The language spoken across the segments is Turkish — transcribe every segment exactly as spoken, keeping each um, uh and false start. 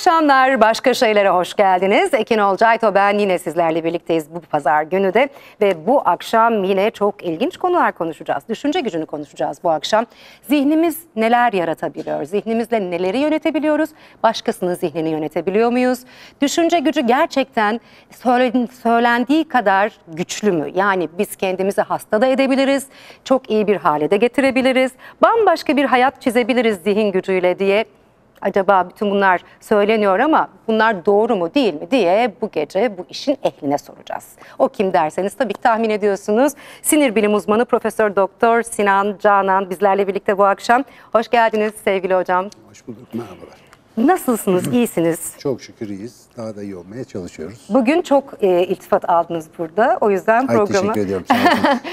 akşamlar, Başka Şeyler'e hoş geldiniz. Ekin Olcayto ben, yine sizlerle birlikteyiz bu pazar günü de ve bu akşam yine çok ilginç konular konuşacağız. Düşünce gücünü konuşacağız bu akşam. Zihnimiz neler yaratabiliyor, zihnimizle neleri yönetebiliyoruz, başkasının zihnini yönetebiliyor muyuz? Düşünce gücü gerçekten söylendiği kadar güçlü mü? Yani biz kendimizi hasta da edebiliriz, çok iyi bir hale de getirebiliriz, bambaşka bir hayat çizebiliriz zihin gücüyle diye. Acaba bütün bunlar söyleniyor ama bunlar doğru mu değil mi diye bu gece bu işin ehline soracağız. O kim derseniz tabii ki tahmin ediyorsunuz. Sinir bilim uzmanı Profesör Doktor Sinan Canan bizlerle birlikte bu akşam. Hoş geldiniz sevgili hocam. Hoş bulduk, merhabalar. Nasılsınız, iyisiniz? Çok şükür iyiyiz. Daha da iyi olmaya çalışıyoruz. Bugün çok e, iltifat aldınız burada. O yüzden programı... Ay, teşekkür ediyorum.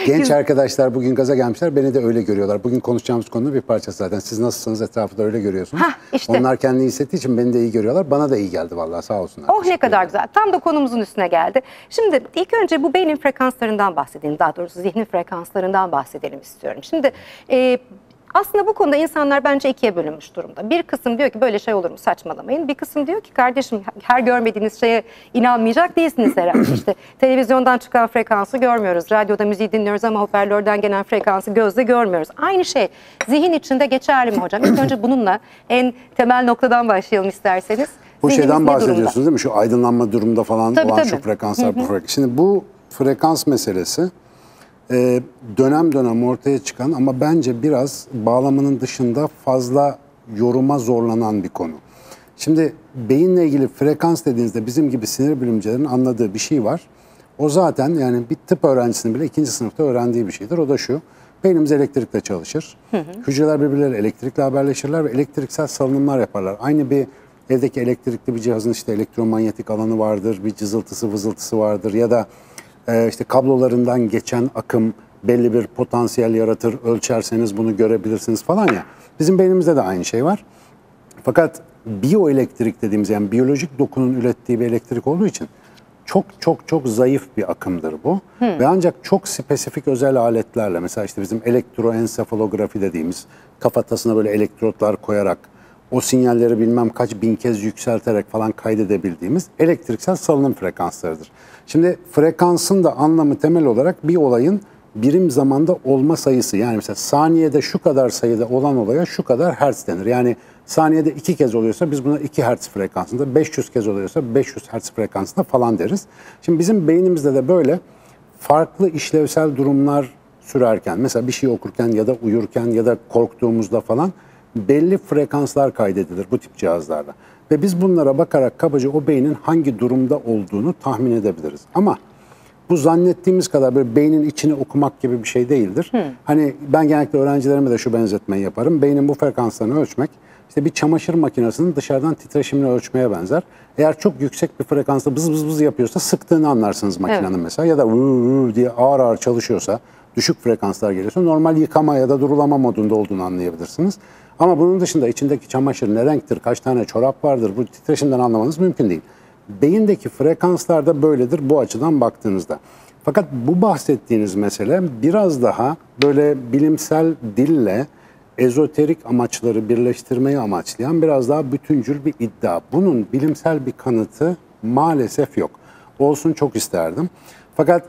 Genç arkadaşlar bugün gaza gelmişler. Beni de öyle görüyorlar. Bugün konuşacağımız konunun bir parçası zaten. Siz nasılsınız, etrafı da öyle görüyorsunuz. Hah, işte. Onlar kendini hissettiği için beni de iyi görüyorlar. Bana da iyi geldi vallahi, sağ olsunlar. Oh, ne kadar güzel. Tam da konumuzun üstüne geldi. Şimdi ilk önce bu beynin frekanslarından bahsedelim. Daha doğrusu zihnin frekanslarından bahsedelim istiyorum. Şimdi... E, Aslında bu konuda insanlar bence ikiye bölünmüş durumda. Bir kısım diyor ki böyle şey olur mu, saçmalamayın. Bir kısım diyor ki kardeşim, her görmediğiniz şeye inanmayacak değilsiniz herhalde. İşte televizyondan çıkan frekansı görmüyoruz. Radyoda müziği dinliyoruz ama hoparlörden gelen frekansı gözle görmüyoruz. Aynı şey zihin içinde geçerli mi hocam? İlk önce bununla en temel noktadan başlayalım isterseniz. Bu zihnimiz şeyden bahsediyorsunuz durumda? Değil mi? Şu aydınlanma durumunda falan tabii, olan tabii. Şu frekanslar. Hı-hı. Bu frekans. Şimdi bu frekans meselesi. Ee, dönem dönem ortaya çıkan ama bence biraz bağlamının dışında fazla yoruma zorlanan bir konu. Şimdi beyinle ilgili frekans dediğinizde bizim gibi sinir bilimcilerin anladığı bir şey var. O zaten yani bir tıp öğrencisinin bile ikinci sınıfta öğrendiği bir şeydir. O da şu: beynimiz elektrikle çalışır. Hı hı. Hücreler birbirleriyle elektrikle haberleşirler ve elektriksel salınımlar yaparlar. Aynı bir evdeki elektrikli bir cihazın işte elektromanyetik alanı vardır, bir cızıltısı vızıltısı vardır ya da İşte kablolarından geçen akım belli bir potansiyel yaratır, ölçerseniz bunu görebilirsiniz falan ya. Bizim beynimizde de aynı şey var. Fakat biyoelektrik dediğimiz, yani biyolojik dokunun ürettiği bir elektrik olduğu için çok çok çok zayıf bir akımdır bu. Hmm. Ve ancak çok spesifik özel aletlerle, mesela işte bizim elektroensefalografi dediğimiz, kafatasına böyle elektrotlar koyarak o sinyalleri bilmem kaç bin kez yükselterek falan kaydedebildiğimiz elektriksel salınım frekanslarıdır. Şimdi frekansın da anlamı temel olarak bir olayın birim zamanda olma sayısı. Yani mesela saniyede şu kadar sayıda olan olaya şu kadar hertz denir. Yani saniyede iki kez oluyorsa biz buna iki hertz frekansında, beş yüz kez oluyorsa beş yüz hertz frekansında falan deriz. Şimdi bizim beynimizde de böyle farklı işlevsel durumlar sürerken, mesela bir şey okurken ya da uyurken ya da korktuğumuzda falan belli frekanslar kaydedilir bu tip cihazlarla. Ve biz bunlara bakarak kabaca o beynin hangi durumda olduğunu tahmin edebiliriz. Ama bu zannettiğimiz kadar böyle beynin içini okumak gibi bir şey değildir. Hmm. Hani ben genellikle öğrencilerime de şu benzetmeyi yaparım. Beynin bu frekanslarını ölçmek işte bir çamaşır makinesinin dışarıdan titreşimini ölçmeye benzer. Eğer çok yüksek bir frekansla bız bız bız yapıyorsa sıktığını anlarsınız makinenin, evet. Mesela ya da vuu diye ağır ağır çalışıyorsa, düşük frekanslar geliyorsa normal yıkama ya da durulama modunda olduğunu anlayabilirsiniz. Ama bunun dışında içindeki çamaşır ne renktir, kaç tane çorap vardır, bu titreşimden anlamanız mümkün değil. Beyindeki frekanslar da böyledir bu açıdan baktığınızda. Fakat bu bahsettiğiniz mesele biraz daha böyle bilimsel dille ezoterik amaçları birleştirmeyi amaçlayan biraz daha bütüncül bir iddia. Bunun bilimsel bir kanıtı maalesef yok. Olsun, çok isterdim. Fakat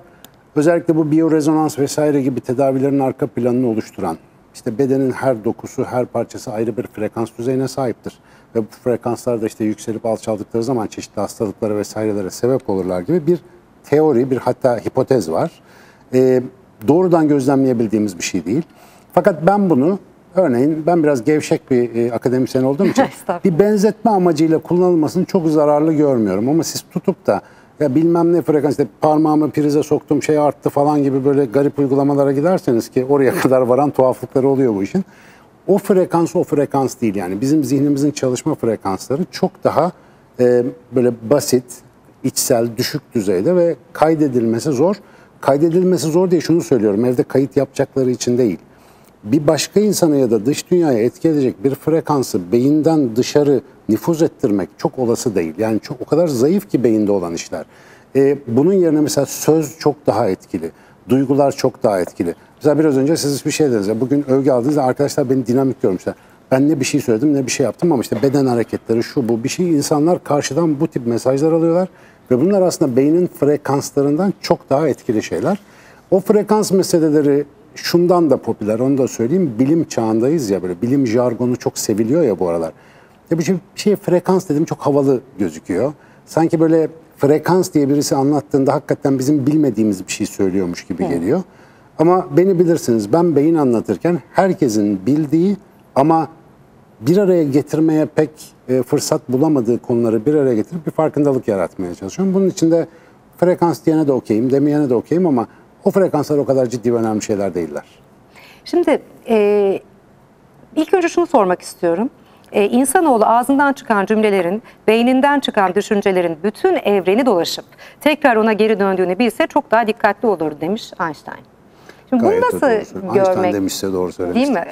özellikle bu biyorezonans vesaire gibi tedavilerin arka planını oluşturan, İşte bedenin her dokusu, her parçası ayrı bir frekans düzeyine sahiptir. Ve bu frekanslar da işte yükselip alçaldıkları zaman çeşitli hastalıklara vesairelere sebep olurlar gibi bir teori, bir hatta hipotez var. Ee, doğrudan gözlemleyebildiğimiz bir şey değil. Fakat ben bunu, örneğin ben biraz gevşek bir e, akademisyen olduğum için bir benzetme amacıyla kullanılmasını çok zararlı görmüyorum. Ama siz tutup da ya bilmem ne frekans, işte parmağımı prize soktum şey arttı falan gibi böyle garip uygulamalara giderseniz, ki oraya kadar varan tuhaflıkları oluyor bu işin. O frekans o frekans değil yani. Bizim zihnimizin çalışma frekansları çok daha e, böyle basit, içsel, düşük düzeyde ve kaydedilmesi zor. Kaydedilmesi zor diye şunu söylüyorum, evde kayıt yapacakları için değil. Bir başka insana ya da dış dünyaya etki edecek bir frekansı beyinden dışarı nüfuz ettirmek çok olası değil. Yani çok, o kadar zayıf ki beyinde olan işler. Ee, bunun yerine mesela söz çok daha etkili. Duygular çok daha etkili. Mesela biraz önce siz bir şey dediniz. Ya, bugün övgü aldınız da arkadaşlar beni dinamik görmüşler. Ben ne bir şey söyledim ne bir şey yaptım ama işte beden hareketleri şu bu bir şey, insanlar karşıdan bu tip mesajlar alıyorlar ve bunlar aslında beynin frekanslarından çok daha etkili şeyler. O frekans meseleleri şundan da popüler, onu da söyleyeyim, bilim çağındayız ya, böyle bilim jargonu çok seviliyor ya bu aralar. Ya bir şey, bir şeye frekans dedim çok havalı gözüküyor. Sanki böyle frekans diye birisi anlattığında hakikaten bizim bilmediğimiz bir şey söylüyormuş gibi hmm. geliyor. Ama beni bilirsiniz, ben beyin anlatırken herkesin bildiği ama bir araya getirmeye pek fırsat bulamadığı konuları bir araya getirip bir farkındalık yaratmaya çalışıyorum. Bunun için de frekans diyene de okeyim, demeyene de okeyim ama o frekanslar o kadar ciddi ve önemli şeyler değiller. Şimdi e, ilk önce şunu sormak istiyorum. E, insanoğlu ağzından çıkan cümlelerin, beyninden çıkan düşüncelerin bütün evreni dolaşıp tekrar ona geri döndüğünü bilse çok daha dikkatli olurdu demiş Einstein. Şimdi bunu nasıl görmek, Einstein demişse doğru söylemişti. Değil mi?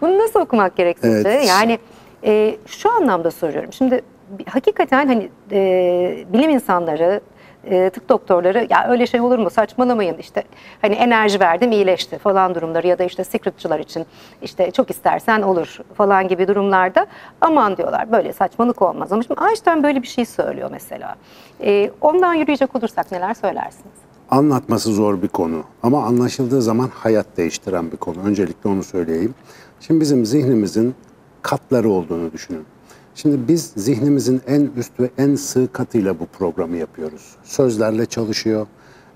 Bunu nasıl okumak gerek sizce? Evet. Yani e, şu anlamda soruyorum. Şimdi hakikaten hani e, bilim insanları, e, tıp doktorları ya öyle şey olur mu saçmalamayın işte hani enerji verdim iyileşti falan durumları ya da işte secretçılar için işte çok istersen olur falan gibi durumlarda aman diyorlar böyle saçmalık olmaz. Ama şimdi Einstein böyle bir şey söylüyor mesela. E, ondan yürüyecek olursak neler söylersiniz? Anlatması zor bir konu ama anlaşıldığı zaman hayat değiştiren bir konu. Öncelikle onu söyleyeyim. Şimdi bizim zihnimizin katları olduğunu düşünün. Şimdi biz zihnimizin en üst ve en sığ katıyla bu programı yapıyoruz. Sözlerle çalışıyor,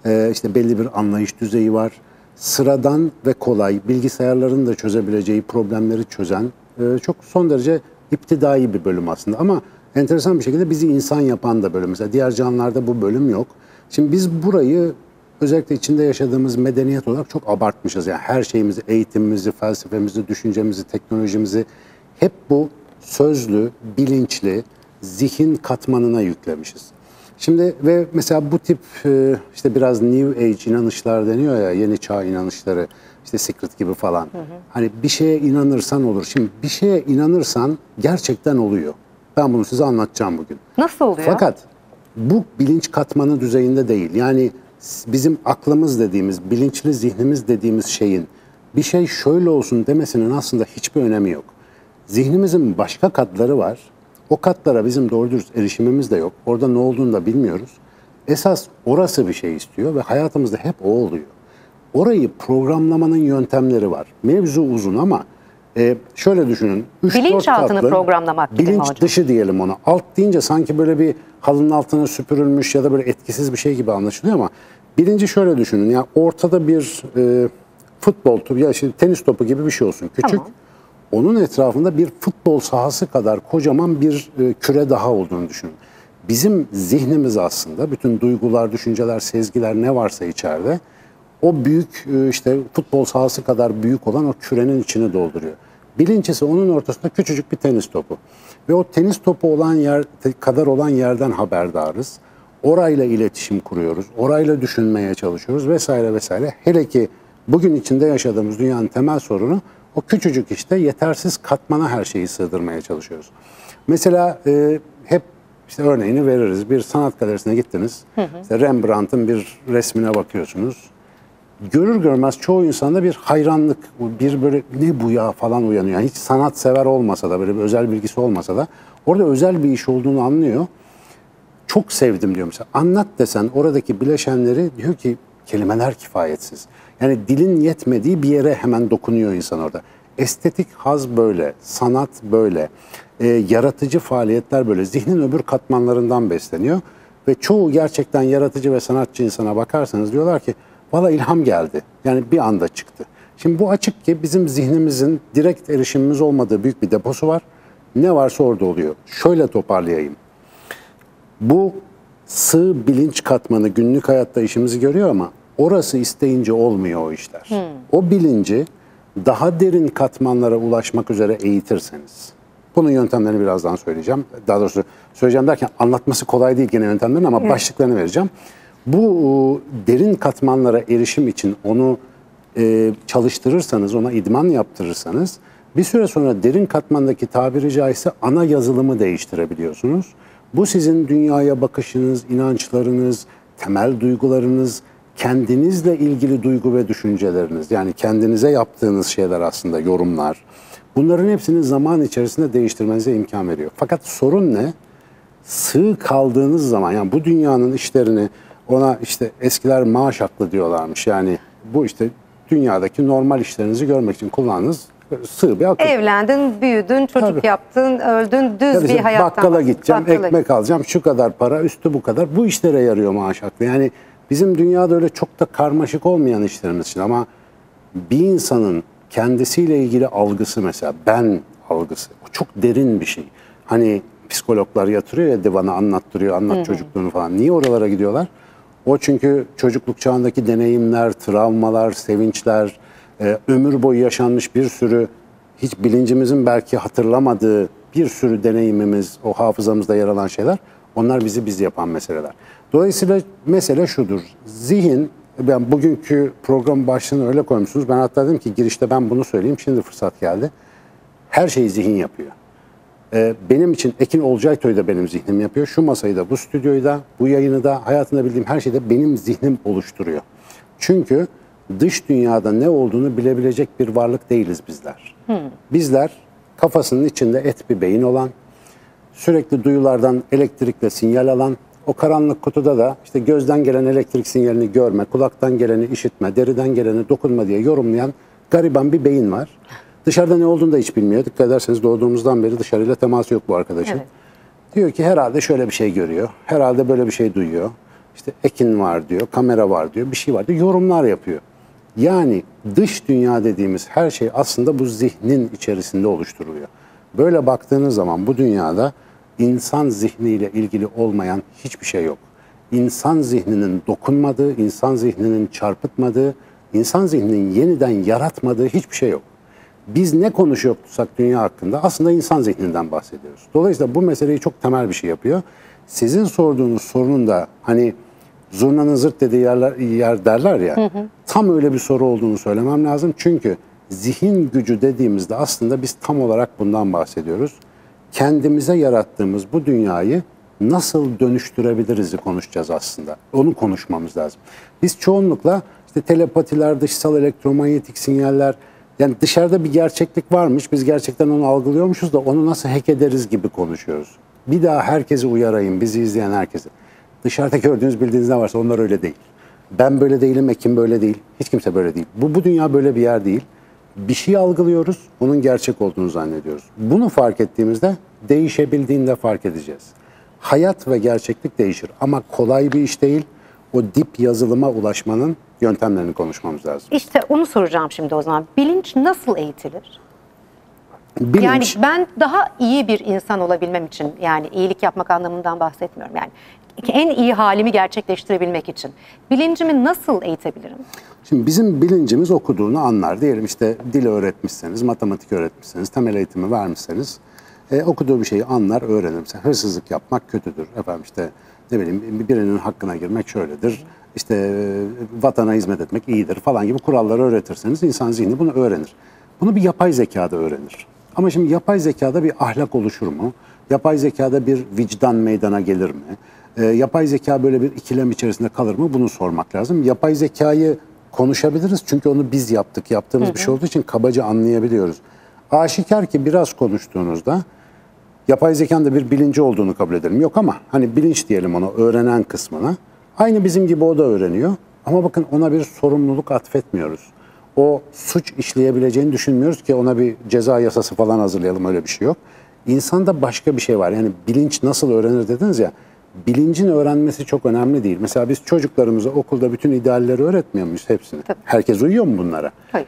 ee, işte belli bir anlayış düzeyi var. Sıradan ve kolay, bilgisayarların da çözebileceği problemleri çözen, e, çok son derece iptidai bir bölüm aslında. Ama enteresan bir şekilde bizi insan yapan da bölüm. Mesela diğer canlılarda bu bölüm yok. Şimdi biz burayı özellikle içinde yaşadığımız medeniyet olarak çok abartmışız. Yani her şeyimizi, eğitimimizi, felsefemizi, düşüncemizi, teknolojimizi hep bu sözlü, bilinçli zihin katmanına yüklemişiz. Şimdi ve mesela bu tip işte biraz New Age inanışlar deniyor ya, yeni çağ inanışları, işte Secret gibi falan. Hı hı. Hani bir şeye inanırsan olur. Şimdi bir şeye inanırsan gerçekten oluyor. Ben bunu size anlatacağım bugün. Nasıl oluyor? Fakat bu bilinç katmanı düzeyinde değil. Yani bizim aklımız dediğimiz, bilinçli zihnimiz dediğimiz şeyin bir şey şöyle olsun demesinin aslında hiçbir önemi yok. Zihnimizin başka katları var. O katlara bizim doğru dürüst erişimimiz de yok. Orada ne olduğunu da bilmiyoruz. Esas orası bir şey istiyor ve hayatımızda hep o oluyor. Orayı programlamanın yöntemleri var. Mevzu uzun ama Ee, şöyle düşünün. Bilinçaltını programlamak gibi mi hocam? Bilinç dışı diyelim ona. Alt deyince sanki böyle bir halının altına süpürülmüş ya da böyle etkisiz bir şey gibi anlaşılıyor ama bilinci şöyle düşünün. Yani ortada bir e, futbol topu ya şimdi tenis topu gibi bir şey olsun. Küçük. Tamam. Onun etrafında bir futbol sahası kadar kocaman bir e, küre daha olduğunu düşünün. Bizim zihnimiz aslında bütün duygular, düşünceler, sezgiler ne varsa içeride o büyük işte futbol sahası kadar büyük olan o kürenin içini dolduruyor. Bilinç ise onun ortasında küçücük bir tenis topu. Ve o tenis topu olan yer kadar olan yerden haberdarız. Orayla iletişim kuruyoruz. Orayla düşünmeye çalışıyoruz vesaire vesaire. Hele ki bugün içinde yaşadığımız dünyanın temel sorunu o küçücük işte yetersiz katmana her şeyi sığdırmaya çalışıyoruz. Mesela e, hep işte örneğini veririz. Bir sanat galerisine gittiniz. Hı hı. İşte Rembrandt'ın bir resmine bakıyorsunuz. Görür görmez çoğu insanda bir hayranlık, bir böyle ne bu ya falan uyanıyor. Yani hiç sanatsever olmasa da, böyle bir özel bilgisi olmasa da orada özel bir iş olduğunu anlıyor. Çok sevdim diyor mesela. Anlat desen oradaki bileşenleri diyor ki kelimeler kifayetsiz. Yani dilin yetmediği bir yere hemen dokunuyor insan orada. Estetik haz böyle, sanat böyle, e, yaratıcı faaliyetler böyle. Zihnin öbür katmanlarından besleniyor. Ve çoğu gerçekten yaratıcı ve sanatçı insana bakarsanız diyorlar ki valla ilham geldi. Yani bir anda çıktı. Şimdi bu açık ki bizim zihnimizin direkt erişimimiz olmadığı büyük bir deposu var. Ne varsa orada oluyor. Şöyle toparlayayım. Bu sığ bilinç katmanı günlük hayatta işimizi görüyor ama orası isteyince olmuyor o işler. Hmm. O bilinci daha derin katmanlara ulaşmak üzere eğitirseniz. Bunun yöntemlerini birazdan söyleyeceğim. Daha doğrusu söyleyeceğim derken anlatması kolay değil gene yöntemlerini ama evet, başlıklarını vereceğim. Bu derin katmanlara erişim için onu e, çalıştırırsanız, ona idman yaptırırsanız bir süre sonra derin katmandaki tabiri caizse ana yazılımı değiştirebiliyorsunuz. Bu sizin dünyaya bakışınız, inançlarınız, temel duygularınız, kendinizle ilgili duygu ve düşünceleriniz. Yani kendinize yaptığınız şeyler aslında yorumlar. Bunların hepsini zaman içerisinde değiştirmenize imkan veriyor. Fakat sorun ne? Sığ kaldığınız zaman, yani bu dünyanın işlerini, ona işte eskiler maaş haklı diyorlarmış. Yani bu işte dünyadaki normal işlerinizi görmek için kullandığınız sığ bir akıl. Evlendin, büyüdün, çocuk Tabii. yaptın, öldün, düz Tabii bir işte, hayattan. Bakkala gideceğim, bakkala ekmek gideceğim. Alacağım, şu kadar para, üstü bu kadar. Bu işlere yarıyor maaş haklı. Yani bizim dünyada öyle çok da karmaşık olmayan işlerimiz için, ama bir insanın kendisiyle ilgili algısı, mesela ben algısı, o çok derin bir şey. Hani psikologlar yatırıyor ya divana, anlattırıyor, anlat Hı-hı. çocukluğunu falan. Niye oralara gidiyorlar? O çünkü çocukluk çağındaki deneyimler, travmalar, sevinçler, e, ömür boyu yaşanmış bir sürü, hiç bilincimizin belki hatırlamadığı bir sürü deneyimimiz, o hafızamızda yer alan şeyler, onlar bizi biz yapan meseleler. Dolayısıyla mesele şudur, zihin, ben bugünkü program başlığını öyle koymuşsunuz, ben hatta dedim ki girişte ben bunu söyleyeyim, şimdi fırsat geldi. Her şeyi zihin yapıyor. Benim için Ekin Olcayto'yu da benim zihnim yapıyor. Şu masayı da, bu stüdyoyu da, bu yayını da, hayatında bildiğim her şeyi de benim zihnim oluşturuyor. Çünkü dış dünyada ne olduğunu bilebilecek bir varlık değiliz bizler. Hmm. Bizler kafasının içinde et bir beyin olan, sürekli duyulardan elektrikle sinyal alan, o karanlık kutuda da işte gözden gelen elektrik sinyalini görme, kulaktan geleni işitme, deriden geleni dokunma diye yorumlayan gariban bir beyin var. Dışarıda ne olduğunu da hiç bilmiyor. Dikkat ederseniz doğduğumuzdan beri dışarıyla teması yok bu arkadaşın. Evet. Diyor ki herhalde şöyle bir şey görüyor. Herhalde böyle bir şey duyuyor. İşte Ekin var diyor, kamera var diyor, bir şey var diyor. Yorumlar yapıyor. Yani dış dünya dediğimiz her şey aslında bu zihnin içerisinde oluşturuluyor. Böyle baktığınız zaman bu dünyada insan zihniyle ilgili olmayan hiçbir şey yok. İnsan zihninin dokunmadığı, insan zihninin çarpıtmadığı, insan zihninin yeniden yaratmadığı hiçbir şey yok. Biz ne konuşuyorsak dünya hakkında aslında insan zihninden bahsediyoruz. Dolayısıyla bu meseleyi çok temel bir şey yapıyor. Sizin sorduğunuz sorunun da hani zurnanın zırt dediği yerler, yer derler ya, hı hı. tam öyle bir soru olduğunu söylemem lazım. Çünkü zihin gücü dediğimizde aslında biz tam olarak bundan bahsediyoruz. Kendimize yarattığımız bu dünyayı nasıl dönüştürebiliriz'i konuşacağız aslında. Onu konuşmamız lazım. Biz çoğunlukla işte telepatiler, dışsal elektromanyetik sinyaller, yani dışarıda bir gerçeklik varmış, biz gerçekten onu algılıyormuşuz da onu nasıl hack ederiz gibi konuşuyoruz. Bir daha herkesi uyarayım, bizi izleyen herkesi. Dışarıda gördüğünüz, bildiğiniz ne varsa onlar öyle değil. Ben böyle değilim, Ekim böyle değil, hiç kimse böyle değil. Bu, bu dünya böyle bir yer değil. Bir şey algılıyoruz, bunun gerçek olduğunu zannediyoruz. Bunu fark ettiğimizde, değişebildiğinde fark edeceğiz. Hayat ve gerçeklik değişir ama kolay bir iş değil. O dip yazılıma ulaşmanın yöntemlerini konuşmamız lazım. İşte onu soracağım şimdi o zaman. Bilinç nasıl eğitilir? Bilinç. Yani ben daha iyi bir insan olabilmem için, yani iyilik yapmak anlamından bahsetmiyorum. Yani en iyi halimi gerçekleştirebilmek için bilincimi nasıl eğitebilirim? Şimdi bizim bilincimiz okuduğunu anlar. Diyelim işte dil öğretmişseniz, matematik öğretmişseniz, temel eğitimi vermişseniz e, okuduğu bir şeyi anlar, öğrenir. Mesela hırsızlık yapmak kötüdür. Efendim işte ne bileyim birinin hakkına girmek şöyledir, işte vatana hizmet etmek iyidir falan gibi kuralları öğretirseniz insan zihni bunu öğrenir. Bunu bir yapay zekada öğrenir. Ama şimdi yapay zekada bir ahlak oluşur mu? Yapay zekada bir vicdan meydana gelir mi? E, yapay zeka böyle bir ikilem içerisinde kalır mı? Bunu sormak lazım. Yapay zekayı konuşabiliriz çünkü onu biz yaptık, yaptığımız hı hı. bir şey olduğu için kabaca anlayabiliyoruz. Aşikar ki biraz konuştuğunuzda, yapay zekanın da bir bilinci olduğunu kabul edelim. Yok ama hani bilinç diyelim ona, öğrenen kısmına. Aynı bizim gibi o da öğreniyor. Ama bakın ona bir sorumluluk atfetmiyoruz. O suç işleyebileceğini düşünmüyoruz ki ona bir ceza yasası falan hazırlayalım, öyle bir şey yok. İnsanda başka bir şey var. Yani bilinç nasıl öğrenir dediniz ya. Bilincin öğrenmesi çok önemli değil. Mesela biz çocuklarımıza okulda bütün idealleri öğretmiyor muyuz hepsini? Tabii. Herkes uyuyor mu bunlara? Hayır.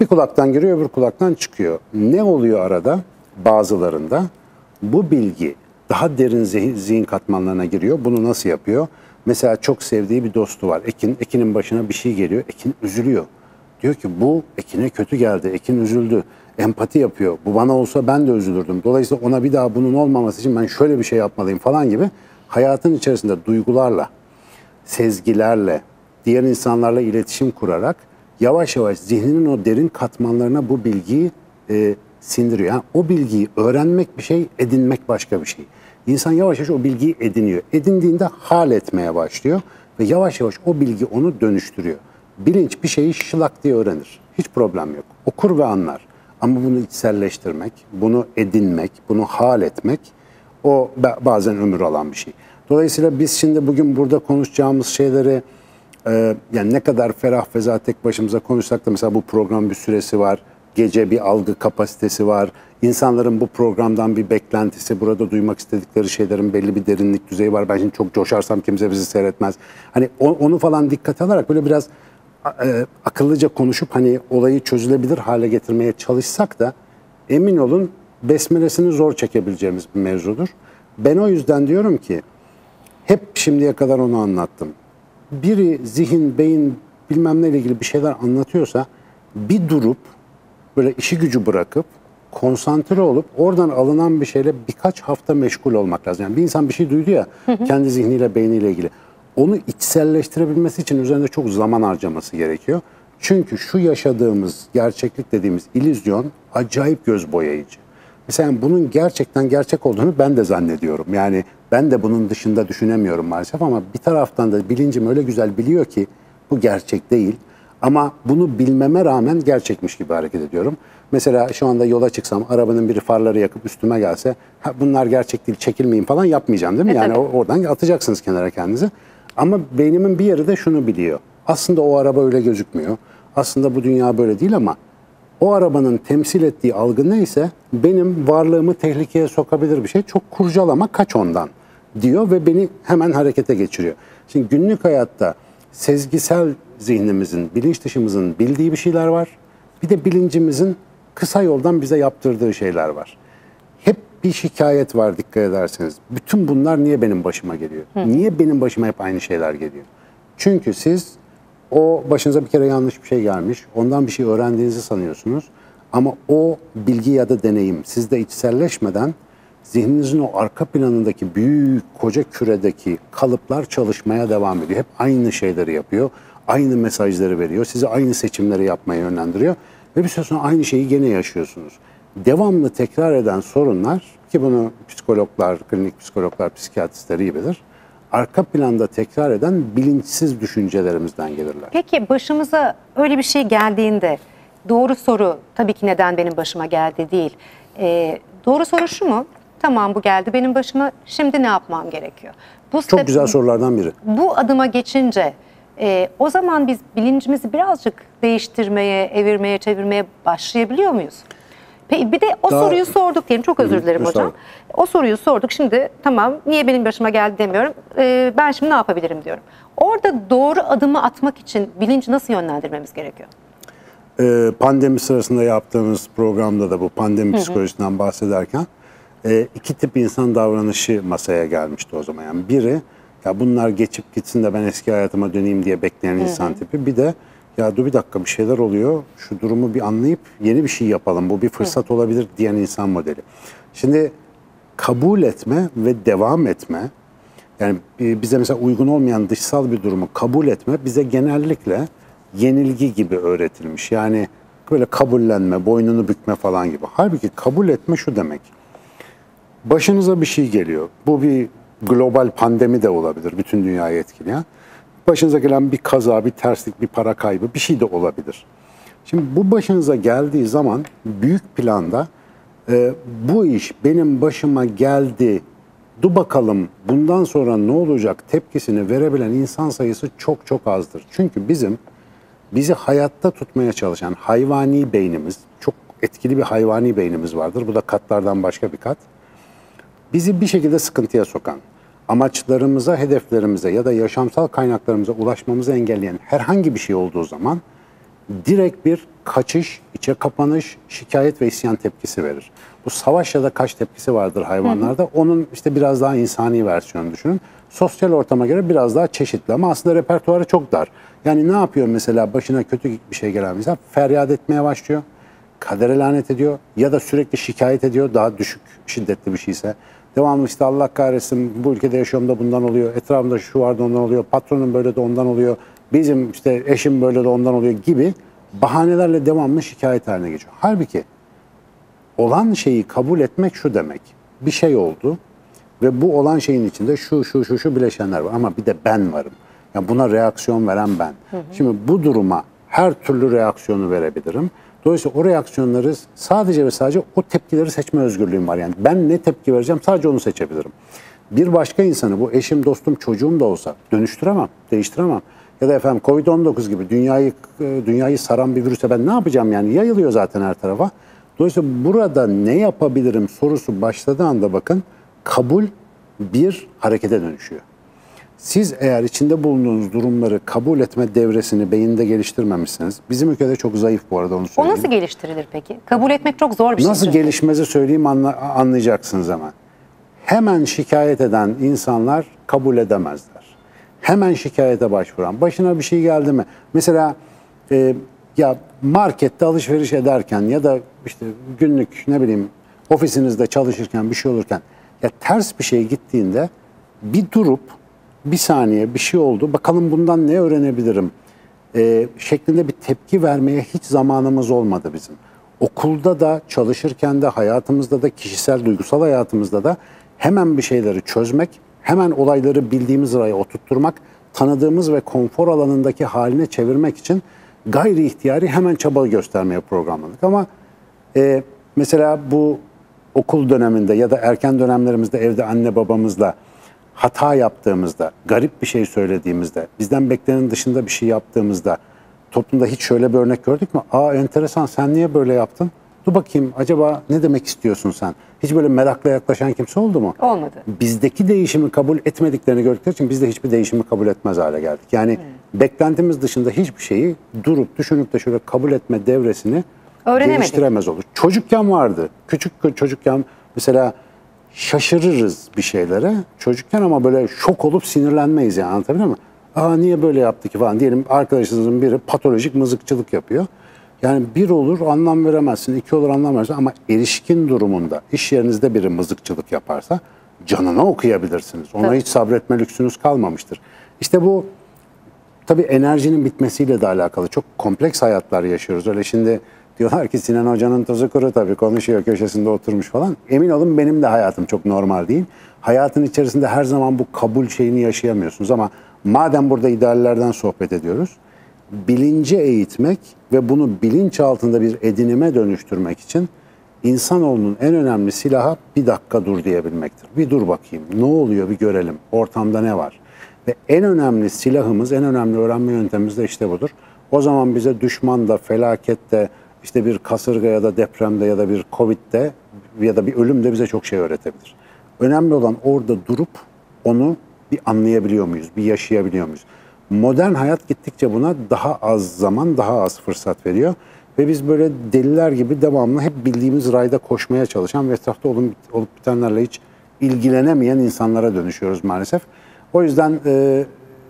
Bir kulaktan giriyor, öbür kulaktan çıkıyor. Ne oluyor arada bazılarında? Bu bilgi daha derin zihin, zihin katmanlarına giriyor. Bunu nasıl yapıyor? Mesela çok sevdiği bir dostu var. Ekin, Ekin'in başına bir şey geliyor. Ekin üzülüyor. Diyor ki bu Ekin'e kötü geldi. Ekin üzüldü. Empati yapıyor. Bu bana olsa ben de üzülürdüm. Dolayısıyla ona bir daha bunun olmaması için ben şöyle bir şey yapmalıyım falan gibi. Hayatın içerisinde duygularla, sezgilerle, diğer insanlarla iletişim kurarak yavaş yavaş zihninin o derin katmanlarına bu bilgiyi e, sindiriyor. Yani o bilgiyi öğrenmek bir şey, edinmek başka bir şey. İnsan yavaş yavaş o bilgiyi ediniyor. Edindiğinde hal etmeye başlıyor ve yavaş yavaş o bilgi onu dönüştürüyor. Bilinç bir şeyi şılak diye öğrenir. Hiç problem yok. Okur ve anlar. Ama bunu içselleştirmek, bunu edinmek, bunu hal etmek o bazen ömür alan bir şey. Dolayısıyla biz şimdi bugün burada konuşacağımız şeyleri e, yani ne kadar ferah feza tek başımıza konuşsak da mesela bu program bir süresi var, gece bir algı kapasitesi var, insanların bu programdan bir beklentisi, burada duymak istedikleri şeylerin belli bir derinlik düzeyi var. Ben şimdi çok coşarsam kimse bizi seyretmez. Hani onu falan dikkate alarak böyle biraz e, akıllıca konuşup hani olayı çözülebilir hale getirmeye çalışsak da emin olun besmelesini zor çekebileceğimiz bir mevzudur. Ben o yüzden diyorum ki hep şimdiye kadar onu anlattım. Biri zihin, beyin bilmem neyle ilgili bir şeyler anlatıyorsa bir durup böyle işi gücü bırakıp konsantre olup oradan alınan bir şeyle birkaç hafta meşgul olmak lazım. Yani bir insan bir şey duydu ya kendi zihniyle, beyniyle ilgili. Onu içselleştirebilmesi için üzerinde çok zaman harcaması gerekiyor. Çünkü şu yaşadığımız gerçeklik dediğimiz illüzyon acayip göz boyayıcı. Mesela bunun gerçekten gerçek olduğunu ben de zannediyorum. Yani ben de bunun dışında düşünemiyorum maalesef ama bir taraftan da bilincim öyle güzel biliyor ki bu gerçek değil. Ama bunu bilmeme rağmen gerçekmiş gibi hareket ediyorum. Mesela şu anda yola çıksam arabanın biri farları yakıp üstüme gelse bunlar gerçek değil çekilmeyin falan yapmayacağım değil mi? E, yani tabii. Oradan atacaksınız kenara kendinizi. Ama beynimin bir yeri de şunu biliyor. Aslında o araba öyle gözükmüyor. Aslında bu dünya böyle değil ama o arabanın temsil ettiği algı neyse benim varlığımı tehlikeye sokabilir bir şey. Çok kurcalama, kaç ondan diyor ve beni hemen harekete geçiriyor. Şimdi günlük hayatta sezgisel zihnimizin, bilinç dışımızın bildiği bir şeyler var. Bir de bilincimizin kısa yoldan bize yaptırdığı şeyler var. Hep bir şikayet var dikkat ederseniz. Bütün bunlar niye benim başıma geliyor? Hı. Niye benim başıma hep aynı şeyler geliyor? Çünkü siz o başınıza bir kere yanlış bir şey gelmiş, ondan bir şey öğrendiğinizi sanıyorsunuz. Ama o bilgi ya da deneyim sizde içselleşmeden zihninizin o arka planındaki büyük koca küredeki kalıplar çalışmaya devam ediyor. Hep aynı şeyleri yapıyor. Aynı mesajları veriyor. Sizi aynı seçimleri yapmaya yönlendiriyor. Ve bir süre sonra aynı şeyi gene yaşıyorsunuz. Devamlı tekrar eden sorunlar ki bunu psikologlar, klinik psikologlar, psikiyatristler iyi bilir. Arka planda tekrar eden bilinçsiz düşüncelerimizden gelirler. Peki başımıza öyle bir şey geldiğinde doğru soru tabii ki neden benim başıma geldi değil. Ee, doğru soru şu mu? Tamam bu geldi benim başıma, şimdi ne yapmam gerekiyor? Bu çok güzel sorulardan biri. Bu adıma geçince e, o zaman biz bilincimizi birazcık değiştirmeye, evirmeye, çevirmeye başlayabiliyor muyuz? Bir de o Daha, soruyu sorduk diyelim. Çok özür dilerim hocam. O soruyu sorduk. Şimdi tamam niye benim başıma geldi demiyorum. Ee, ben şimdi ne yapabilirim diyorum. Orada doğru adımı atmak için bilinci nasıl yönlendirmemiz gerekiyor? Ee, pandemi sırasında yaptığımız programda da bu pandemi psikolojisinden bahsederken e, iki tip insan davranışı masaya gelmişti o zaman. Yani biri ya bunlar geçip gitsin de ben eski hayatıma döneyim diye bekleyen insan hı hı. tipi. Bir de ya dur bir dakika bir şeyler oluyor, şu durumu bir anlayıp yeni bir şey yapalım, bu bir fırsat Hı. olabilir diyen insan modeli. Şimdi kabul etme ve devam etme, yani bize mesela uygun olmayan dışsal bir durumu kabul etme bize genellikle yenilgi gibi öğretilmiş. Yani böyle kabullenme, boynunu bükme falan gibi. Halbuki kabul etme şu demek, başınıza bir şey geliyor, bu bir global pandemi de olabilir, bütün dünyayı etkileyen. Başınıza gelen bir kaza, bir terslik, bir para kaybı, bir şey de olabilir. Şimdi bu başınıza geldiği zaman büyük planda e, bu iş benim başıma geldi, dur bakalım bundan sonra ne olacak tepkisini verebilen insan sayısı çok çok azdır. Çünkü bizim bizi hayatta tutmaya çalışan hayvani beynimiz, çok etkili bir hayvani beynimiz vardır. Bu da katlardan başka bir kat. Bizi bir şekilde sıkıntıya sokan, amaçlarımıza, hedeflerimize ya da yaşamsal kaynaklarımıza ulaşmamızı engelleyen herhangi bir şey olduğu zaman direkt bir kaçış, içe kapanış, şikayet ve isyan tepkisi verir. Bu savaş ya da kaç tepkisi vardır hayvanlarda. Hı hı. Onun işte biraz daha insani versiyonu düşünün. Sosyal ortama göre biraz daha çeşitli ama aslında repertuarı çok dar. Yani ne yapıyor mesela başına kötü bir şey gelen insan? Feryat etmeye başlıyor, kadere lanet ediyor ya da sürekli şikayet ediyor daha düşük şiddetli bir şeyse. Devamlı işte Allah kahretsin bu ülkede yaşıyorum da bundan oluyor, etrafımda şu var da ondan oluyor, patronum böyle de ondan oluyor, bizim işte eşim böyle de ondan oluyor gibi bahanelerle devamlı şikayet haline geçiyor. Halbuki olan şeyi kabul etmek şu demek, bir şey oldu ve bu olan şeyin içinde şu şu şu şu bileşenler var ama bir de ben varım. Yani buna reaksiyon veren ben. Hı hı. Şimdi bu duruma her türlü reaksiyonu verebilirim Dolayısıyla o reaksiyonları sadece ve sadece o tepkileri seçme özgürlüğüm var. Yani ben ne tepki vereceğim sadece onu seçebilirim. Bir başka insanı, bu eşim, dostum, çocuğum da olsa dönüştüremem, değiştiremem. Ya da efendim kovid on dokuz gibi dünyayı dünyayı saran bir virüse ben ne yapacağım yani? Yayılıyor zaten her tarafa. Dolayısıyla burada ne yapabilirim sorusu başladığı anda bakın kabul bir harekete dönüşüyor. Siz eğer içinde bulunduğunuz durumları kabul etme devresini beyinde geliştirmemişseniz, bizim ülkede çok zayıf bu arada onu söyleyeyim. O nasıl geliştirilir peki? Kabul etmek çok zor bir şey. Nasıl gelişmezi söyleyeyim, anla, anlayacaksınız hemen. Hemen şikayet eden insanlar kabul edemezler. Hemen şikayete başvuran, başına bir şey geldi mi? Mesela e, ya markette alışveriş ederken ya da işte günlük ne bileyim ofisinizde çalışırken bir şey olurken ya ters bir şey gittiğinde bir durup bir saniye bir şey oldu bakalım bundan ne öğrenebilirim e, şeklinde bir tepki vermeye hiç zamanımız olmadı bizim. Okulda da, çalışırken de, hayatımızda da, kişisel, duygusal hayatımızda da hemen bir şeyleri çözmek, hemen olayları bildiğimiz raya oturtturmak, tanıdığımız ve konfor alanındaki haline çevirmek için gayri ihtiyari hemen çaba göstermeye programladık. Ama e, mesela bu okul döneminde ya da erken dönemlerimizde evde anne babamızla hata yaptığımızda, garip bir şey söylediğimizde, bizden beklenenin dışında bir şey yaptığımızda, toplumda hiç şöyle bir örnek gördük mü? Aa enteresan, sen niye böyle yaptın? Dur bakayım, acaba ne demek istiyorsun sen? Hiç böyle merakla yaklaşan kimse oldu mu? Olmadı. Bizdeki değişimi kabul etmediklerini gördükleri için biz de hiçbir değişimi kabul etmez hale geldik. Yani hmm. beklentimiz dışında hiçbir şeyi durup düşünüp de şöyle kabul etme devresini geliştiremez olur. Çocukken vardı. Küçük çocukken mesela şaşırırız bir şeylere çocukken ama böyle şok olup sinirlenmeyiz yani, anlatabiliyor muyum? Aa niye böyle yaptı ki falan diyelim, arkadaşınızın biri patolojik mızıkçılık yapıyor. Yani bir olur anlam veremezsin, iki olur anlam veremezsin ama erişkin durumunda iş yerinizde biri mızıkçılık yaparsa canına okuyabilirsiniz. Ona tabii hiç sabretme lüksünüz kalmamıştır. İşte bu tabii enerjinin bitmesiyle de alakalı. Çok kompleks hayatlar yaşıyoruz. Öyle şimdi diyorlar ki Sinan Hoca'nın tuzu kuru tabii konuşuyor köşesinde oturmuş falan. Emin olun benim de hayatım çok normal değil. Hayatın içerisinde her zaman bu kabul şeyini yaşayamıyorsunuz ama madem burada ideallerden sohbet ediyoruz, bilince eğitmek ve bunu bilinç altında bir edinime dönüştürmek için insanoğlunun en önemli silahı bir dakika dur diyebilmektir. Bir dur bakayım, ne oluyor bir görelim, ortamda ne var? Ve en önemli silahımız, en önemli öğrenme yöntemimiz de işte budur. O zaman bize düşman da, felaket de, işte bir kasırga ya da depremde ya da bir covid'de ya da bir ölümde bize çok şey öğretebilir. Önemli olan orada durup onu bir anlayabiliyor muyuz, bir yaşayabiliyor muyuz? Modern hayat gittikçe buna daha az zaman, daha az fırsat veriyor. Ve biz böyle deliler gibi devamlı hep bildiğimiz rayda koşmaya çalışan ve etrafta olup bitenlerle hiç ilgilenemeyen insanlara dönüşüyoruz maalesef. O yüzden e,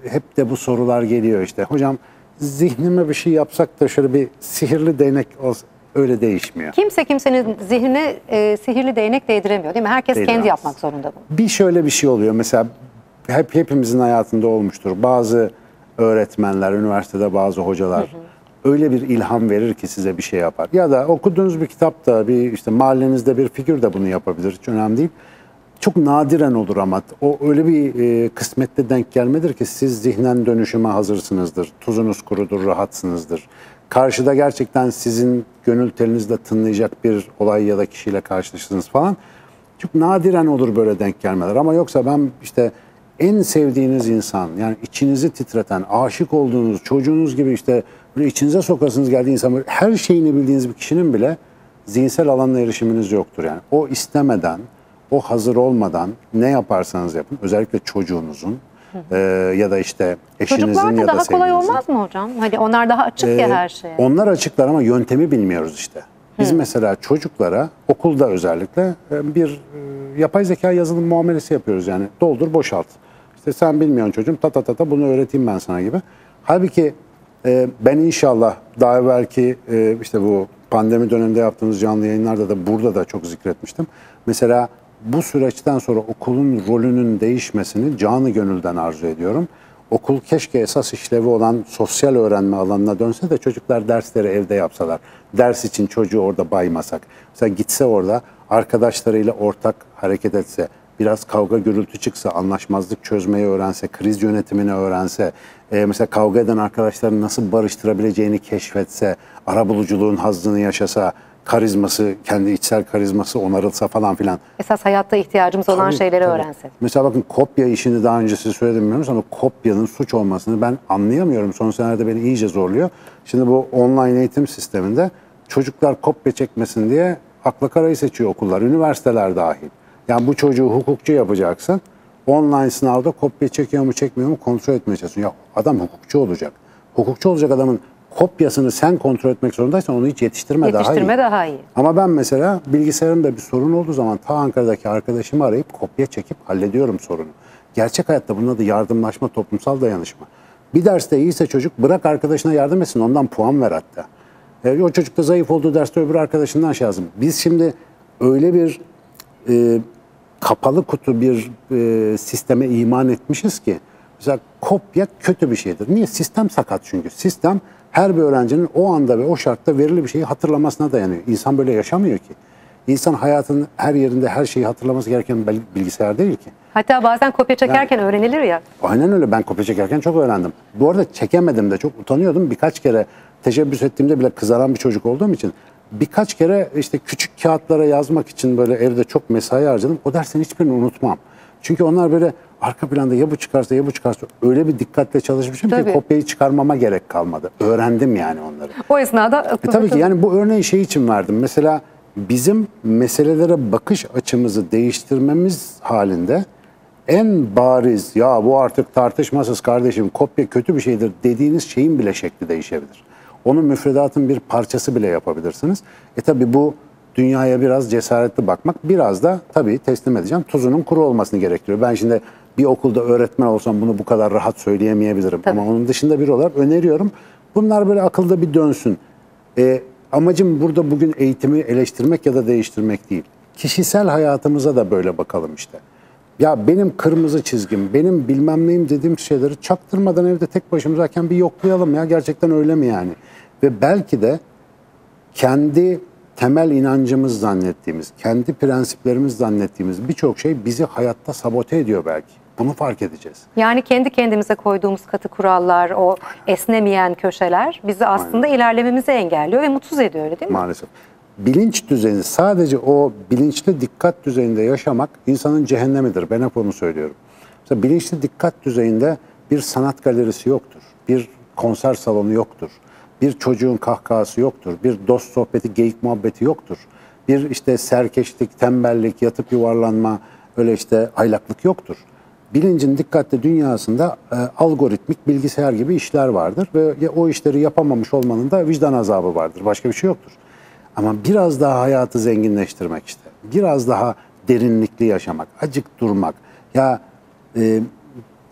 hep de bu sorular geliyor işte. Hocam zihnime bir şey yapsak da şöyle bir sihirli değnek olsa, öyle değişmiyor. Kimse kimsenin zihnine e, sihirli değnek değdiremiyor değil mi? Herkes Değdiremez. kendi yapmak zorunda bunu. Bir şöyle bir şey oluyor mesela. Hep hepimizin hayatında olmuştur. Bazı öğretmenler, üniversitede bazı hocalar hı hı. öyle bir ilham verir ki size bir şey yapar. Ya da okuduğunuz bir kitapta, bir işte mahallenizde bir figür de bunu yapabilir. Hiç önemli değil. Çok nadiren olur ama o öyle bir e, kısmette denk gelmedir ki siz zihnen dönüşüme hazırsınızdır. Tuzunuz kurudur, rahatsınızdır. Karşıda gerçekten sizin gönül telinizle tınlayacak bir olay ya da kişiyle karşılaşırsınız falan. Çok nadiren olur böyle denk gelmeler ama yoksa ben işte en sevdiğiniz insan, yani içinizi titreten, aşık olduğunuz, çocuğunuz gibi işte böyle içinize sokasınız geldiği insan, böyle her şeyini bildiğiniz bir kişinin bile zihinsel alanla erişiminiz yoktur. Yani o istemeden, o hazır olmadan ne yaparsanız yapın, özellikle çocuğunuzun e, ya da işte eşinizin ya da sevgilinizin. Çocuklar daha kolay olmaz mı hocam? Hani onlar daha açık e, ya her şeye. Onlar açıklar ama yöntemi bilmiyoruz işte. Biz Hı. mesela çocuklara okulda özellikle bir yapay zeka yazılım muamelesi yapıyoruz yani doldur boşalt. İşte sen bilmiyorsun çocuğum, ta ta ta ta bunu öğreteyim ben sana gibi. Halbuki e, ben inşallah daha evvelki e, işte bu pandemi döneminde yaptığımız canlı yayınlarda da burada da çok zikretmiştim. Mesela bu süreçten sonra okulun rolünün değişmesini canı gönülden arzu ediyorum. Okul keşke esas işlevi olan sosyal öğrenme alanına dönse de çocuklar dersleri evde yapsalar. Ders için çocuğu orada baymasak. Mesela gitse orada arkadaşlarıyla ortak hareket etse, biraz kavga gürültü çıksa, anlaşmazlık çözmeyi öğrense, kriz yönetimini öğrense, e, mesela kavga eden arkadaşlarını nasıl barıştırabileceğini keşfetse, arabuluculuğun hazzını yaşasa, karizması, kendi içsel karizması onarılsa falan filan. Esas hayatta ihtiyacımız tabii, olan şeyleri tabii. öğrensin. Mesela bakın kopya işini daha önce size söyledim bilmiyorum ama kopyanın suç olmasını ben anlayamıyorum. Son senelerde beni iyice zorluyor. Şimdi bu online eğitim sisteminde çocuklar kopya çekmesin diye akla karayı seçiyor okullar, üniversiteler dahil. Yani bu çocuğu hukukçu yapacaksın, online sınavda kopya çekiyor mu çekmiyor mu kontrol etmeye çalışıyorsun. Ya adam hukukçu olacak. Hukukçu olacak adamın kopyasını sen kontrol etmek zorundaysan onu hiç yetiştirme, yetiştirme daha, iyi. daha iyi. Ama ben mesela bilgisayarımda bir sorun olduğu zaman ta Ankara'daki arkadaşımı arayıp kopya çekip hallediyorum sorunu. Gerçek hayatta bunun adı yardımlaşma, toplumsal dayanışma. Bir derste iyiyse çocuk bırak arkadaşına yardım etsin, ondan puan ver hatta. E, o çocuk da zayıf olduğu derste öbür arkadaşından şey lazım. Biz şimdi öyle bir e, kapalı kutu bir e, sisteme iman etmişiz ki mesela kopya kötü bir şeydir. Niye? Sistem sakat çünkü. Sistem her bir öğrencinin o anda ve o şartta verili bir şeyi hatırlamasına dayanıyor. İnsan böyle yaşamıyor ki. İnsan hayatının her yerinde her şeyi hatırlaması gereken bilgisayar değil ki. Hatta bazen kopya çekerken yani, öğrenilir ya. Aynen öyle. Ben kopya çekerken çok öğrendim. Bu arada çekemedim de çok utanıyordum. Birkaç kere teşebbüs ettiğimde bile kızaran bir çocuk olduğum için birkaç kere işte küçük kağıtlara yazmak için böyle evde çok mesai harcadım. O dersin hiçbirini unutmam. Çünkü onlar böyle arka planda ya bu çıkarsa ya bu çıkarsa öyle bir dikkatle çalışmışım tabii. ki kopyayı çıkarmama gerek kalmadı. Öğrendim yani onları. O esnada... E tabii ki yani bu örneği şey için verdim. Mesela bizim meselelere bakış açımızı değiştirmemiz halinde en bariz ya bu artık tartışmasız kardeşim kopya kötü bir şeydir dediğiniz şeyin bile şekli değişebilir. Onu müfredatın bir parçası bile yapabilirsiniz. E tabii bu dünyaya biraz cesaretli bakmak, biraz da tabii teslim edeceğim tuzunun kuru olmasını gerektiriyor. Ben şimdi bir okulda öğretmen olsam bunu bu kadar rahat söyleyemeyebilirim. Tabii. Ama onun dışında biri olarak öneriyorum. Bunlar böyle akılda bir dönsün. E, amacım burada bugün eğitimi eleştirmek ya da değiştirmek değil. Kişisel hayatımıza da böyle bakalım işte. Ya benim kırmızı çizgim, benim bilmem neyim dediğim şeyleri çaktırmadan evde tek başımızayken bir yoklayalım ya. Gerçekten öyle mi yani? Ve belki de kendi temel inancımız zannettiğimiz, kendi prensiplerimiz zannettiğimiz birçok şey bizi hayatta sabote ediyor belki. Bunu fark edeceğiz. Yani kendi kendimize koyduğumuz katı kurallar, o aynen. esnemeyen köşeler bizi aslında aynen. ilerlememizi engelliyor ve mutsuz ediyor, öyle değil mi? Maalesef. Bilinç düzeni, sadece o bilinçli dikkat düzeyinde yaşamak insanın cehennemidir. Ben hep onu söylüyorum. Mesela bilinçli dikkat düzeyinde bir sanat galerisi yoktur, bir konser salonu yoktur. Bir çocuğun kahkahası yoktur, bir dost sohbeti, geyik muhabbeti yoktur. Bir işte serkeşlik, tembellik, yatıp yuvarlanma, öyle işte aylaklık yoktur. Bilincin dikkatli dünyasında e, algoritmik bilgisayar gibi işler vardır ve o işleri yapamamış olmanın da vicdan azabı vardır. Başka bir şey yoktur. Ama biraz daha hayatı zenginleştirmek işte, biraz daha derinlikli yaşamak, acık durmak. Ya e,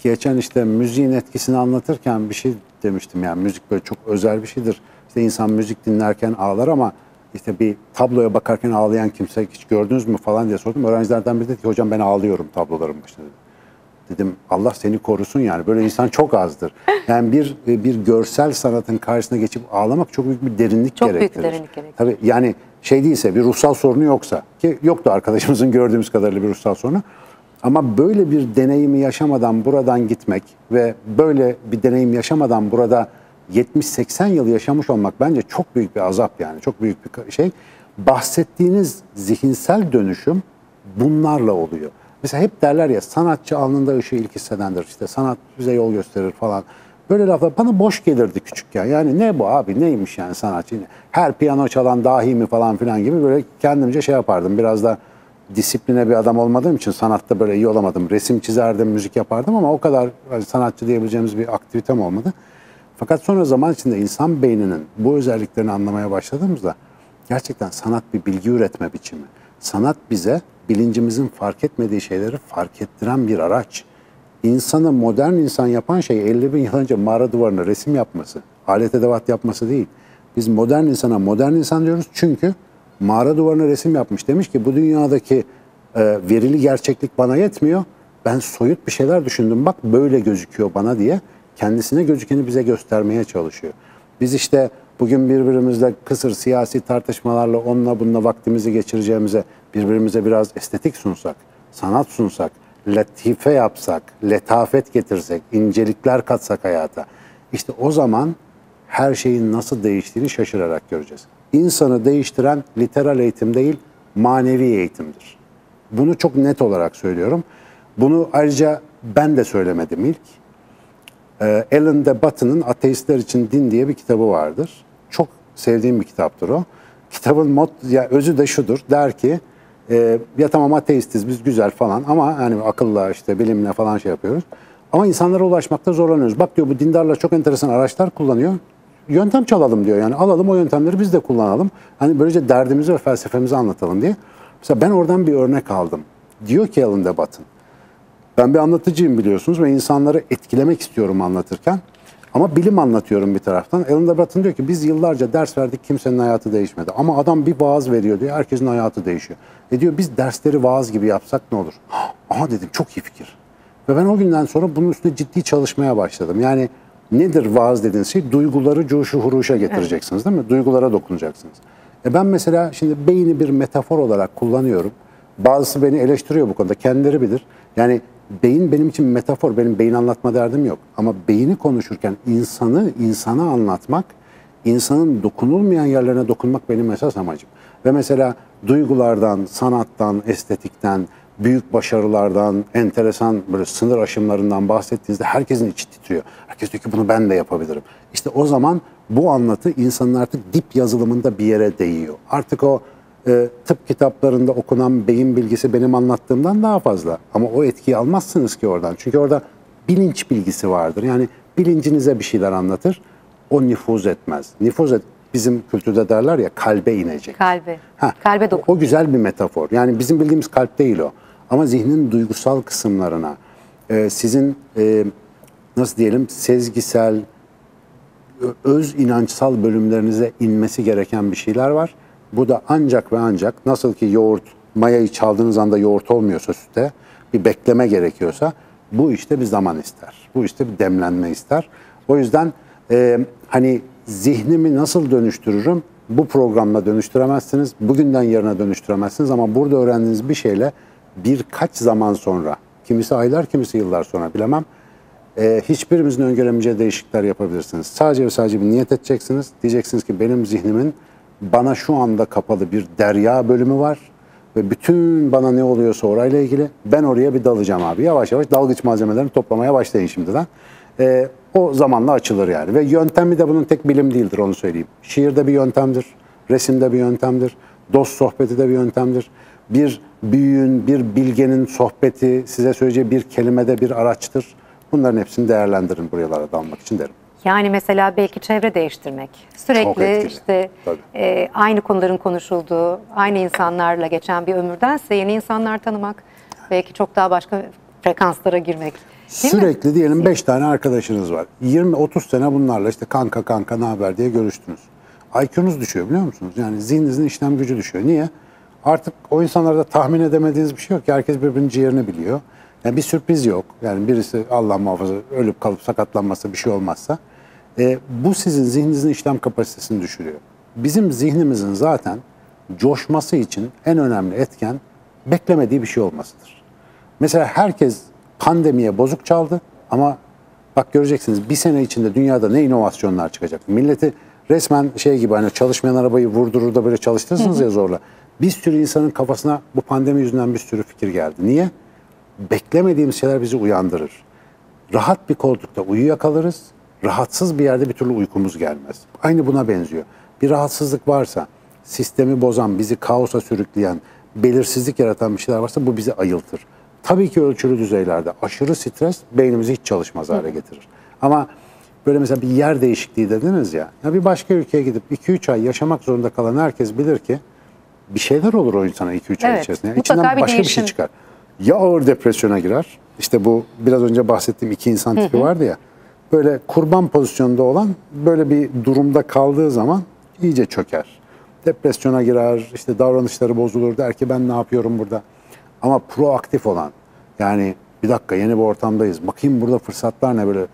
geçen işte müziğin etkisini anlatırken bir şey demiştim yani müzik böyle çok özel bir şeydir. İşte insan müzik dinlerken ağlar ama işte bir tabloya bakarken ağlayan kimse hiç gördünüz mü falan diye sordum. Öğrencilerden biri dedi ki hocam ben ağlıyorum tabloların başında. Dedim Allah seni korusun yani böyle insan çok azdır. Yani bir bir görsel sanatın karşısına geçip ağlamak çok büyük bir derinlik çok gerektirir. Çok büyük derinlik gerektirir. Tabii yani şey değilse bir ruhsal sorunu yoksa ki yoktu arkadaşımızın gördüğümüz kadarıyla bir ruhsal sorunu. Ama böyle bir deneyimi yaşamadan buradan gitmek ve böyle bir deneyim yaşamadan burada yetmiş seksen yıl yaşamış olmak bence çok büyük bir azap yani. Çok büyük bir şey. Bahsettiğiniz zihinsel dönüşüm bunlarla oluyor. Mesela hep derler ya sanatçı alnında ışığı ilk hissedendir. İşte sanat bize yol gösterir falan. Böyle laflar bana boş gelirdi küçükken. Yani ne bu abi neymiş yani sanatçı? Her piyano çalan dahi mi falan filan gibi böyle kendimce şey yapardım biraz da. Disipline bir adam olmadığım için sanatta böyle iyi olamadım. Resim çizerdim, müzik yapardım ama o kadar sanatçı diyebileceğimiz bir aktivitem olmadı. Fakat sonra zaman içinde insan beyninin bu özelliklerini anlamaya başladığımızda gerçekten sanat bir bilgi üretme biçimi. Sanat bize bilincimizin fark etmediği şeyleri fark ettiren bir araç. İnsanı modern insan yapan şey elli bin yıl önce mağara duvarına resim yapması, alet edevat yapması değil. Biz modern insana modern insan diyoruz çünkü mağara duvarına resim yapmış. Demiş ki bu dünyadaki e, verili gerçeklik bana yetmiyor. Ben soyut bir şeyler düşündüm. Bak böyle gözüküyor bana diye. Kendisine gözükeni bize göstermeye çalışıyor. Biz işte bugün birbirimizle kısır siyasi tartışmalarla onunla bununla vaktimizi geçireceğimize birbirimize biraz estetik sunsak, sanat sunsak, latife yapsak, letafet getirsek, incelikler katsak hayata, işte o zaman her şeyin nasıl değiştiğini şaşırarak göreceğiz. İnsanı değiştiren literal eğitim değil, manevi eğitimdir. Bunu çok net olarak söylüyorum. Bunu ayrıca ben de söylemedim ilk. Ee, Alain de Botton'ın Ateistler için Din diye bir kitabı vardır. Çok sevdiğim bir kitaptır o. Kitabın mod, ya özü de şudur, der ki, e, ya tamam ateistiz biz güzel falan ama hani akılla işte bilimle falan şey yapıyoruz. Ama insanlara ulaşmakta zorlanıyoruz. Bak diyor bu dindarlar çok enteresan araçlar kullanıyor. Yöntem çalalım diyor yani alalım o yöntemleri biz de kullanalım. Hani böylece derdimizi ve felsefemizi anlatalım diye. Mesela ben oradan bir örnek aldım. Diyor ki Alain de Botton, ben bir anlatıcıyım biliyorsunuz ve insanları etkilemek istiyorum anlatırken. Ama bilim anlatıyorum bir taraftan. Alain de Botton diyor ki biz yıllarca ders verdik kimsenin hayatı değişmedi. Ama adam bir vaaz veriyor diyor herkesin hayatı değişiyor. E diyor biz dersleri vaaz gibi yapsak ne olur? Aha dedim çok iyi fikir. Ve ben o günden sonra bunun üstüne ciddi çalışmaya başladım. Yani nedir vaaz dediğiniz şey? Duyguları coşu huruşa getireceksiniz değil mi? Duygulara dokunacaksınız. E ben mesela şimdi beyni bir metafor olarak kullanıyorum. Bazısı beni eleştiriyor bu konuda. Kendileri bilir. Yani beyin benim için metafor. Benim beyin anlatma derdim yok. Ama beyni konuşurken insanı insana anlatmak, insanın dokunulmayan yerlerine dokunmak benim esas amacım. Ve mesela duygulardan, sanattan, estetikten, büyük başarılardan, enteresan böyle sınır aşımlarından bahsettiğinizde herkesin içi titriyor. Herkes diyor ki bunu ben de yapabilirim. İşte o zaman bu anlatı insanın artık dip yazılımında bir yere değiyor. Artık o e, tıp kitaplarında okunan beyin bilgisi benim anlattığımdan daha fazla. Ama o etkiyi almazsınız ki oradan. Çünkü orada bilinç bilgisi vardır. Yani bilincinize bir şeyler anlatır. O nüfuz etmez. Nüfuz et. Bizim kültürde derler ya kalbe inecek. Kalbe. Ha, kalbe dokunuyor. O, o güzel bir metafor. Yani bizim bildiğimiz kalp değil o. Ama zihnin duygusal kısımlarına, sizin nasıl diyelim sezgisel, öz inançsal bölümlerinize inmesi gereken bir şeyler var. Bu da ancak ve ancak nasıl ki yoğurt, mayayı çaldığınız anda yoğurt olmuyorsa sütte, bir bekleme gerekiyorsa bu işte bir zaman ister. Bu işte bir demlenme ister. O yüzden hani zihnimi nasıl dönüştürürüm? Bu programla dönüştüremezsiniz. Bugünden yarına dönüştüremezsiniz ama burada öğrendiğiniz bir şeyle birkaç zaman sonra, kimisi aylar, kimisi yıllar sonra bilemem, e, hiçbirimizin öngöremeyeceği değişiklikler yapabilirsiniz. Sadece ve sadece bir niyet edeceksiniz. Diyeceksiniz ki benim zihnimin bana şu anda kapalı bir derya bölümü var ve bütün bana ne oluyorsa orayla ilgili ben oraya bir dalacağım abi. Yavaş yavaş dalgıç malzemelerini toplamaya başlayın şimdiden. E, o zamanla açılır yani. Ve yöntemi de bunun tek bilim değildir onu söyleyeyim. Şiirde bir yöntemdir, resimde bir yöntemdir, dost sohbeti de bir yöntemdir. Bir büyüğün, bir bilgenin sohbeti, size söyleyeceği bir kelimede bir araçtır. Bunların hepsini değerlendirin buralara dalmak için derim. Yani mesela belki çevre değiştirmek. Sürekli işte e, aynı konuların konuşulduğu, aynı insanlarla geçen bir ömürdense yeni insanlar tanımak, belki çok daha başka frekanslara girmek. Değil Sürekli mi? diyelim beş tane arkadaşınız var. yirmi otuz sene bunlarla işte kanka kanka ne haber diye görüştünüz. I Q'nuz düşüyor biliyor musunuz? Yani zihninizin işlem gücü düşüyor. Niye? Artık o insanlarda tahmin edemediğiniz bir şey yok ki herkes birbirinin ciğerini biliyor. Yani bir sürpriz yok. Yani birisi Allah muhafaza ölüp kalıp sakatlanmazsa bir şey olmazsa. E, bu sizin zihninizin işlem kapasitesini düşürüyor. Bizim zihnimizin zaten coşması için en önemli etken beklemediği bir şey olmasıdır. Mesela herkes pandemiye bozuk çaldı ama bak göreceksiniz bir sene içinde dünyada ne inovasyonlar çıkacak. Milleti resmen şey gibi hani çalışmayan arabayı vurdurur da böyle çalıştırırsınız ya zorla. Bir sürü insanın kafasına bu pandemi yüzünden bir sürü fikir geldi. Niye? Beklemediğimiz şeyler bizi uyandırır. Rahat bir koltukta uyuyakalırız, rahatsız bir yerde bir türlü uykumuz gelmez. Aynı buna benziyor. Bir rahatsızlık varsa, sistemi bozan, bizi kaosa sürükleyen, belirsizlik yaratan bir şeyler varsa bu bizi ayıltır. Tabii ki ölçülü düzeylerde aşırı stres beynimizi hiç çalışmaz hale getirir. Ama böyle mesela bir yer değişikliği dediniz ya, ya bir başka ülkeye gidip iki üç ay yaşamak zorunda kalan herkes bilir ki bir şeyler olur o insana iki üç ay evet, içerisinde. İçinden bir başka değişim. bir şey çıkar. Ya ağır depresyona girer. İşte bu biraz önce bahsettiğim iki insan tipi hı hı. vardı ya. Böyle kurban pozisyonda olan böyle bir durumda kaldığı zaman iyice çöker. Depresyona girer, işte davranışları bozulur der ki ben ne yapıyorum burada. Ama proaktif olan yani bir dakika yeni bir ortamdayız. Bakayım burada fırsatlar ne böyle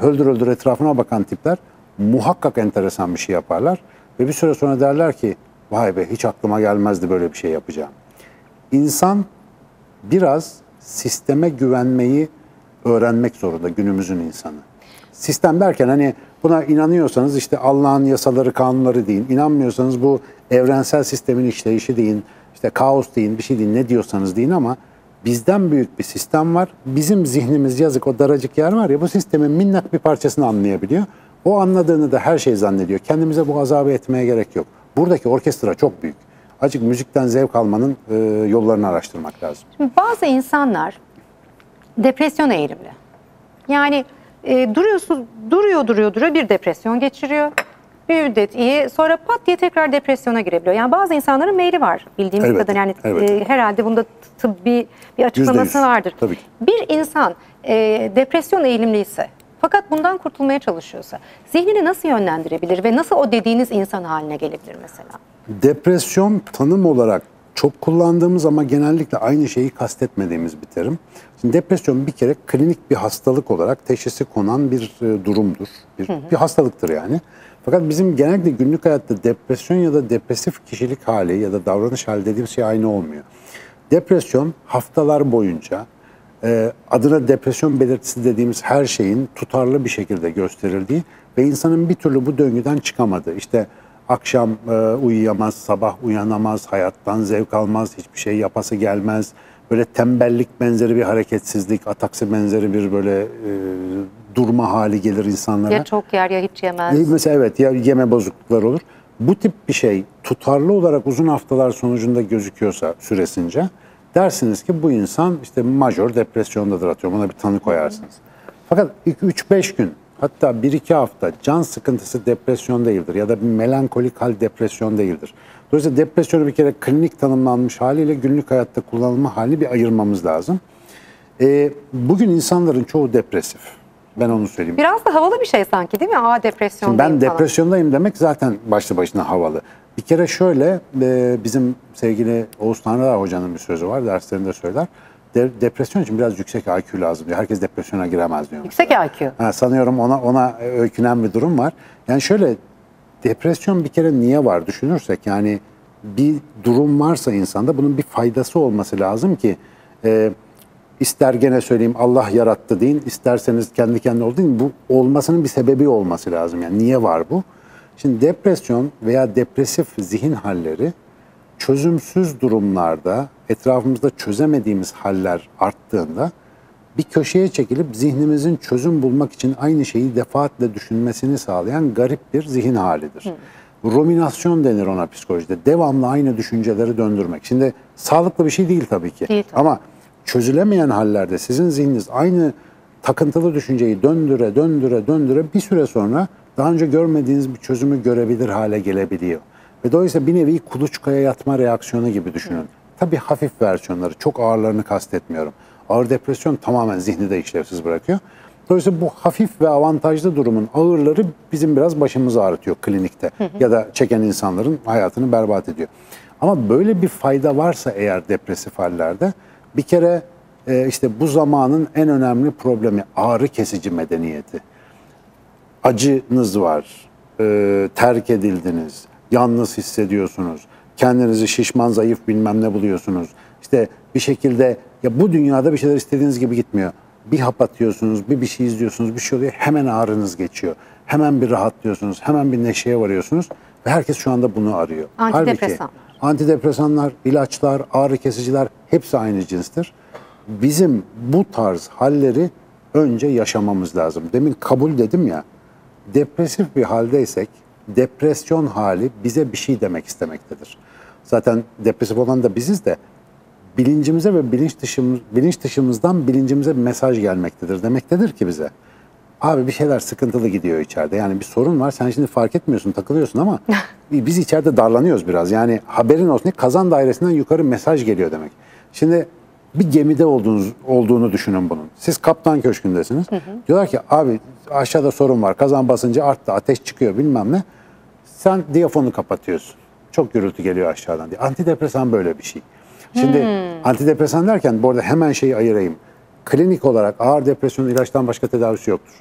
höldür höldür etrafına bakan tipler muhakkak enteresan bir şey yaparlar. Ve bir süre sonra derler ki vay be hiç aklıma gelmezdi böyle bir şey yapacağım. İnsan biraz sisteme güvenmeyi öğrenmek zorunda günümüzün insanı. Sistem derken hani buna inanıyorsanız işte Allah'ın yasaları, kanunları deyin. İnanmıyorsanız bu evrensel sistemin işleyişi deyin. İşte kaos deyin, bir şey deyin, ne diyorsanız deyin ama bizden büyük bir sistem var. Bizim zihnimiz yazık o daracık yer var ya, bu sistemin minnak bir parçasını anlayabiliyor. O anladığını da her şey zannediyor. Kendimize bu azabı etmeye gerek yok. Buradaki orkestra çok büyük. Açık müzikten zevk almanın e, yollarını araştırmak lazım. Şimdi bazı insanlar depresyon eğilimli. Yani e, duruyorsun, duruyor duruyor duruyor bir depresyon geçiriyor. Bir müddet iyi, sonra pat diye tekrar depresyona girebiliyor. Yani bazı insanların meyli var bildiğimiz evet, kadar. Yani evet. e, herhalde bunda tıbbi bir açıklaması vardır. Tabii. Bir insan e, depresyon eğilimliyse fakat bundan kurtulmaya çalışıyorsa zihnini nasıl yönlendirebilir ve nasıl o dediğiniz insan haline gelebilir mesela? Depresyon tanım olarak çok kullandığımız ama genellikle aynı şeyi kastetmediğimiz bir terim. Şimdi depresyon bir kere klinik bir hastalık olarak teşhisi konan bir durumdur. Bir, hı hı. bir hastalıktır yani. Fakat bizim genellikle günlük hayatta depresyon ya da depresif kişilik hali ya da davranış hali dediğim şey aynı olmuyor. Depresyon haftalar boyunca adına depresyon belirtisi dediğimiz her şeyin tutarlı bir şekilde gösterildiği ve insanın bir türlü bu döngüden çıkamadığı, işte akşam uyuyamaz, sabah uyanamaz, hayattan zevk almaz, hiçbir şey yapası gelmez, böyle tembellik benzeri bir hareketsizlik, ataksi benzeri bir böyle e, durma hali gelir insanlara. Ya çok yer ya hiç yemez. Mesela evet ya yeme bozuklukları olur. Bu tip bir şey tutarlı olarak uzun haftalar sonucunda gözüküyorsa süresince dersiniz ki bu insan işte majör depresyondadır, atıyorum ona bir tanı koyarsınız. Fakat üç beş gün hatta bir iki hafta can sıkıntısı depresyon değildir ya da bir melankolik hal depresyon değildir. Dolayısıyla depresyonu bir kere klinik tanımlanmış haliyle günlük hayatta kullanılma hali bir ayırmamız lazım. E, bugün insanların çoğu depresif. Ben onu söyleyeyim. Biraz da havalı bir şey sanki değil mi? Aa depresyondayım falan. Ben depresyondayım demek zaten başlı başına havalı. Bir kere şöyle e, bizim sevgili Oğuz Tanrıdağ hocanın bir sözü var, derslerinde söyler. De, depresyon için biraz yüksek I Q lazım diyor. Herkes depresyona giremez diyor. Yüksek I Q. Ha, sanıyorum ona ona öykünen bir durum var. Yani şöyle depresyon bir kere niye var düşünürsek yani bir durum varsa insanda bunun bir faydası olması lazım ki e, ister gene söyleyeyim Allah yarattı deyin, isterseniz kendi kendine oldu deyin. Bu olmasının bir sebebi olması lazım. Yani niye var bu? Şimdi depresyon veya depresif zihin halleri çözümsüz durumlarda, etrafımızda çözemediğimiz haller arttığında bir köşeye çekilip zihnimizin çözüm bulmak için aynı şeyi defaatle düşünmesini sağlayan garip bir zihin halidir. Hı. Ruminasyon denir ona psikolojide. Devamlı aynı düşünceleri döndürmek. Şimdi sağlıklı bir şey değil tabii ki. Değil, tabii. Ama çözülemeyen hallerde sizin zihniniz aynı takıntılı düşünceyi döndüre döndüre döndüre bir süre sonra daha önce görmediğiniz bir çözümü görebilir hale gelebiliyor. Ve dolayısıyla bir nevi kuluçkaya yatma reaksiyonu gibi düşünün. Evet. Tabii hafif versiyonları, çok ağırlarını kastetmiyorum. Ağır depresyon tamamen zihni de işlevsiz bırakıyor. Dolayısıyla bu hafif ve avantajlı durumun ağırları bizim biraz başımızı ağrıtıyor klinikte. Hı hı. Ya da çeken insanların hayatını berbat ediyor. Ama böyle bir fayda varsa eğer depresif hallerde bir kere işte bu zamanın en önemli problemi ağrı kesici medeniyeti. Acınız var, e, terk edildiniz, yalnız hissediyorsunuz, kendinizi şişman, zayıf bilmem ne buluyorsunuz. İşte bir şekilde ya bu dünyada bir şeyler istediğiniz gibi gitmiyor. Bir hap atıyorsunuz, bir bir şey izliyorsunuz, bir şey oluyor, hemen ağrınız geçiyor. Hemen bir rahatlıyorsunuz, hemen bir neşeye varıyorsunuz ve herkes şu anda bunu arıyor. Antidepresanlar. Halbuki antidepresanlar, ilaçlar, ağrı kesiciler hepsi aynı cinstir. Bizim bu tarz halleri önce yaşamamız lazım. Demin kabul dedim ya. Depresif bir haldeysek depresyon hali bize bir şey demek istemektedir. Zaten depresif olan da biziz de bilincimize ve bilinç dışımız, bilinç dışımızdan bilincimize bir mesaj gelmektedir. Demektedir ki bize abi bir şeyler sıkıntılı gidiyor içeride. Yani bir sorun var, sen şimdi fark etmiyorsun, takılıyorsun ama biz içeride darlanıyoruz biraz. Yani haberin olsun diye kazan dairesinden yukarı mesaj geliyor demek. Şimdi bir gemide olduğunuz, olduğunu düşünün bunun. Siz kaptan köşkündesiniz. Hı hı. Diyorlar ki abi aşağıda sorun var. Kazan basıncı arttı. Ateş çıkıyor bilmem ne. Sen diyafonu kapatıyorsun. Çok gürültü geliyor aşağıdan diye. Antidepresan böyle bir şey. Şimdi hmm. antidepresan derken bu arada hemen şeyi ayırayım. Klinik olarak ağır depresyon ilaçtan başka tedavisi yoktur.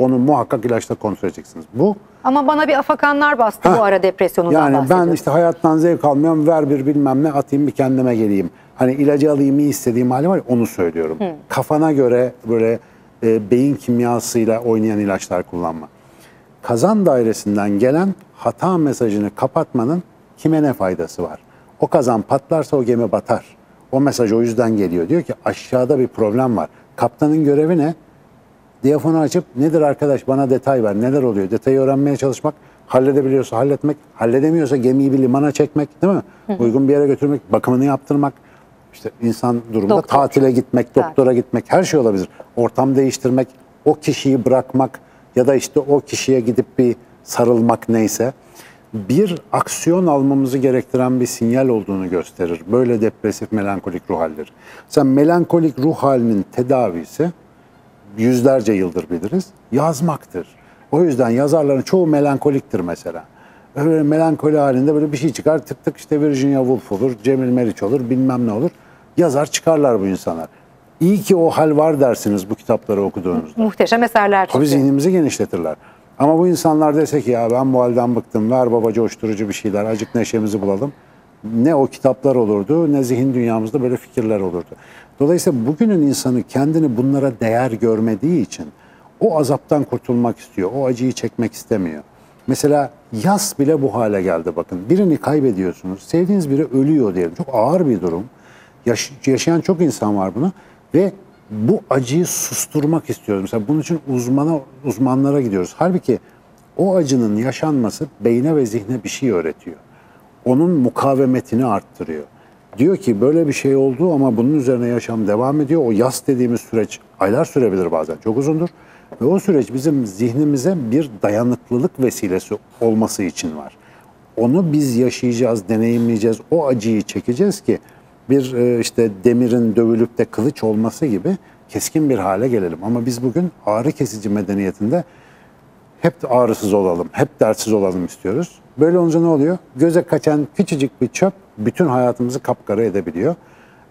Onu muhakkak ilaçla kontrol edeceksiniz. Bu. Ama bana bir afakanlar bastı ha, bu ara depresyonundan bahsediyorum. Yani ben bahsediyorum. işte hayattan zevk almıyorum, ver bir bilmem ne atayım bir kendime geleyim. Hani ilacı alayım iyi istediğim halim var ya, onu söylüyorum. Hmm. Kafana göre böyle e, beyin kimyasıyla oynayan ilaçlar kullanma. Kazan dairesinden gelen hata mesajını kapatmanın kime ne faydası var? O kazan patlarsa o gemi batar. O mesaj o yüzden geliyor. Diyor ki aşağıda bir problem var. Kaptanın görevi ne? Diyafonu açıp nedir arkadaş bana detay ver, neler oluyor? Detayı öğrenmeye çalışmak, halledebiliyorsa halletmek, halledemiyorsa gemiyi bir limana çekmek, değil mi? Hı hı. Uygun bir yere götürmek, bakımını yaptırmak, işte insan durumda doktor. tatile gitmek, doktora gitmek, her şey olabilir. Ortam değiştirmek, o kişiyi bırakmak ya da işte o kişiye gidip bir sarılmak neyse. Bir aksiyon almamızı gerektiren bir sinyal olduğunu gösterir. Böyle depresif melankolik ruh halleri. Mesela melankolik ruh halinin tedavisi yüzlerce yıldır biliriz. Yazmaktır. O yüzden yazarların çoğu melankoliktir mesela. Öyle melankoli halinde böyle bir şey çıkar. Tık tık işte Virginia Woolf olur, Cemil Meriç olur, bilmem ne olur. Yazar çıkarlar bu insanlar. İyi ki o hal var dersiniz bu kitapları okuduğunuzda. Muhteşem eserler. Tabii zihnimizi genişletirler. Ama bu insanlar dese ki ya ben bu halden bıktım, ver baba coşturucu bir şeyler, azıcık neşemizi bulalım. Ne o kitaplar olurdu, ne zihin dünyamızda böyle fikirler olurdu. Dolayısıyla bugünün insanı kendini bunlara değer görmediği için o azaptan kurtulmak istiyor, o acıyı çekmek istemiyor. Mesela yas bile bu hale geldi bakın. Birini kaybediyorsunuz, sevdiğiniz biri ölüyor diyelim. Çok ağır bir durum. Yaş- yaşayan çok insan var bunu ve bu acıyı susturmak istiyoruz. Mesela bunun için uzmana, uzmanlara gidiyoruz. Halbuki o acının yaşanması beyne ve zihne bir şey öğretiyor. Onun mukavemetini arttırıyor. Diyor ki böyle bir şey oldu ama bunun üzerine yaşam devam ediyor. O yas dediğimiz süreç aylar sürebilir bazen, çok uzundur. Ve o süreç bizim zihnimize bir dayanıklılık vesilesi olması için var. Onu biz yaşayacağız, deneyimleyeceğiz, o acıyı çekeceğiz ki bir işte demirin dövülüp de kılıç olması gibi keskin bir hale gelelim. Ama biz bugün ağrı kesici medeniyetinde hep ağrısız olalım, hep dertsiz olalım istiyoruz. Böyle olunca ne oluyor? Göze kaçan küçücük bir çöp bütün hayatımızı kapkara edebiliyor.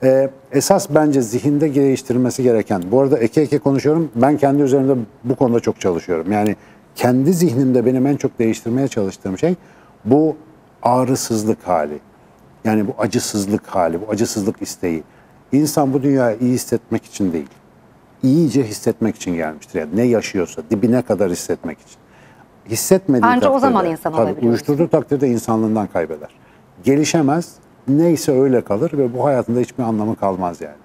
Ee, esas bence zihinde geliştirmesi gereken, bu arada eke eke konuşuyorum, ben kendi üzerimde bu konuda çok çalışıyorum. Yani kendi zihnimde benim en çok değiştirmeye çalıştığım şey bu ağrısızlık hali. Yani bu acısızlık hali, bu acısızlık isteği. İnsan bu dünyayı iyi hissetmek için değil, iyice hissetmek için gelmiştir. Yani ne yaşıyorsa dibine kadar hissetmek için. Hissetmediği Anca takdirde, o zaman insan tabii, uyuşturduğu takdirde insanlığından kaybeder. Gelişemez, neyse öyle kalır ve bu hayatında hiçbir anlamı kalmaz yani.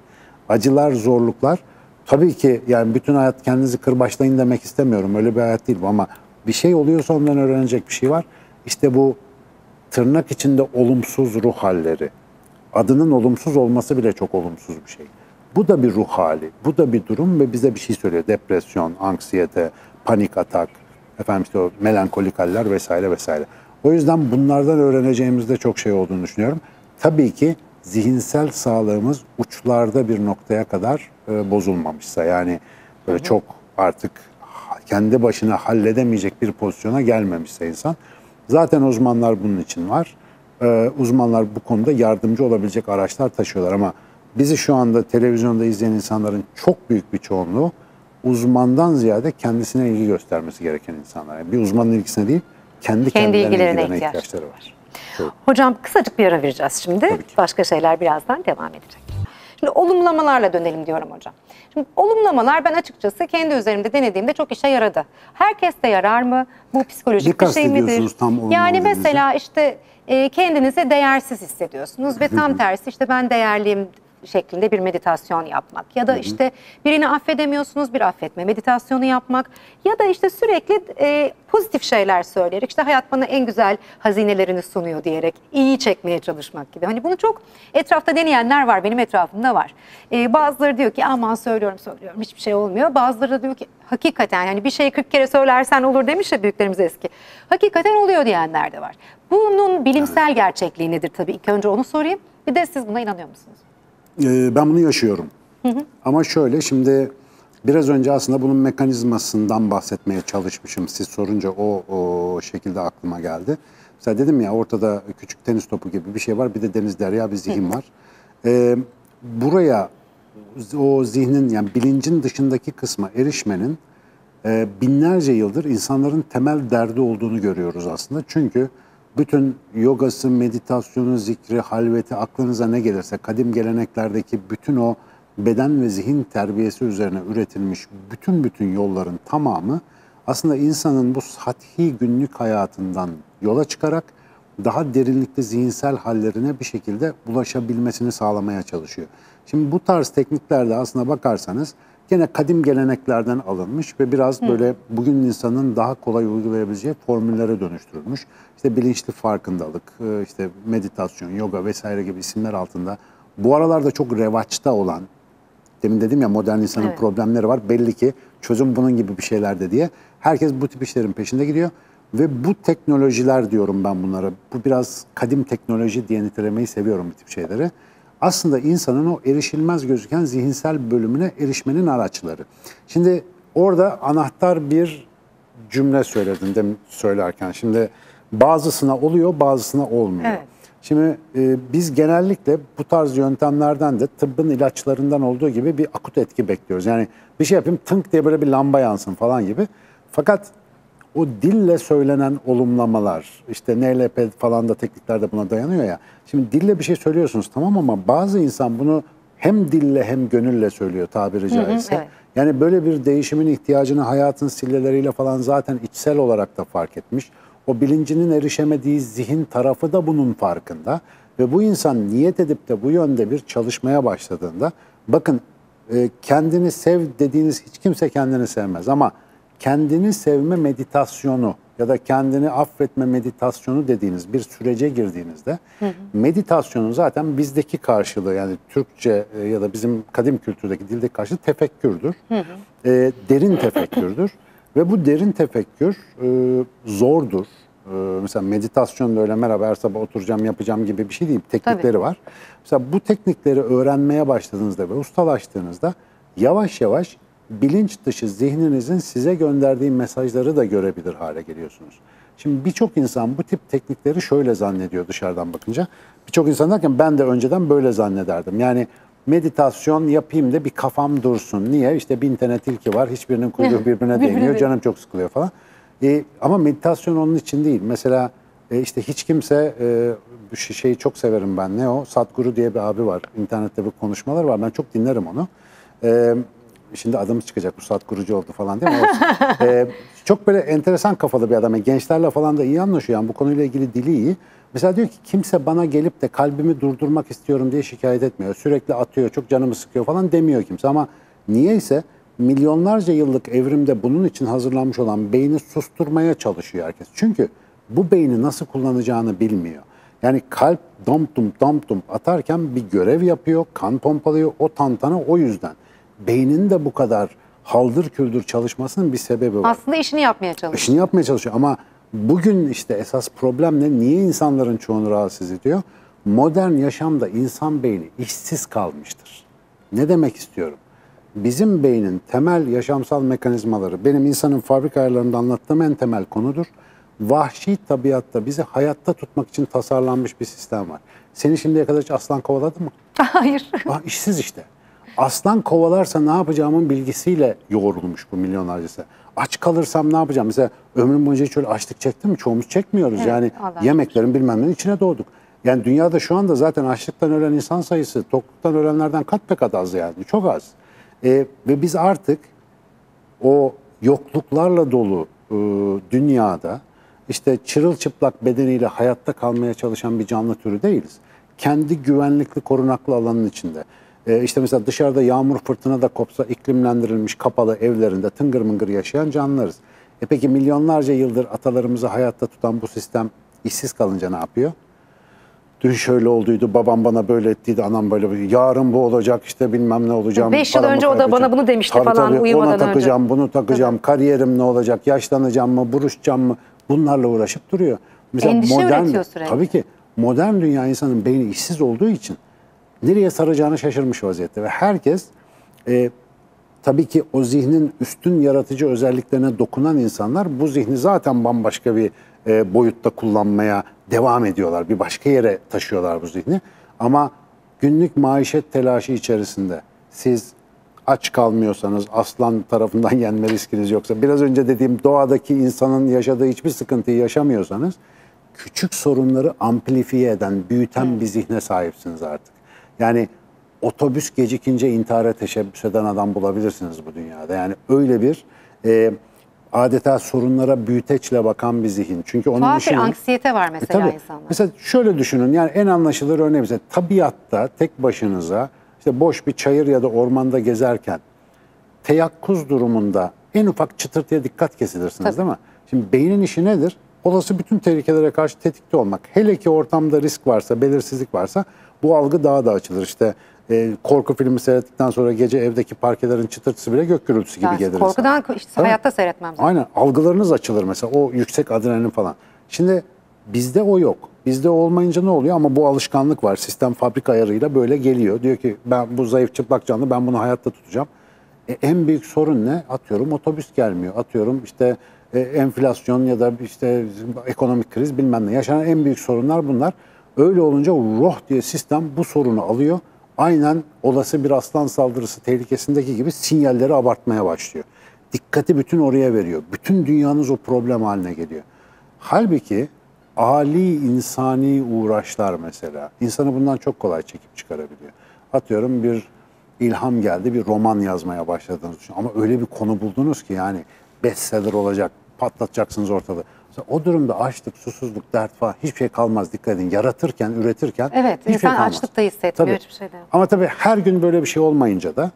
Acılar, zorluklar, tabii ki yani bütün hayat kendinizi kırbaçlayın demek istemiyorum. Öyle bir hayat değil bu ama bir şey oluyorsa ondan öğrenecek bir şey var. İşte bu tırnak içinde olumsuz ruh halleri. Adının olumsuz olması bile çok olumsuz bir şey. Bu da bir ruh hali, bu da bir durum ve bize bir şey söylüyor. Depresyon, anksiyete, panik atak, efendim işte o melankolik haller vesaire vesaire. O yüzden bunlardan öğreneceğimizde çok şey olduğunu düşünüyorum. Tabii ki zihinsel sağlığımız uçlarda bir noktaya kadar e, bozulmamışsa yani böyle çok artık kendi başına halledemeyecek bir pozisyona gelmemişse insan. Zaten uzmanlar bunun için var. Ee, uzmanlar bu konuda yardımcı olabilecek araçlar taşıyorlar ama bizi şu anda televizyonda izleyen insanların çok büyük bir çoğunluğu uzmandan ziyade kendisine ilgi göstermesi gereken insanlar. Yani bir uzmanın ilgisine değil, kendi, kendi kendilerine ilgilerine ihtiyaçları, ihtiyaçları var. Şöyle. Hocam kısacık bir ara vereceğiz şimdi. Başka şeyler birazdan devam edecek. Şimdi olumlamalarla dönelim diyorum hocam. Şimdi olumlamalar ben açıkçası kendi üzerimde denediğimde çok işe yaradı. Herkes de yarar mı? Bu psikolojik bir şey midir? Yani mesela işte e, kendinize değersiz hissediyorsunuz ve tam tersi işte ben değerliyim şeklinde bir meditasyon yapmak ya da işte birini affedemiyorsunuz bir affetme meditasyonu yapmak ya da işte sürekli e, pozitif şeyler söyleyerek işte hayat bana en güzel hazinelerini sunuyor diyerek iyi çekmeye çalışmak gibi. Hani bunu çok etrafta deneyenler var, benim etrafımda var. E, bazıları diyor ki aman söylüyorum söylüyorum hiçbir şey olmuyor. Bazıları da diyor ki hakikaten yani bir şeyi kırk kere söylersen olur demiş ya büyüklerimiz eski. Hakikaten oluyor diyenler de var. Bunun bilimsel gerçekliği nedir tabii ilk önce onu sorayım. Bir de siz buna inanıyor musunuz? Ben bunu yaşıyorum. Hı hı. Ama şöyle şimdi biraz önce aslında bunun mekanizmasından bahsetmeye çalışmışım. Siz sorunca o, o şekilde aklıma geldi. Mesela dedim ya ortada küçük tenis topu gibi bir şey var. Bir de deniz derya bir zihin var. Ee, buraya o zihnin yani bilincin dışındaki kısma erişmenin e, binlerce yıldır insanların temel derdi olduğunu görüyoruz aslında. Çünkü bütün yogası, meditasyonu, zikri, halveti, aklınıza ne gelirse, kadim geleneklerdeki bütün o beden ve zihin terbiyesi üzerine üretilmiş bütün bütün yolların tamamı aslında insanın bu sathi günlük hayatından yola çıkarak daha derinlikli zihinsel hallerine bir şekilde ulaşabilmesini sağlamaya çalışıyor. Şimdi bu tarz tekniklerde aslına bakarsanız gene kadim geleneklerden alınmış ve biraz Hı. böyle bugün insanın daha kolay uygulayabileceği formüllere dönüştürülmüş. İşte bilinçli farkındalık, işte meditasyon, yoga vesaire gibi isimler altında. Bu aralarda çok revaçta olan, demin dedim ya modern insanın evet. problemleri var. Belli ki çözüm bunun gibi bir şeylerde diye. Herkes bu tip işlerin peşinde gidiyor. Ve bu teknolojiler diyorum ben bunlara. Bu biraz kadim teknoloji diye nitelemeyi seviyorum bu tip şeyleri. Aslında insanın o erişilmez gözüken zihinsel bölümüne erişmenin araçları. Şimdi orada anahtar bir cümle söyledin demin söylerken. Şimdi bazısına oluyor, bazısına olmuyor. Evet. Şimdi e, biz genellikle bu tarz yöntemlerden de tıbbın ilaçlarından olduğu gibi bir akut etki bekliyoruz. Yani bir şey yapayım tınk diye böyle bir lamba yansın falan gibi. Fakat o dille söylenen olumlamalar, işte N L P falan da tekniklerde buna dayanıyor ya. Şimdi dille bir şey söylüyorsunuz tamam ama bazı insan bunu hem dille hem gönülle söylüyor tabiri caizse. Hı hı, evet. Yani böyle bir değişimin ihtiyacını hayatın silleleriyle falan zaten içsel olarak da fark etmiş. O bilincinin erişemediği zihin tarafı da bunun farkında. Ve bu insan niyet edip de bu yönde bir çalışmaya başladığında bakın kendini sev dediğiniz hiç kimse kendini sevmez ama kendini sevme meditasyonu ya da kendini affetme meditasyonu dediğiniz bir sürece girdiğinizde hı hı. meditasyonun zaten bizdeki karşılığı yani Türkçe ya da bizim kadim kültürdeki dildeki karşılığı tefekkürdür. Hı hı. E, derin tefekkürdür. Ve bu derin tefekkür e, zordur. E, mesela meditasyon da öyle merhaba her sabah oturacağım yapacağım gibi bir şey değil. Teknikleri Tabii. var. Mesela bu teknikleri öğrenmeye başladığınızda ve ustalaştığınızda yavaş yavaş bilinç dışı zihninizin size gönderdiği mesajları da görebilir hale geliyorsunuz. Şimdi birçok insan bu tip teknikleri şöyle zannediyor dışarıdan bakınca. Birçok insan derken ben de önceden böyle zannederdim. Yani meditasyon yapayım da bir kafam dursun. Niye? İşte bin tane tilki var. Hiçbirinin kuyruğu birbirine değmiyor. Canım çok sıkılıyor falan. E, ama meditasyon onun için değil. Mesela e, işte hiç kimse e, şeyi çok severim ben. Ne o? Sadhguru diye bir abi var. İnternette bir konuşmalar var. Ben çok dinlerim onu. E, Şimdi adımız çıkacak, bu Sadhgurucu oldu falan değil mi? ee, çok böyle enteresan kafalı bir adam. Yani gençlerle falan da iyi anlaşıyor. Yani bu konuyla ilgili dili iyi. Mesela diyor ki kimse bana gelip de kalbimi durdurmak istiyorum diye şikayet etmiyor. Sürekli atıyor, çok canımı sıkıyor falan demiyor kimse. Ama niyeyse milyonlarca yıllık evrimde bunun için hazırlanmış olan beyni susturmaya çalışıyor herkes. Çünkü bu beyni nasıl kullanacağını bilmiyor. Yani kalp dom dum dom dum atarken bir görev yapıyor, kan pompalıyor. O tantana o yüzden. Beynin de bu kadar haldır küldür çalışmasının bir sebebi var. Aslında işini yapmaya çalışıyor. İşini yapmaya çalışıyor ama bugün işte esas problem ne? Niye insanların çoğunu rahatsız ediyor? Modern yaşamda insan beyni işsiz kalmıştır. Ne demek istiyorum? Bizim beynin temel yaşamsal mekanizmaları, benim insanın fabrika ayarlarında anlattığım en temel konudur. Vahşi tabiatta bizi hayatta tutmak için tasarlanmış bir sistem var. Seni şimdiye kadar hiç aslan kovaladı mı? Hayır. Aa, işsiz işte. Aslan kovalarsa ne yapacağımın bilgisiyle yoğrulmuş bu milyonlarcası. Aç kalırsam ne yapacağım? Mesela ömrüm boyunca hiç öyle açlık çektim mi? Çoğumuz çekmiyoruz. Evet, yani adam. Yemeklerin bilmem nenin içine doğduk. Yani dünyada şu anda zaten açlıktan ölen insan sayısı tokluktan ölenlerden kat be kat az yani. Çok az. Ee, ve biz artık o yokluklarla dolu e, dünyada işte çırılçıplak bedeniyle hayatta kalmaya çalışan bir canlı türü değiliz. Kendi güvenlikli korunaklı alanın içinde. İşte mesela dışarıda yağmur fırtına da kopsa iklimlendirilmiş kapalı evlerinde tıngır mıngır yaşayan canlılarız. E peki milyonlarca yıldır atalarımızı hayatta tutan bu sistem işsiz kalınca ne yapıyor? Dün şöyle olduydu, babam bana böyle ettiydi, anam böyle, yarın bu olacak işte bilmem ne olacağım. Beş yıl önce o da bana bunu demişti tabii, falan tabii, uyumadan önce. Ona takacağım, önce. bunu takacağım, kariyerim ne olacak, yaşlanacağım mı, buruşacağım mı? Bunlarla uğraşıp duruyor. Mesela endişe modern, üretiyor sürekli. Tabii ki modern dünya insanın beyni işsiz olduğu için nereye saracağını şaşırmış vaziyette ve herkes e, tabii ki o zihnin üstün yaratıcı özelliklerine dokunan insanlar bu zihni zaten bambaşka bir e, boyutta kullanmaya devam ediyorlar. Bir başka yere taşıyorlar bu zihni ama günlük maişet telaşı içerisinde siz aç kalmıyorsanız, aslan tarafından yenme riskiniz yoksa, biraz önce dediğim doğadaki insanın yaşadığı hiçbir sıkıntıyı yaşamıyorsanız, küçük sorunları amplifiye eden, büyüten bir zihne sahipsiniz artık. Yani otobüs gecikince intihara teşebbüs eden adam bulabilirsiniz bu dünyada. Yani öyle bir e, adeta sorunlara büyüteçle bakan bir zihin. Çünkü onun tuhaf bir anksiyete var mesela e, tabii, insanlar. Mesela şöyle düşünün, yani en anlaşılır örneği mesela tabiatta tek başınıza işte boş bir çayır ya da ormanda gezerken teyakkuz durumunda en ufak çıtırtıya dikkat kesilirsiniz, tabii, değil mi? Şimdi beynin işi nedir? Olası bütün tehlikelere karşı tetikte olmak. Hele ki ortamda risk varsa, belirsizlik varsa bu algı daha da açılır. İşte e, korku filmi seyrettikten sonra gece evdeki parkelerin çıtırtısı bile gök gürültüsü gibi yani gelir. Korkudan sana. işte Tabii. hayatta seyretmem zaten. Aynen, algılarınız açılır mesela, o yüksek adrenalin falan. Şimdi bizde o yok. Bizde olmayınca ne oluyor? Ama bu alışkanlık var. Sistem fabrika ayarıyla böyle geliyor. Diyor ki ben bu zayıf çıplak canlı, ben bunu hayatta tutacağım. E, en büyük sorun ne? Atıyorum otobüs gelmiyor. Atıyorum işte e, enflasyon ya da işte ekonomik kriz bilmem ne. Yaşanan en büyük sorunlar bunlar. Öyle olunca ruh diye sistem bu sorunu alıyor. Aynen olası bir aslan saldırısı tehlikesindeki gibi sinyalleri abartmaya başlıyor. Dikkati bütün oraya veriyor. Bütün dünyanız o problem haline geliyor. Halbuki âli insani uğraşlar mesela insanı bundan çok kolay çekip çıkarabiliyor. Atıyorum bir ilham geldi, bir roman yazmaya başladınız. Ama öyle bir konu buldunuz ki yani bestseller olacak, patlatacaksınız ortalığı. O durumda açlık, susuzluk, dert falan hiçbir şey kalmaz. Dikkat edin, yaratırken, üretirken evet, hiçbir şey kalmaz. Evet, insan açlık da hissetmiyor, hiçbir şey de yok. Ama tabii her gün böyle bir şey olmayınca da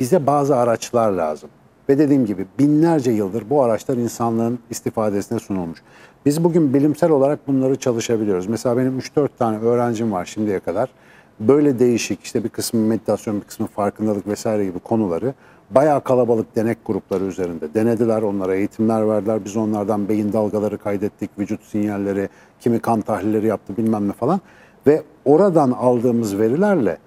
bize bazı araçlar lazım. Ve dediğim gibi binlerce yıldır bu araçlar insanlığın istifadesine sunulmuş. Biz bugün bilimsel olarak bunları çalışabiliyoruz. Mesela benim üç dört tane öğrencim var şimdiye kadar. Böyle değişik, işte bir kısmı meditasyon, bir kısmı farkındalık vesaire gibi konuları bayağı kalabalık denek grupları üzerinde denediler, onlara eğitimler verdiler. Biz onlardan beyin dalgaları kaydettik, vücut sinyalleri, kimi kan tahlilleri yaptı bilmem ne falan. Ve oradan aldığımız verilerle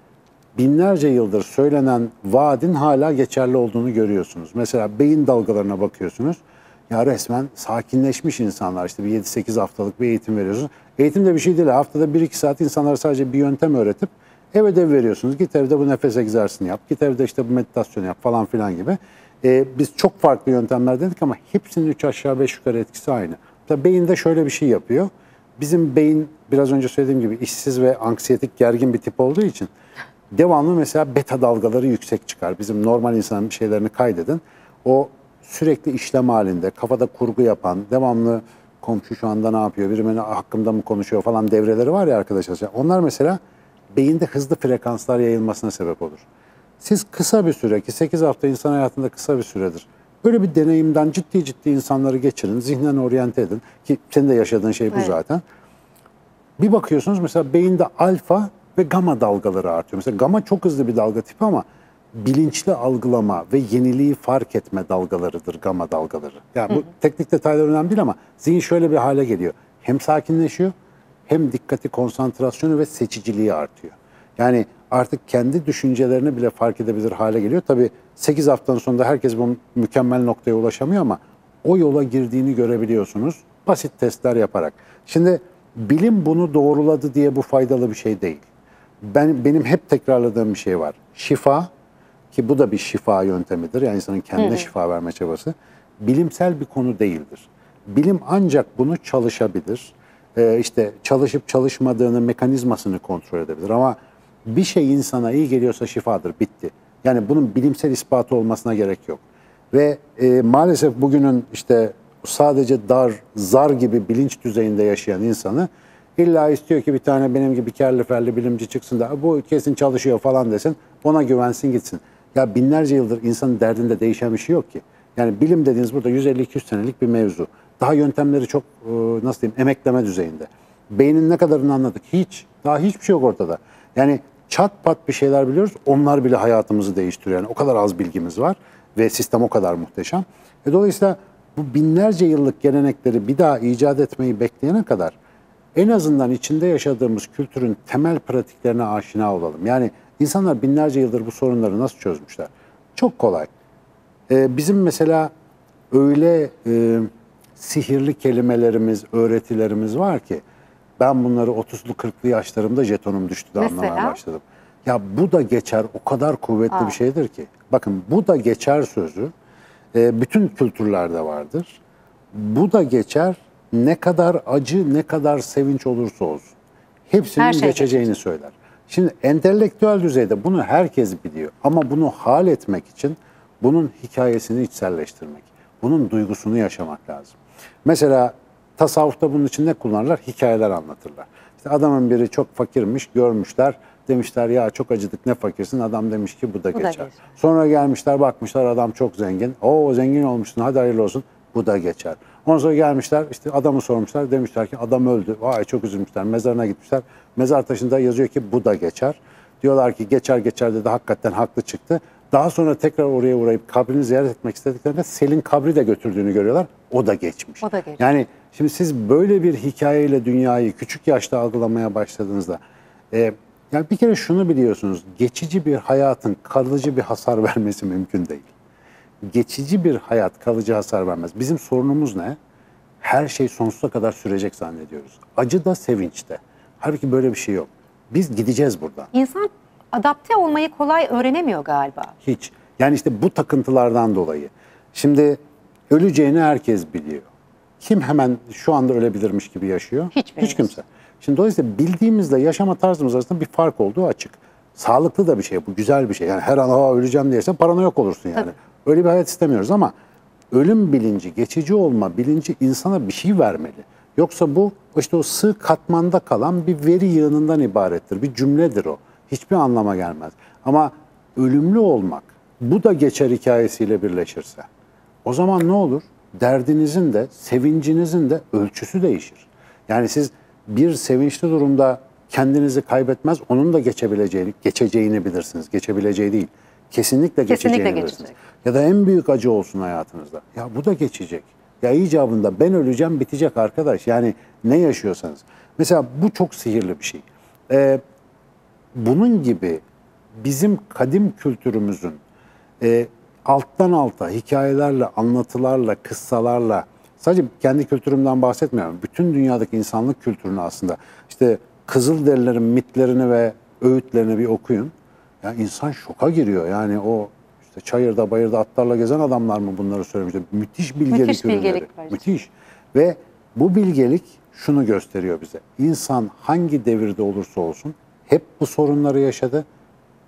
binlerce yıldır söylenen vaadin hala geçerli olduğunu görüyorsunuz. Mesela beyin dalgalarına bakıyorsunuz. Ya resmen sakinleşmiş insanlar, işte bir yedi sekiz haftalık bir eğitim veriyorsunuz. Eğitim de bir şey değil. Haftada bir iki saat insanlara sadece bir yöntem öğretip ev ödevi veriyorsunuz. Git evde bu nefes egzersizini yap. Git evde işte bu meditasyonu yap falan filan gibi. Ee, biz çok farklı yöntemler dedik ama hepsinin üç aşağı beş yukarı etkisi aynı. Tabii beyin de şöyle bir şey yapıyor. Bizim beyin biraz önce söylediğim gibi işsiz ve anksiyetik, gergin bir tip olduğu için devamlı mesela beta dalgaları yüksek çıkar. Bizim normal insanın bir şeylerini kaydedin. O sürekli işlem halinde, kafada kurgu yapan, devamlı komşu şu anda ne yapıyor, biri beni hakkımda mı konuşuyor falan devreleri var ya arkadaşlar. Onlar mesela beyinde hızlı frekanslar yayılmasına sebep olur. Siz kısa bir süre, ki sekiz hafta insan hayatında kısa bir süredir, böyle bir deneyimden ciddi ciddi insanları geçirin, zihnen oryante edin. Ki senin de yaşadığın şey bu evet. zaten. Bir bakıyorsunuz mesela beyinde alfa ve gama dalgaları artıyor. Mesela gama çok hızlı bir dalga tipi ama bilinçli algılama ve yeniliği fark etme dalgalarıdır gama dalgaları. Yani bu hı hı. teknik detaylar önemli değil ama zihin şöyle bir hale geliyor. Hem sakinleşiyor, hem dikkati, konsantrasyonu ve seçiciliği artıyor. Yani artık kendi düşüncelerini bile fark edebilir hale geliyor. Tabii sekiz haftanın sonunda herkes bu mükemmel noktaya ulaşamıyor ama o yola girdiğini görebiliyorsunuz basit testler yaparak. Şimdi bilim bunu doğruladı diye bu faydalı bir şey değil. Ben, benim hep tekrarladığım bir şey var. Şifa, ki bu da bir şifa yöntemidir. Yani insanın kendine evet. şifa verme çabası. Bilimsel bir konu değildir. Bilim ancak bunu çalışabilir. Ee, işte çalışıp çalışmadığını, mekanizmasını kontrol edebilir. Ama bir şey insana iyi geliyorsa şifadır, bitti. Yani bunun bilimsel ispatı olmasına gerek yok. Ve e, maalesef bugünün işte sadece dar, zar gibi bilinç düzeyinde yaşayan insanı İlla istiyor ki bir tane benim gibi kerli ferli bilimci çıksın da bu kesin çalışıyor falan desin, ona güvensin gitsin. Ya binlerce yıldır insanın derdinde değişen bir şey yok ki. Yani bilim dediğiniz burada yüz elli iki yüz senelik bir mevzu. Daha yöntemleri çok nasıl diyeyim emekleme düzeyinde. Beynin ne kadarını anladık? Hiç. Daha hiçbir şey yok ortada. Yani çat pat bir şeyler biliyoruz. Onlar bile hayatımızı değiştiriyor. Yani o kadar az bilgimiz var ve sistem o kadar muhteşem. E dolayısıyla bu binlerce yıllık gelenekleri bir daha icat etmeyi bekleyene kadar en azından içinde yaşadığımız kültürün temel pratiklerine aşina olalım. Yani insanlar binlerce yıldır bu sorunları nasıl çözmüşler? Çok kolay. Ee, bizim mesela öyle e, sihirli kelimelerimiz, öğretilerimiz var ki ben bunları otuzlu kırklı yaşlarımda jetonum düştü de anlamaya başladım. Ya bu da geçer o kadar kuvvetli Aa. bir şeydir ki. Bakın bu da geçer sözü bütün kültürlerde vardır. Bu da geçer ne kadar acı ne kadar sevinç olursa olsun. Hepsinin şey geçeceğini geçecek. söyler. Şimdi entelektüel düzeyde bunu herkes biliyor. Ama bunu hal etmek için bunun hikayesini içselleştirmek, bunun duygusunu yaşamak lazım. Mesela tasavvufta bunun için ne kullanırlar? Hikayeler anlatırlar. İşte adamın biri çok fakirmiş, görmüşler. Demişler ya çok acıdık ne fakirsin. Adam demiş ki bu da bu geçer. Da geçer. Sonra gelmişler bakmışlar adam çok zengin. Oo zengin olmuşsun hadi hayırlı olsun. Bu da geçer. Ondan sonra gelmişler işte adamı sormuşlar. Demişler ki adam öldü. Vay çok üzülmüşler. Mezarına gitmişler. Mezar taşında yazıyor ki bu da geçer. Diyorlar ki geçer geçer dedi. Hakikaten haklı çıktı. Daha sonra tekrar oraya uğrayıp kabrini ziyaret etmek istediklerinde Sel'in kabri de götürdüğünü görüyorlar. O da geçmiş. O da geçmiş. Yani şimdi siz böyle bir hikayeyle dünyayı küçük yaşta algılamaya başladığınızda e, yani bir kere şunu biliyorsunuz. Geçici bir hayatın kalıcı bir hasar vermesi mümkün değil. Geçici bir hayat kalıcı hasar vermez. Bizim sorunumuz ne? Her şey sonsuza kadar sürecek zannediyoruz. Acı da sevinç de. Halbuki böyle bir şey yok. Biz gideceğiz buradan. İnsan adapte olmayı kolay öğrenemiyor galiba. Hiç. Yani işte bu takıntılardan dolayı. Şimdi öleceğini herkes biliyor. Kim hemen şu anda ölebilirmiş gibi yaşıyor? Hiçbirimiz. Hiç kimse. Şimdi dolayısıyla bildiğimizle yaşama tarzımız arasında bir fark olduğu açık. Sağlıklı da bir şey bu, güzel bir şey. Yani her an ha öleceğim diyesen paranoyak olursun yani. Tabii. Öyle bir hayat istemiyoruz ama ölüm bilinci, geçici olma bilinci insana bir şey vermeli. Yoksa bu işte o sığ katmanda kalan bir veri yığınından ibarettir. Bir cümledir o. Hiçbir anlama gelmez. Ama ölümlü olmak bu da geçer hikayesiyle birleşirse o zaman ne olur? Derdinizin de sevincinizin de ölçüsü değişir. Yani siz bir sevinçli durumda kendinizi kaybetmez, onun da geçebileceğini, geçeceğini bilirsiniz. Geçebileceği değil. Kesinlikle geçeceğini Kesinlikle bilirsiniz. Ya da en büyük acı olsun hayatınızda. Ya bu da geçecek. Ya icabında ben öleceğim bitecek arkadaş. Yani ne yaşıyorsanız. Mesela bu çok sihirli bir şey. Ee, bunun gibi bizim kadim kültürümüzün e, alttan alta hikayelerle, anlatılarla, kıssalarla, sadece kendi kültürümden bahsetmiyorum. Bütün dünyadaki insanlık kültürünü aslında işte Kızılderililerin mitlerini ve öğütlerini bir okuyun. Ya insan şoka giriyor. Yani o işte çayırda bayırda atlarla gezen adamlar mı bunları söylemişti? Müthiş bilgelik. Müthiş bilgelik var. Müthiş. Ve bu bilgelik şunu gösteriyor bize. İnsan hangi devirde olursa olsun hep bu sorunları yaşadı.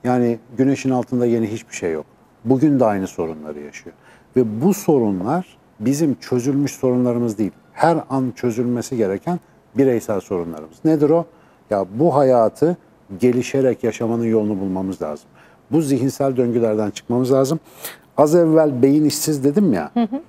Yani güneşin altında yeni hiçbir şey yok. Bugün de aynı sorunları yaşıyor. Ve bu sorunlar bizim çözülmüş sorunlarımız değil. Her an çözülmesi gereken bireysel sorunlarımız. Nedir o? Ya bu hayatı gelişerek yaşamanın yolunu bulmamız lazım. Bu zihinsel döngülerden çıkmamız lazım. Az evvel beyin işsiz dedim ya. Hı hı.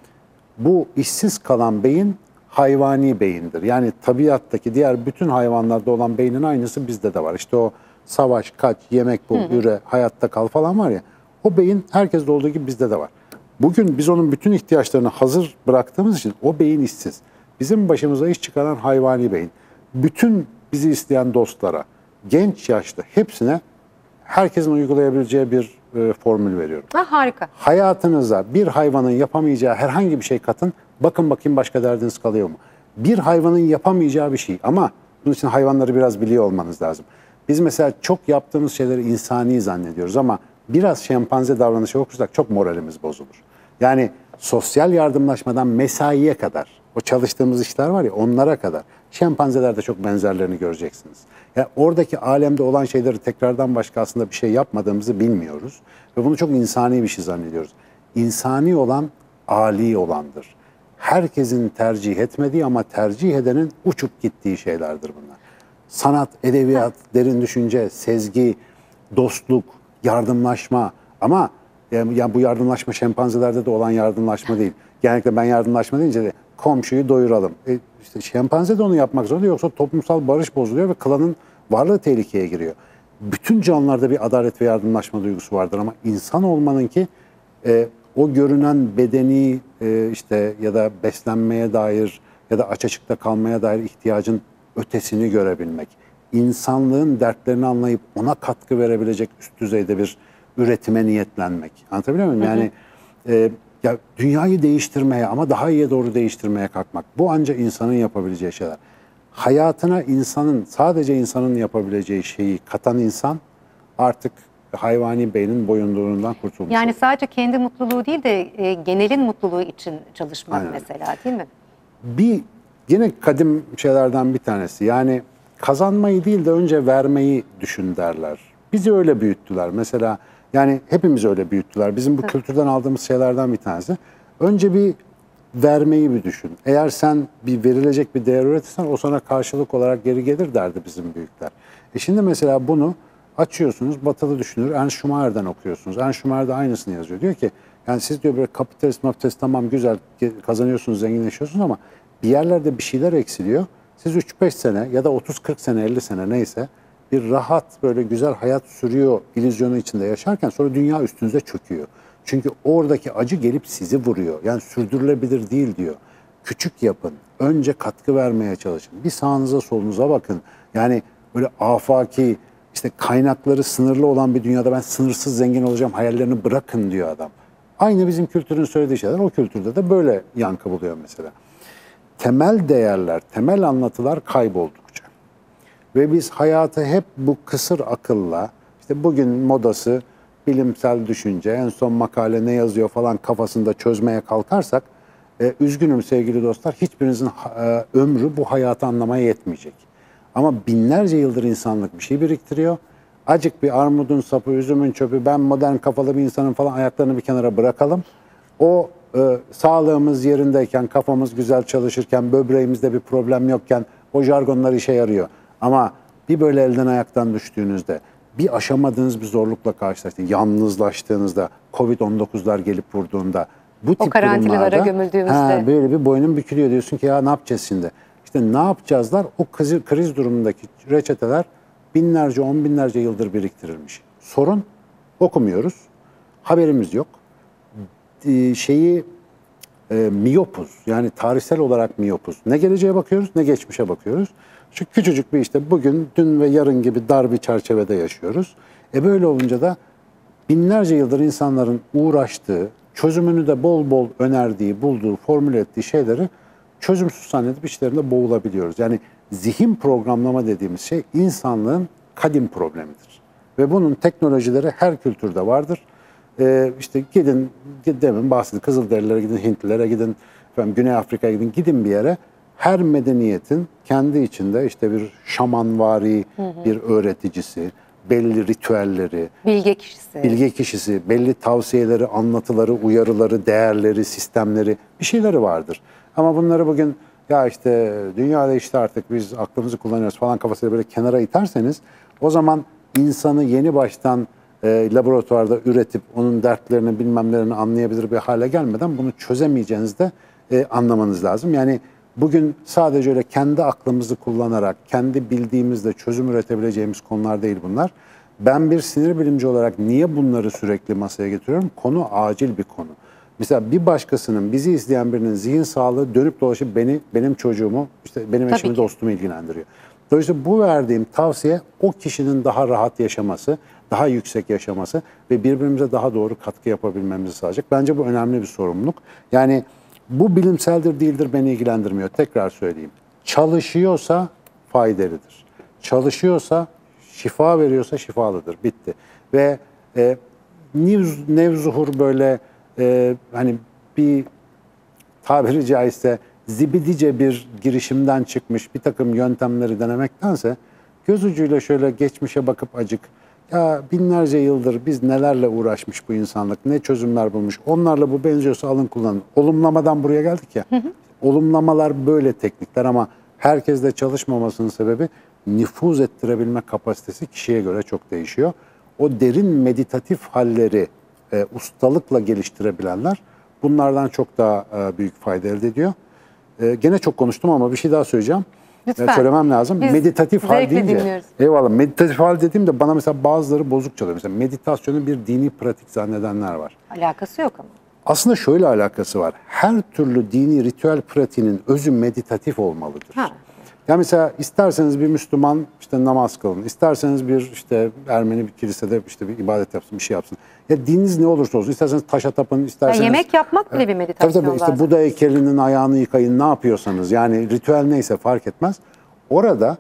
Bu işsiz kalan beyin hayvani beyindir. Yani tabiattaki diğer bütün hayvanlarda olan beynin aynısı bizde de var. İşte o savaş, kaç, yemek bul, üre, hayatta kal falan var ya. O beyin herkeste olduğu gibi bizde de var. Bugün biz onun bütün ihtiyaçlarını hazır bıraktığımız için o beyin işsiz. Bizim başımıza iş çıkaran hayvani beyin. Bütün bizi isteyen dostlara, genç yaşta hepsine herkesin uygulayabileceği bir e, formül veriyorum. Ha, harika. Hayatınıza bir hayvanın yapamayacağı herhangi bir şey katın. Bakın bakayım başka derdiniz kalıyor mu? Bir hayvanın yapamayacağı bir şey ama bunun için hayvanları biraz biliyor olmanız lazım. Biz mesela çok yaptığımız şeyleri insani zannediyoruz ama biraz şempanze davranışı okursak çok moralimiz bozulur. Yani sosyal yardımlaşmadan mesaiye kadar, o çalıştığımız işler var ya onlara kadar şempanzelerde çok benzerlerini göreceksiniz. Yani oradaki alemde olan şeyleri tekrardan başka aslında bir şey yapmadığımızı bilmiyoruz. Ve bunu çok insani bir şey zannediyoruz. İnsani olan, âli olandır. Herkesin tercih etmediği ama tercih edenin uçup gittiği şeylerdir bunlar. Sanat, edebiyat, derin düşünce, sezgi, dostluk, yardımlaşma ama yani bu yardımlaşma şempanzelerde de olan yardımlaşma değil. Genellikle ben yardımlaşma deyince de komşuyu doyuralım. E işte şempanze de onu yapmak zorunda yoksa toplumsal barış bozuluyor ve klanın varlığı tehlikeye giriyor. Bütün canlılarda bir adalet ve yardımlaşma duygusu vardır ama insan olmanın ki e, o görünen bedeni e, işte ya da beslenmeye dair ya da aç açıkta kalmaya dair ihtiyacın ötesini görebilmek. İnsanlığın dertlerini anlayıp ona katkı verebilecek üst düzeyde bir üretime niyetlenmek. Anlatabiliyor muyum? Hı hı. Yani e, ya dünyayı değiştirmeye ama daha iyiye doğru değiştirmeye kalkmak. Bu ancak insanın yapabileceği şeyler. Hayatına insanın, sadece insanın yapabileceği şeyi katan insan artık hayvani beynin boyunduruğundan kurtulmuş. Yani olur. Sadece kendi mutluluğu değil de e, genelin mutluluğu için çalışmak. Aynen. Mesela değil mi? Bir yine kadim şeylerden bir tanesi, yani kazanmayı değil de önce vermeyi düşün derler. Bizi öyle büyüttüler mesela, yani hepimiz öyle büyüttüler. Bizim bu Hı. kültürden aldığımız şeylerden bir tanesi. Önce bir vermeyi bir düşün. Eğer sen bir verilecek bir değer üretirsen o sana karşılık olarak geri gelir derdi bizim büyükler. E şimdi mesela bunu açıyorsunuz, batılı düşünür, Ernst Schumacher'den okuyorsunuz. Ernst Schumacher da aynısını yazıyor. Diyor ki yani siz diyor böyle kapitalist mafites tamam güzel kazanıyorsunuz, zenginleşiyorsunuz ama bir yerlerde bir şeyler eksiliyor. Siz üç beş sene ya da otuz kırk sene, elli sene neyse bir rahat böyle güzel hayat sürüyor illüzyonu içinde yaşarken sonra dünya üstünüze çöküyor. Çünkü oradaki acı gelip sizi vuruyor. Yani sürdürülebilir değil diyor. Küçük yapın. Önce katkı vermeye çalışın. Bir sağınıza solunuza bakın. Yani böyle afaki işte kaynakları sınırlı olan bir dünyada ben sınırsız zengin olacağım hayallerini bırakın diyor adam. Aynı bizim kültürün söylediği şeyler o kültürde de böyle yankı buluyor mesela. Temel değerler, temel anlatılar kayboldukça ve biz hayatı hep bu kısır akılla, işte bugün modası bilimsel düşünce, en son makale ne yazıyor falan kafasında çözmeye kalkarsak e, üzgünüm sevgili dostlar, hiçbirinizin e, ömrü bu hayatı anlamaya yetmeyecek. Ama binlerce yıldır insanlık bir şey biriktiriyor. Acık bir armudun sapı, üzümün çöpü, ben modern kafalı bir insanın falan ayaklarını bir kenara bırakalım. O e, sağlığımız yerindeyken, kafamız güzel çalışırken, böbreğimizde bir problem yokken o jargonlar işe yarıyor. Ama bir böyle elden ayaktan düştüğünüzde, bir aşamadığınız bir zorlukla karşılaştığınızda, yalnızlaştığınızda, kovid on dokuzlar gelip vurduğunda, bu tip durumlarda gömüldüğümüzde. Ha, böyle bir boynun bükülüyor, diyorsun ki ya ne yapacağız şimdi? İşte ne yapacağızlar? O kriz, kriz durumundaki reçeteler binlerce, on binlerce yıldır biriktirilmiş. Sorun okumuyoruz, haberimiz yok. Ee, şeyi e, miyopuz, yani tarihsel olarak miyopuz. Ne geleceğe bakıyoruz, ne geçmişe bakıyoruz. Şu küçücük bir işte bugün, dün ve yarın gibi dar bir çerçevede yaşıyoruz. E böyle olunca da binlerce yıldır insanların uğraştığı, çözümünü de bol bol önerdiği, bulduğu, formüle ettiği şeyleri çözümsüz zannedip içlerinde boğulabiliyoruz. Yani zihin programlama dediğimiz şey insanlığın kadim problemidir. Ve bunun teknolojileri her kültürde vardır. Ee, işte gidin, demin bahsettiğim Kızılderililere gidin, Hintlilere gidin, efendim, Güney Afrika'ya gidin, gidin bir yere. Her medeniyetin kendi içinde işte bir şamanvari, hı hı. bir öğreticisi, belli ritüelleri, bilge kişisi. bilge kişisi, belli tavsiyeleri, anlatıları, uyarıları, değerleri, sistemleri, bir şeyleri vardır. Ama bunları bugün ya işte dünyada işte artık biz aklımızı kullanıyoruz falan kafasıyla böyle kenara iterseniz o zaman insanı yeni baştan e, laboratuvarda üretip onun dertlerini bilmemlerini anlayabilir bir hale gelmeden bunu çözemeyeceğinizi de e, anlamanız lazım. Yani bugün sadece öyle kendi aklımızı kullanarak kendi bildiğimizle çözüm üretebileceğimiz konular değil bunlar. Ben bir sinir bilimci olarak niye bunları sürekli masaya getiriyorum? Konu acil bir konu. Mesela bir başkasının, bizi izleyen birinin zihin sağlığı dönüp dolaşıp beni, benim çocuğumu, işte benim eşimi, dostumu ilgilendiriyor. Dolayısıyla bu verdiğim tavsiye o kişinin daha rahat yaşaması, daha yüksek yaşaması ve birbirimize daha doğru katkı yapabilmemizi sağlayacak. Bence bu önemli bir sorumluluk. Yani bu bilimseldir değildir beni ilgilendirmiyor. Tekrar söyleyeyim. Çalışıyorsa faydalıdır. Çalışıyorsa, şifa veriyorsa şifalıdır. Bitti. Ve e, nevzuhur böyle Ee, hani bir tabiri caizse zibidice bir girişimden çıkmış bir takım yöntemleri denemektense göz ucuyla şöyle geçmişe bakıp acık ya binlerce yıldır biz nelerle uğraşmış bu insanlık, ne çözümler bulmuş, onlarla bu benziyorsa alın kullanın. Olumlamadan buraya geldik ya. Hı hı. Olumlamalar böyle teknikler ama herkesle çalışmamasının sebebi nüfuz ettirebilme kapasitesi kişiye göre çok değişiyor. O derin meditatif halleri E, ustalıkla geliştirebilenler bunlardan çok daha e, büyük fayda elde ediyor. E, gene çok konuştum ama bir şey daha söyleyeceğim. Lütfen. E, söylemem lazım. Biz meditatif hal deyince, dinliyoruz. Eyvallah, meditatif hal dediğimde bana mesela bazıları bozuk çalıyor. Mesela meditasyonun bir dini pratik zannedenler var. Alakası yok ama. Aslında şöyle alakası var. Her türlü dini ritüel pratiğinin özü meditatif olmalıdır. Ha. Ya mesela isterseniz bir Müslüman işte namaz kılın, isterseniz bir işte Ermeni bir kilisede işte bir ibadet yapsın, bir şey yapsın. Ya dininiz ne olursa olsun, isterseniz taşa tapın, isterseniz... Ya yemek yapmak bile bir meditasyon. Tabii tabii işte Buda heykelinin ayağını yıkayın, ne yapıyorsanız yani ritüel neyse fark etmez. Orada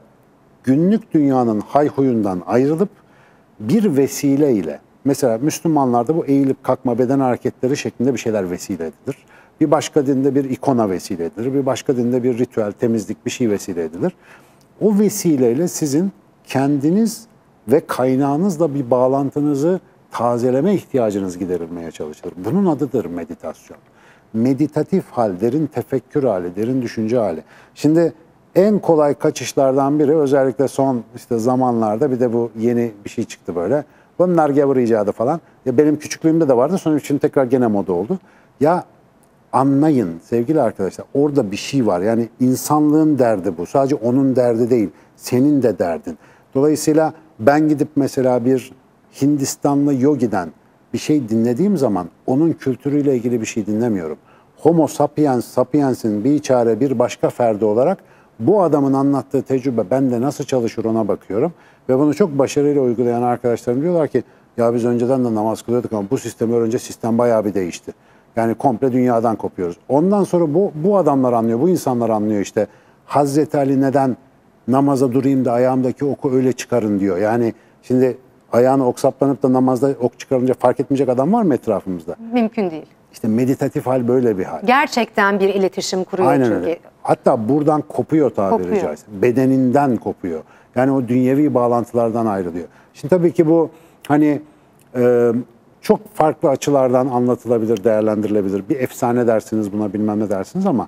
günlük dünyanın hayhuyundan ayrılıp bir vesileyle, mesela Müslümanlarda bu eğilip kalkma beden hareketleri şeklinde bir şeyler vesiledir. Bir başka dinde bir ikona vesile edilir, bir başka dinde bir ritüel, temizlik, bir şey vesile edilir. O vesileyle sizin kendiniz ve kaynağınızla bir bağlantınızı tazeleme ihtiyacınız giderilmeye çalışılır. Bunun adıdır meditasyon. Meditatif hal, derin tefekkür hali, derin düşünce hali. Şimdi en kolay kaçışlardan biri, özellikle son işte zamanlarda bir de bu yeni bir şey çıktı böyle. Bunlar gavur icadı falan. Ya benim küçüklüğümde de vardı, sonra için tekrar gene moda oldu. Ya anlayın sevgili arkadaşlar, orada bir şey var. Yani insanlığın derdi bu. Sadece onun derdi değil, senin de derdin. Dolayısıyla ben gidip mesela bir Hindistanlı yogiden bir şey dinlediğim zaman onun kültürüyle ilgili bir şey dinlemiyorum. Homo sapiens sapiensin bir çare bir başka ferdi olarak bu adamın anlattığı tecrübe bende nasıl çalışır ona bakıyorum. Ve bunu çok başarıyla uygulayan arkadaşlarım diyorlar ki ya biz önceden de namaz kılıyorduk ama bu sistemi öğrenince sistem bayağı bir değişti. Yani komple dünyadan kopuyoruz. Ondan sonra bu, bu adamlar anlıyor, bu insanlar anlıyor işte. Hazreti Ali neden namaza durayım da ayağımdaki oku öyle çıkarın diyor. Yani şimdi ayağını oksaplanıp da namazda ok çıkarınca fark etmeyecek adam var mı etrafımızda? Mümkün değil. İşte meditatif hal böyle bir hal. Gerçekten bir iletişim kuruyor. Aynen çünkü. Öyle. Hatta buradan kopuyor tabiri kopuyor. Caizse. Bedeninden kopuyor. Yani o dünyevi bağlantılardan ayrılıyor. Şimdi tabii ki bu hani... E, çok farklı açılardan anlatılabilir, değerlendirilebilir. Bir efsane dersiniz buna, bilmem ne dersiniz ama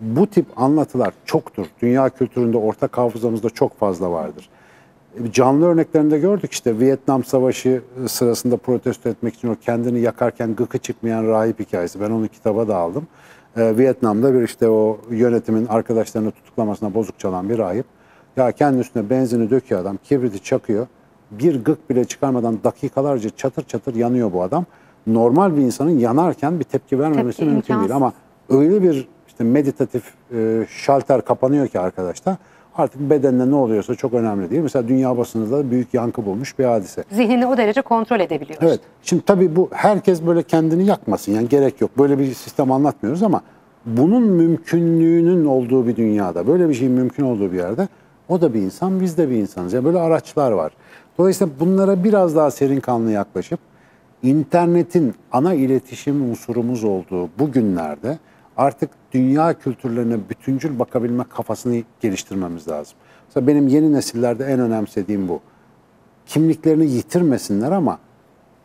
bu tip anlatılar çoktur. Dünya kültüründe, ortak hafızamızda çok fazla vardır. Canlı örneklerinde gördük işte Vietnam Savaşı sırasında protesto etmek için o kendini yakarken gıkı çıkmayan rahip hikayesi. Ben onu kitaba da aldım. Ee, Vietnam'da bir işte o yönetimin arkadaşlarını tutuklamasına bozuk çalan bir rahip. Ya kendi üstüne benzini döküyor adam, kibriti çakıyor. Bir gık bile çıkarmadan dakikalarca çatır çatır yanıyor bu adam. Normal bir insanın yanarken bir tepki vermemesi tepki mümkün imkansız. Değil ama öyle bir işte meditatif e, şalter kapanıyor ki arkadaşta artık bedenine ne oluyorsa çok önemli değil. Mesela dünya basınında büyük yankı bulmuş bir hadise. Zihnini o derece kontrol edebiliyor. Evet. Şimdi tabii bu herkes böyle kendini yakmasın yani gerek yok. Böyle bir sistem anlatmıyoruz ama bunun mümkünlüğünün olduğu bir dünyada, böyle bir şeyin mümkün olduğu bir yerde o da bir insan, biz de bir insanız. Yani böyle araçlar var. Dolayısıyla bunlara biraz daha serin kanlı yaklaşıp internetin ana iletişim unsurumuz olduğu bu günlerde artık dünya kültürlerine bütüncül bakabilme kafasını geliştirmemiz lazım. Mesela benim yeni nesillerde en önemsediğim bu. Kimliklerini yitirmesinler ama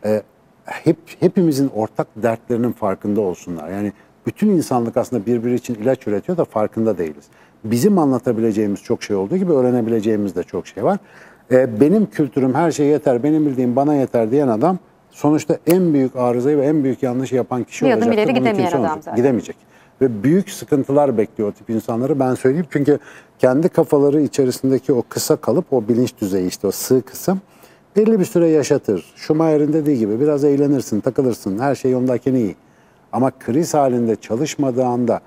e, hep hepimizin ortak dertlerinin farkında olsunlar. Yani bütün insanlık aslında birbiri için ilaç üretiyor da farkında değiliz. Bizim anlatabileceğimiz çok şey olduğu gibi öğrenebileceğimiz de çok şey var. Benim kültürüm her şeye yeter, benim bildiğim bana yeter diyen adam sonuçta en büyük arızayı ve en büyük yanlışı yapan kişi olacaktır. Bir adım ileri gidemeyen adam zaten. Gidemeyecek. Ve büyük sıkıntılar bekliyor o tip insanları ben söyleyeyim. Çünkü kendi kafaları içerisindeki o kısa kalıp, o bilinç düzeyi işte o sığ kısım belli bir süre yaşatır. Schumacher'in dediği gibi biraz eğlenirsin, takılırsın, her şey yolundayken iyi. Ama kriz halinde çalışmadığı anda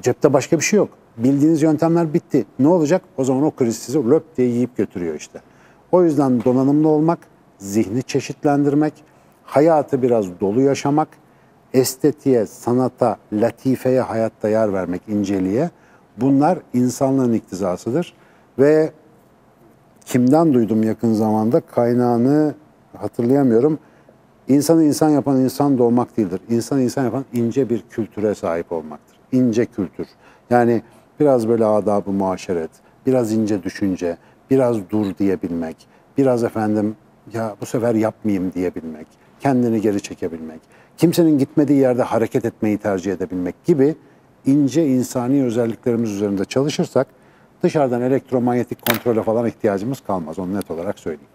cepte başka bir şey yok. Bildiğiniz yöntemler bitti. Ne olacak? O zaman o kriz sizi löp diye yiyip götürüyor işte. O yüzden donanımlı olmak, zihni çeşitlendirmek, hayatı biraz dolu yaşamak, estetiğe, sanata, latifeye, hayatta yer vermek, inceliğe bunlar insanlığın iktizasıdır. Ve kimden duydum yakın zamanda kaynağını hatırlayamıyorum. İnsanı insan yapan insan doğmak değildir. İnsanı insan yapan ince bir kültüre sahip olmaktır. İnce kültür. Yani biraz böyle adab-ı muaşeret, biraz ince düşünce, biraz dur diyebilmek, biraz efendim ya bu sefer yapmayayım diyebilmek, kendini geri çekebilmek, kimsenin gitmediği yerde hareket etmeyi tercih edebilmek gibi ince insani özelliklerimiz üzerinde çalışırsak dışarıdan elektromanyetik kontrole falan ihtiyacımız kalmaz. Onu net olarak söyleyeyim.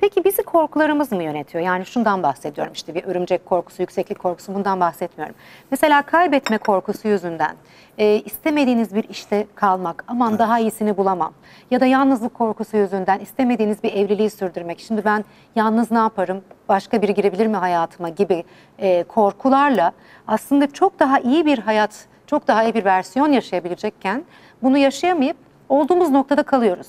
Peki bizi korkularımız mı yönetiyor? Yani şundan bahsediyorum işte bir örümcek korkusu, yükseklik korkusu bundan bahsetmiyorum. Mesela kaybetme korkusu yüzünden e, istemediğiniz bir işte kalmak, aman daha iyisini bulamam. Ya da yalnızlık korkusu yüzünden istemediğiniz bir evliliği sürdürmek. Şimdi ben yalnız ne yaparım, başka biri girebilir mi hayatıma gibi e, korkularla aslında çok daha iyi bir hayat, çok daha iyi bir versiyon yaşayabilecekken bunu yaşayamayıp olduğumuz noktada kalıyoruz.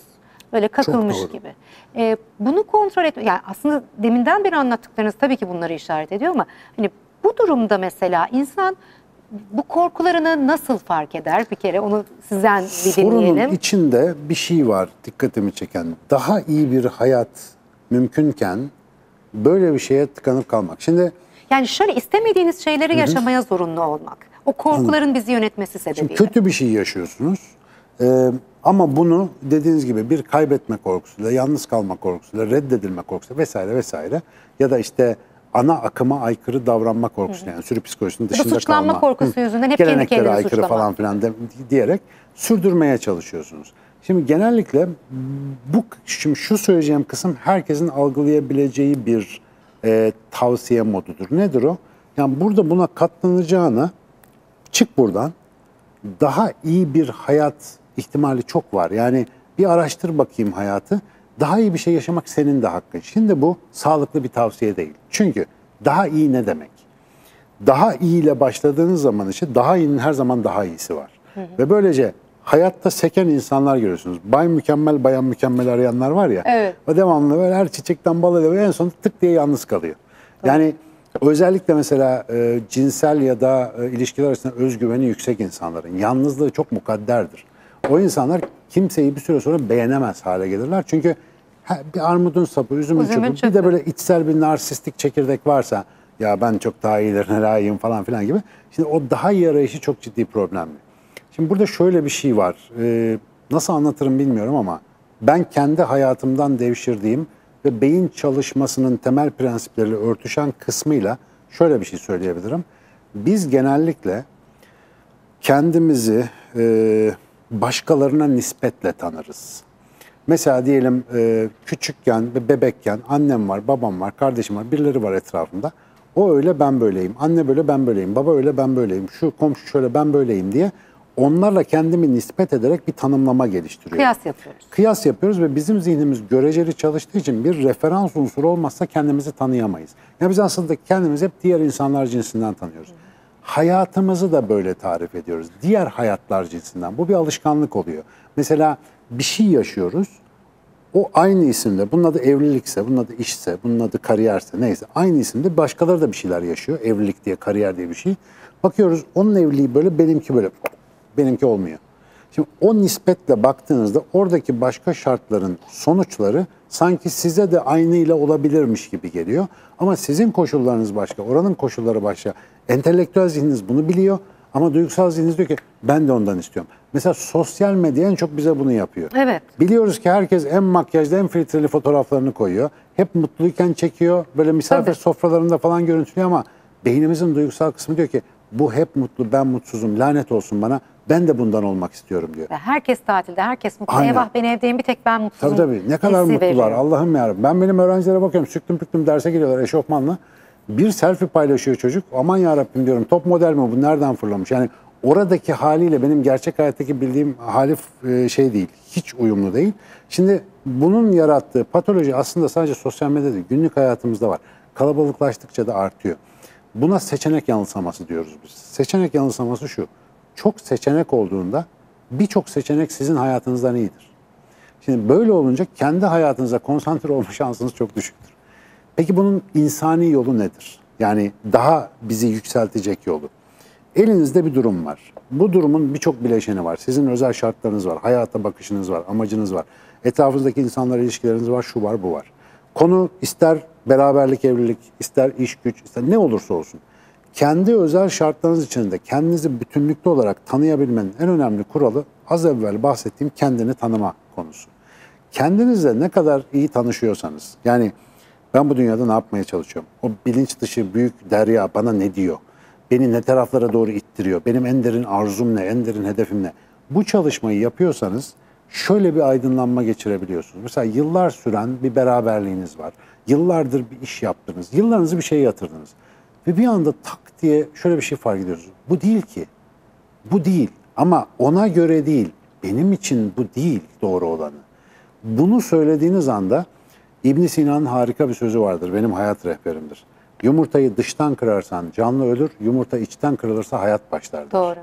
Böyle kakılmış gibi. Ee, bunu kontrol etme, yani aslında deminden beri anlattıklarınız tabii ki bunları işaret ediyor ama hani bu durumda mesela insan bu korkularını nasıl fark eder? Bir kere onu sizden bir dinleyelim. Sorunun içinde bir şey var dikkatimi çeken. Daha iyi bir hayat mümkünken böyle bir şeye tıkanıp kalmak. Şimdi yani şöyle istemediğiniz şeyleri yaşamaya zorunlu olmak. O korkuların bizi yönetmesi sebebiyle. Şimdi kötü bir şey yaşıyorsunuz. Ee, ama bunu dediğiniz gibi bir kaybetme korkusuyla, yalnız kalma korkusuyla, reddedilme korkusuyla vesaire vesaire ya da işte ana akıma aykırı davranma korkusu, yani sürü psikolojisinin dışında kalma. Suçlanma korkusu yüzünden hep kendi kendini aykırı suçlama falan filan de, diyerek sürdürmeye çalışıyorsunuz. Şimdi genellikle bu, şimdi şu söyleyeceğim kısım herkesin algılayabileceği bir e, tavsiye modudur. Nedir o? Yani burada buna katlanacağına çık buradan, daha iyi bir hayat ihtimali çok var. Yani bir araştır bakayım hayatı. Daha iyi bir şey yaşamak senin de hakkın. Şimdi bu sağlıklı bir tavsiye değil. Çünkü daha iyi ne demek? Daha iyiyle başladığınız zaman işte daha iyinin her zaman daha iyisi var. Hı hı. Ve böylece hayatta seken insanlar görüyorsunuz. Bay mükemmel, bayan mükemmel arayanlar var ya. Evet. O devamlı böyle her çiçekten bal alıyor ve en son tık diye yalnız kalıyor. Tamam. Yani özellikle mesela e, cinsel ya da e, ilişkiler arasında özgüveni yüksek insanların yalnızlığı çok mukadderdir. O insanlar kimseyi bir süre sonra beğenemez hale gelirler. Çünkü bir armudun sapı, üzümün çöpü, bir de böyle içsel bir narsistik çekirdek varsa ya ben çok daha iyilerine layığım falan filan gibi. Şimdi o daha iyi arayışı çok ciddi problemli. Şimdi burada şöyle bir şey var. Ee, nasıl anlatırım bilmiyorum ama ben kendi hayatımdan devşirdiğim ve beyin çalışmasının temel prensipleriyle örtüşen kısmıyla şöyle bir şey söyleyebilirim. Biz genellikle kendimizi E, başkalarına nispetle tanırız. Mesela diyelim küçükken ve bebekken annem var, babam var, kardeşim var, birileri var etrafımda. O öyle, ben böyleyim. Anne böyle, ben böyleyim. Baba öyle, ben böyleyim. Şu komşu şöyle, ben böyleyim diye onlarla kendimi nispet ederek bir tanımlama geliştiriyor. Kıyas yapıyoruz. Kıyas yapıyoruz ve bizim zihnimiz göreceli çalıştığı için bir referans unsuru olmazsa kendimizi tanıyamayız. Ya biz aslında kendimizi hep diğer insanlar cinsinden tanıyoruz. Hayatımızı da böyle tarif ediyoruz. Diğer hayatlar cinsinden. Bu bir alışkanlık oluyor. Mesela bir şey yaşıyoruz. O aynı isimde, bunun adı evlilikse, bunun adı işse, bunun adı kariyerse, neyse. Aynı isimde başkaları da bir şeyler yaşıyor. Evlilik diye, kariyer diye bir şey. Bakıyoruz onun evliliği böyle, benimki böyle. Benimki olmuyor. Şimdi o nispetle baktığınızda oradaki başka şartların sonuçları sanki size de aynıyla olabilirmiş gibi geliyor. Ama sizin koşullarınız başka, oranın koşulları başka. Entelektüel zihniniz bunu biliyor ama duygusal zihniniz diyor ki ben de ondan istiyorum. Mesela sosyal medya en çok bize bunu yapıyor. Evet. Biliyoruz ki herkes en makyajlı, en filtreli fotoğraflarını koyuyor. Hep mutluyken çekiyor, böyle misafir Tabii. sofralarında falan görüntülüyor ama beynimizin duygusal kısmı diyor ki bu hep mutlu, ben mutsuzum, lanet olsun bana. Ben de bundan olmak istiyorum diyor. Herkes tatilde, herkes mutlu. Aynen. Eyvah ben evdeyim, bir tek ben mutsuzum. Tabii tabii. Ne kadar mutlular Allah'ım yarabbim. Ben benim öğrencilere bakıyorum. Süktüm püktüm derse giriyorlar eşofmanla. Bir selfie paylaşıyor çocuk. Aman yarabbim diyorum. Top model mi bu? Nereden fırlamış? Yani oradaki haliyle benim gerçek hayattaki bildiğim hali şey değil. Hiç uyumlu değil. Şimdi bunun yarattığı patoloji aslında sadece sosyal medyada değil, günlük hayatımızda var. Kalabalıklaştıkça da artıyor. Buna seçenek yanılsaması diyoruz biz. Seçenek yanılsaması şu. Çok seçenek olduğunda birçok seçenek sizin hayatınızdan iyidir. Şimdi böyle olunca kendi hayatınıza konsantre olma şansınız çok düşüktür. Peki bunun insani yolu nedir? Yani daha bizi yükseltecek yolu. Elinizde bir durum var. Bu durumun birçok bileşeni var. Sizin özel şartlarınız var, hayata bakışınız var, amacınız var. Etrafınızdaki insanlarla ilişkileriniz var, şu var, bu var. Konu ister beraberlik, evlilik, ister iş güç, ister ne olursa olsun. Kendi özel şartlarınız içinde kendinizi bütünlüklü olarak tanıyabilmenin en önemli kuralı az evvel bahsettiğim kendini tanıma konusu. Kendinizle ne kadar iyi tanışıyorsanız, yani ben bu dünyada ne yapmaya çalışıyorum? O bilinç dışı büyük derya bana ne diyor? Beni ne taraflara doğru ittiriyor? Benim en derin arzum ne? En derin hedefim ne? Bu çalışmayı yapıyorsanız şöyle bir aydınlanma geçirebiliyorsunuz. Mesela yıllar süren bir beraberliğiniz var. Yıllardır bir iş yaptınız. Yıllarınızı bir şeye yatırdınız. Ve bir anda tak diye şöyle bir şey fark ediyoruz. Bu değil ki. Bu değil. Ama ona göre değil. Benim için bu değil doğru olanı. Bunu söylediğiniz anda İbn Sina'nın harika bir sözü vardır. Benim hayat rehberimdir. Yumurtayı dıştan kırarsan canlı ölür. Yumurta içten kırılırsa hayat başlar. Doğru.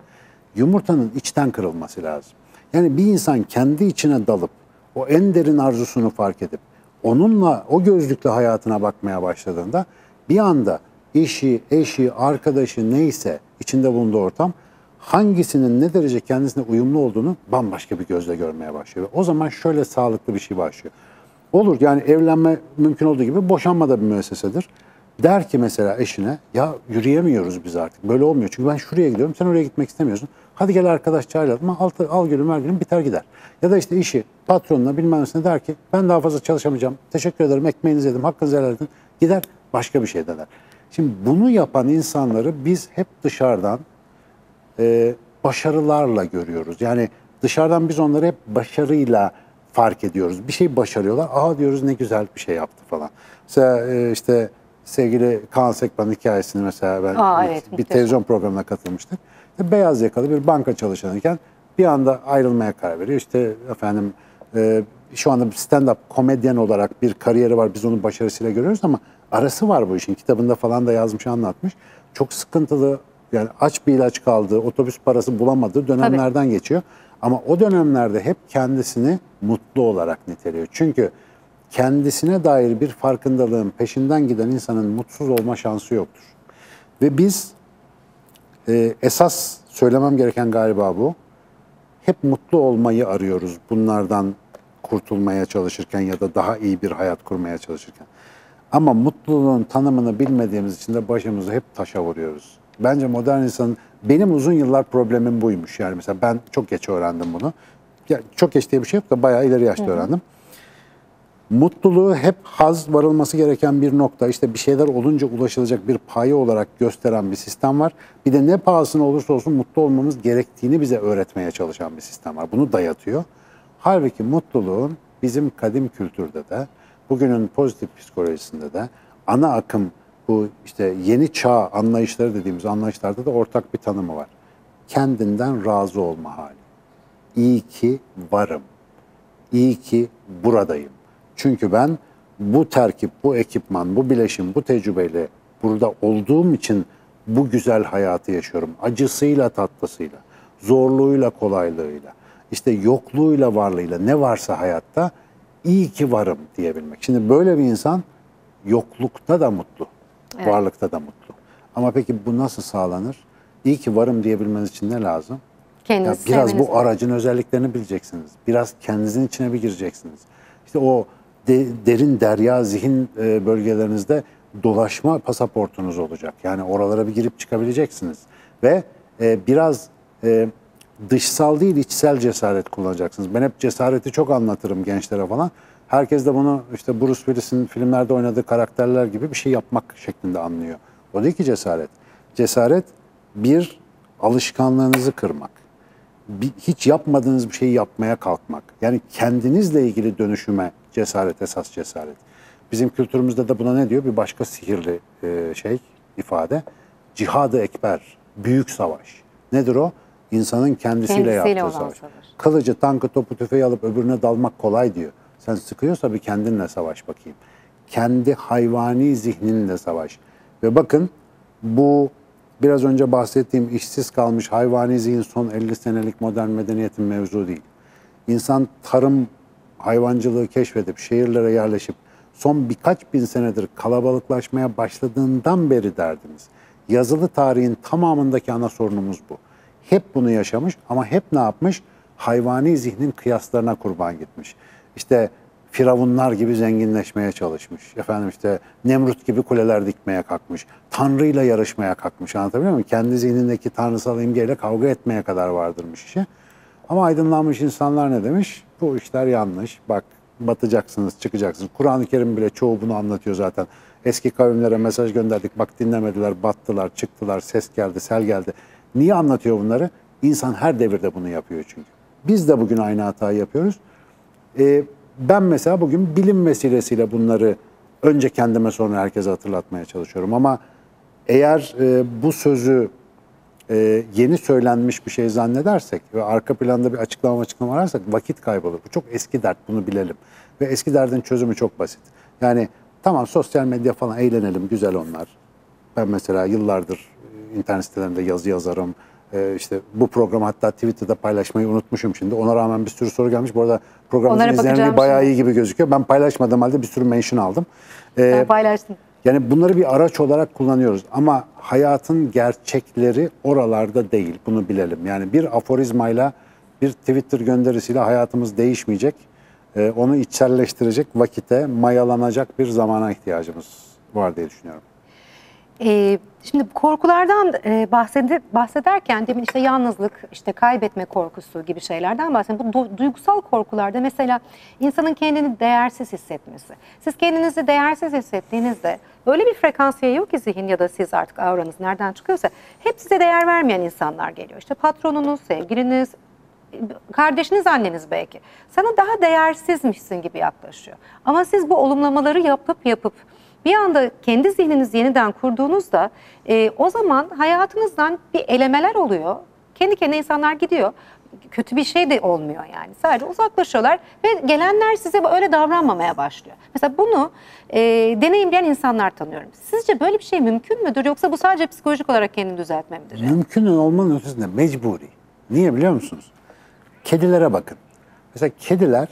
Yumurtanın içten kırılması lazım. Yani bir insan kendi içine dalıp o en derin arzusunu fark edip onunla o gözlükle hayatına bakmaya başladığında bir anda İşi, eşi, arkadaşı neyse içinde bulunduğu ortam hangisinin ne derece kendisine uyumlu olduğunu bambaşka bir gözle görmeye başlıyor. O zaman şöyle sağlıklı bir şey başlıyor. Olur yani evlenme mümkün olduğu gibi boşanma da bir müessesedir. Der ki mesela eşine, ya yürüyemiyoruz biz artık, böyle olmuyor. Çünkü ben şuraya gidiyorum, sen oraya gitmek istemiyorsun. Hadi gel arkadaş çağıralım, al, al gülüm her gülüm biter gider. Ya da işte işi patronuna bilmem nesine der ki ben daha fazla çalışamayacağım. Teşekkür ederim, ekmeğinizi yedim, hakkınızı helal edin. Gider başka bir şey de der. Şimdi bunu yapan insanları biz hep dışarıdan e, başarılarla görüyoruz. Yani dışarıdan biz onları hep başarıyla fark ediyoruz. Bir şey başarıyorlar, aha diyoruz ne güzel bir şey yaptı falan. Mesela e, işte... Sevgili Kaan Sekban'ın hikayesini mesela ben Aa, evet, bir mutlaka. televizyon programına katılmıştık. Beyaz yakalı bir banka çalışanıyken bir anda ayrılmaya karar veriyor. İşte efendim e, şu anda stand-up komedyen olarak bir kariyeri var. Biz onun başarısıyla görüyoruz ama arası var bu işin. Kitabında falan da yazmış, anlatmış. Çok sıkıntılı, yani aç bir ilaç kaldı, otobüs parası bulamadığı dönemlerden Tabii. geçiyor. Ama o dönemlerde hep kendisini mutlu olarak niteliyor. Çünkü kendisine dair bir farkındalığın peşinden giden insanın mutsuz olma şansı yoktur. Ve biz e, esas söylemem gereken galiba bu. Hep mutlu olmayı arıyoruz bunlardan kurtulmaya çalışırken ya da daha iyi bir hayat kurmaya çalışırken. Ama mutluluğun tanımını bilmediğimiz için de başımızı hep taşa vuruyoruz. Bence modern insanın, benim uzun yıllar problemim buymuş. Yani mesela ben çok geç öğrendim bunu. Ya, çok geç diye bir şey yok da bayağı ileri yaşta Hı-hı. öğrendim. Mutluluğu hep haz, varılması gereken bir nokta, işte bir şeyler olunca ulaşılacak bir payı olarak gösteren bir sistem var. Bir de ne pahasına olursa olsun mutlu olmamız gerektiğini bize öğretmeye çalışan bir sistem var. Bunu dayatıyor. Halbuki mutluluğun bizim kadim kültürde de, bugünün pozitif psikolojisinde de, ana akım bu işte yeni çağ anlayışları dediğimiz anlayışlarda da ortak bir tanımı var. Kendinden razı olma hali. İyi ki varım. İyi ki buradayım. Çünkü ben bu terkip, bu ekipman, bu bileşim, bu tecrübeyle burada olduğum için bu güzel hayatı yaşıyorum. Acısıyla, tatlısıyla, zorluğuyla, kolaylığıyla, işte yokluğuyla, varlığıyla, ne varsa hayatta iyi ki varım diyebilmek. Şimdi böyle bir insan yoklukta da mutlu, evet. varlıkta da mutlu. Ama peki bu nasıl sağlanır? İyi ki varım diyebilmeniz için ne lazım? Kendiniz ya biraz bu aracın özelliklerini bileceksiniz. Biraz kendinizin içine bir gireceksiniz. İşte o De, derin derya zihin e, bölgelerinizde dolaşma pasaportunuz olacak. Yani oralara bir girip çıkabileceksiniz. Ve e, biraz e, dışsal değil içsel cesaret kullanacaksınız. Ben hep cesareti çok anlatırım gençlere falan. Herkes de bunu işte Bruce Willis'in filmlerde oynadığı karakterler gibi bir şey yapmak şeklinde anlıyor. O değil ki cesaret. Cesaret bir alışkanlığınızı kırmak. Bir, hiç yapmadığınız bir şeyi yapmaya kalkmak. Yani kendinizle ilgili dönüşüme cesaret, esas cesaret. Bizim kültürümüzde de buna ne diyor? Bir başka sihirli şey, ifade. Cihad-ı Ekber, büyük savaş. Nedir o? İnsanın kendisiyle, kendisiyle yaptığı savaş. savaş. Kılıcı, tankı, topu, tüfeği alıp öbürüne dalmak kolay diyor. Sen sıkıyorsa bir kendinle savaş bakayım. Kendi hayvani zihninle savaş. Ve bakın bu biraz önce bahsettiğim işsiz kalmış hayvani zihin son elli senelik modern medeniyetin mevzu değil. İnsan tarım, hayvancılığı keşfedip şehirlere yerleşip son birkaç bin senedir kalabalıklaşmaya başladığından beri derdimiz. Yazılı tarihin tamamındaki ana sorunumuz bu. Hep bunu yaşamış ama hep ne yapmış? Hayvani zihnin kıyaslarına kurban gitmiş. İşte firavunlar gibi zenginleşmeye çalışmış. Efendim işte Nemrut gibi kuleler dikmeye kalkmış. Tanrı'yla yarışmaya kalkmış. Anlatabiliyor muyum? Kendi zihnindeki tanrısal imgeyle kavga etmeye kadar vardırmış işi. Ama aydınlanmış insanlar ne demiş? Bu işler yanlış. Bak batacaksınız, çıkacaksınız. Kur'an-ı Kerim bile çoğu bunu anlatıyor zaten. Eski kavimlere mesaj gönderdik. Bak dinlemediler, battılar, çıktılar, ses geldi, sel geldi. Niye anlatıyor bunları? İnsan her devirde bunu yapıyor çünkü. Biz de bugün aynı hatayı yapıyoruz. Ee, ben mesela bugün bilim vesilesiyle bunları önce kendime sonra herkese hatırlatmaya çalışıyorum. Ama eğer e, bu sözü Ee, yeni söylenmiş bir şey zannedersek ve arka planda bir açıklama açıklama ararsak vakit kaybolur. Bu çok eski dert, bunu bilelim. Ve eski derdin çözümü çok basit. Yani tamam sosyal medya falan eğlenelim, güzel onlar. Ben mesela yıllardır internet sitelerinde yazı yazarım. Ee, işte bu programı hatta Twitter'da paylaşmayı unutmuşum şimdi. Ona rağmen bir sürü soru gelmiş. Bu arada programımızın izlenimleri bayağı iyi gibi gözüküyor. Ben paylaşmadığım halde bir sürü mention aldım. Ee, ben paylaştım. Yani bunları bir araç olarak kullanıyoruz ama hayatın gerçekleri oralarda değil, bunu bilelim. Yani bir aforizmayla, bir Twitter gönderisiyle hayatımız değişmeyecek. onu içselleştirecek vakite, mayalanacak bir zamana ihtiyacımız var diye düşünüyorum. Ee, şimdi korkulardan bahsederken demin işte yalnızlık, işte kaybetme korkusu gibi şeylerden bahsediyorum. Bu duygusal korkularda mesela insanın kendini değersiz hissetmesi. Siz kendinizi değersiz hissettiğinizde böyle bir frekans yayıyor ki zihin ya da siz artık auranız nereden çıkıyorsa hep size değer vermeyen insanlar geliyor. İşte patronunuz, sevgiliniz, kardeşiniz, anneniz belki. Sana daha değersizmişsin gibi yaklaşıyor. Ama siz bu olumlamaları yapıp yapıp bir anda kendi zihninizi yeniden kurduğunuzda e, o zaman hayatınızdan bir elemeler oluyor. Kendi kendine insanlar gidiyor. Kötü bir şey de olmuyor yani. Sadece uzaklaşıyorlar ve gelenler size öyle davranmamaya başlıyor. Mesela bunu e, deneyimleyen insanlar tanıyorum. Sizce böyle bir şey mümkün müdür yoksa bu sadece psikolojik olarak kendini düzeltme midir? Mümkün olmanın ötesinde mecburi. Niye biliyor musunuz? Kedilere bakın. Mesela kediler,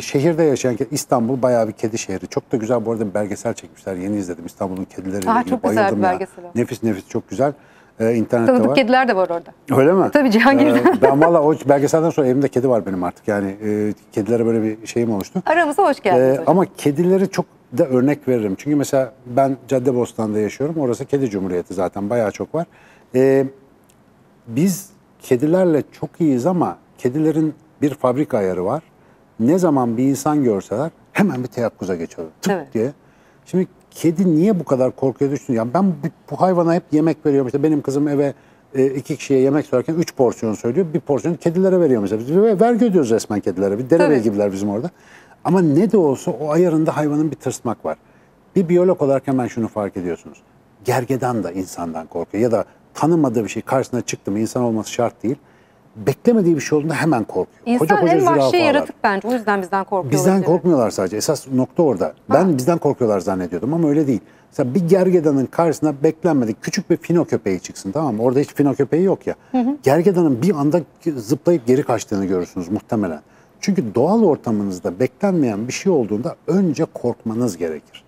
şehirde yaşayan, İstanbul bayağı bir kedi şehri. Çok da güzel bu arada bir belgesel çekmişler. Yeni izledim İstanbul'un kedileriyle Aa, ilgili. Çok bayıldım güzel bir belgesel ya. O. Nefis nefis çok güzel. Ee, internette Tanıdık var. kediler de var orada. Öyle mi? Tabii Cihangir'den. Ee, ben valla o belgeselden sonra evimde kedi var benim artık. Yani e, kedilere böyle bir şeyim oluştu. Aramıza hoş geldiniz. Ee, ama kedileri çok da örnek veririm. Çünkü mesela ben Caddebostan'da yaşıyorum. Orası kedi cumhuriyeti zaten bayağı çok var. Ee, biz kedilerle çok iyiyiz ama kedilerin bir fabrika ayarı var. Ne zaman bir insan görseler hemen bir teyakkuza geçiyorlar. Tık evet. diye. Şimdi kedi niye bu kadar korkuya düştü? Yani ben bu hayvana hep yemek veriyorum. İşte benim kızım eve iki kişiye yemek sorarken üç porsiyon söylüyor. Bir porsiyon kedilere veriyor mesela. Biz vergi ödüyoruz resmen kedilere. Bir derebey gibiler bizim orada. Ama ne de olsa o ayarında hayvanın bir tırsmak var. Bir biyolog olarak hemen şunu fark ediyorsunuz. Gergedan da insandan korkuyor. Ya da tanımadığı bir şey karşısına çıktı mı insan olması şart değil. Beklemediği bir şey olduğunda hemen korkuyor. İnsan koca, koca en vahşi yaratık bence. O yüzden bizden korkuyorlar. Bizden korkmuyorlar sadece. Esas nokta orada. Ben ha. bizden korkuyorlar zannediyordum ama öyle değil. Mesela bir gergedanın karşısına beklenmedik küçük bir fino köpeği çıksın, tamam mı? Orada hiç fino köpeği yok ya. Hı hı. Gergedanın bir anda zıplayıp geri kaçtığını görürsünüz muhtemelen. Çünkü doğal ortamınızda beklenmeyen bir şey olduğunda önce korkmanız gerekir.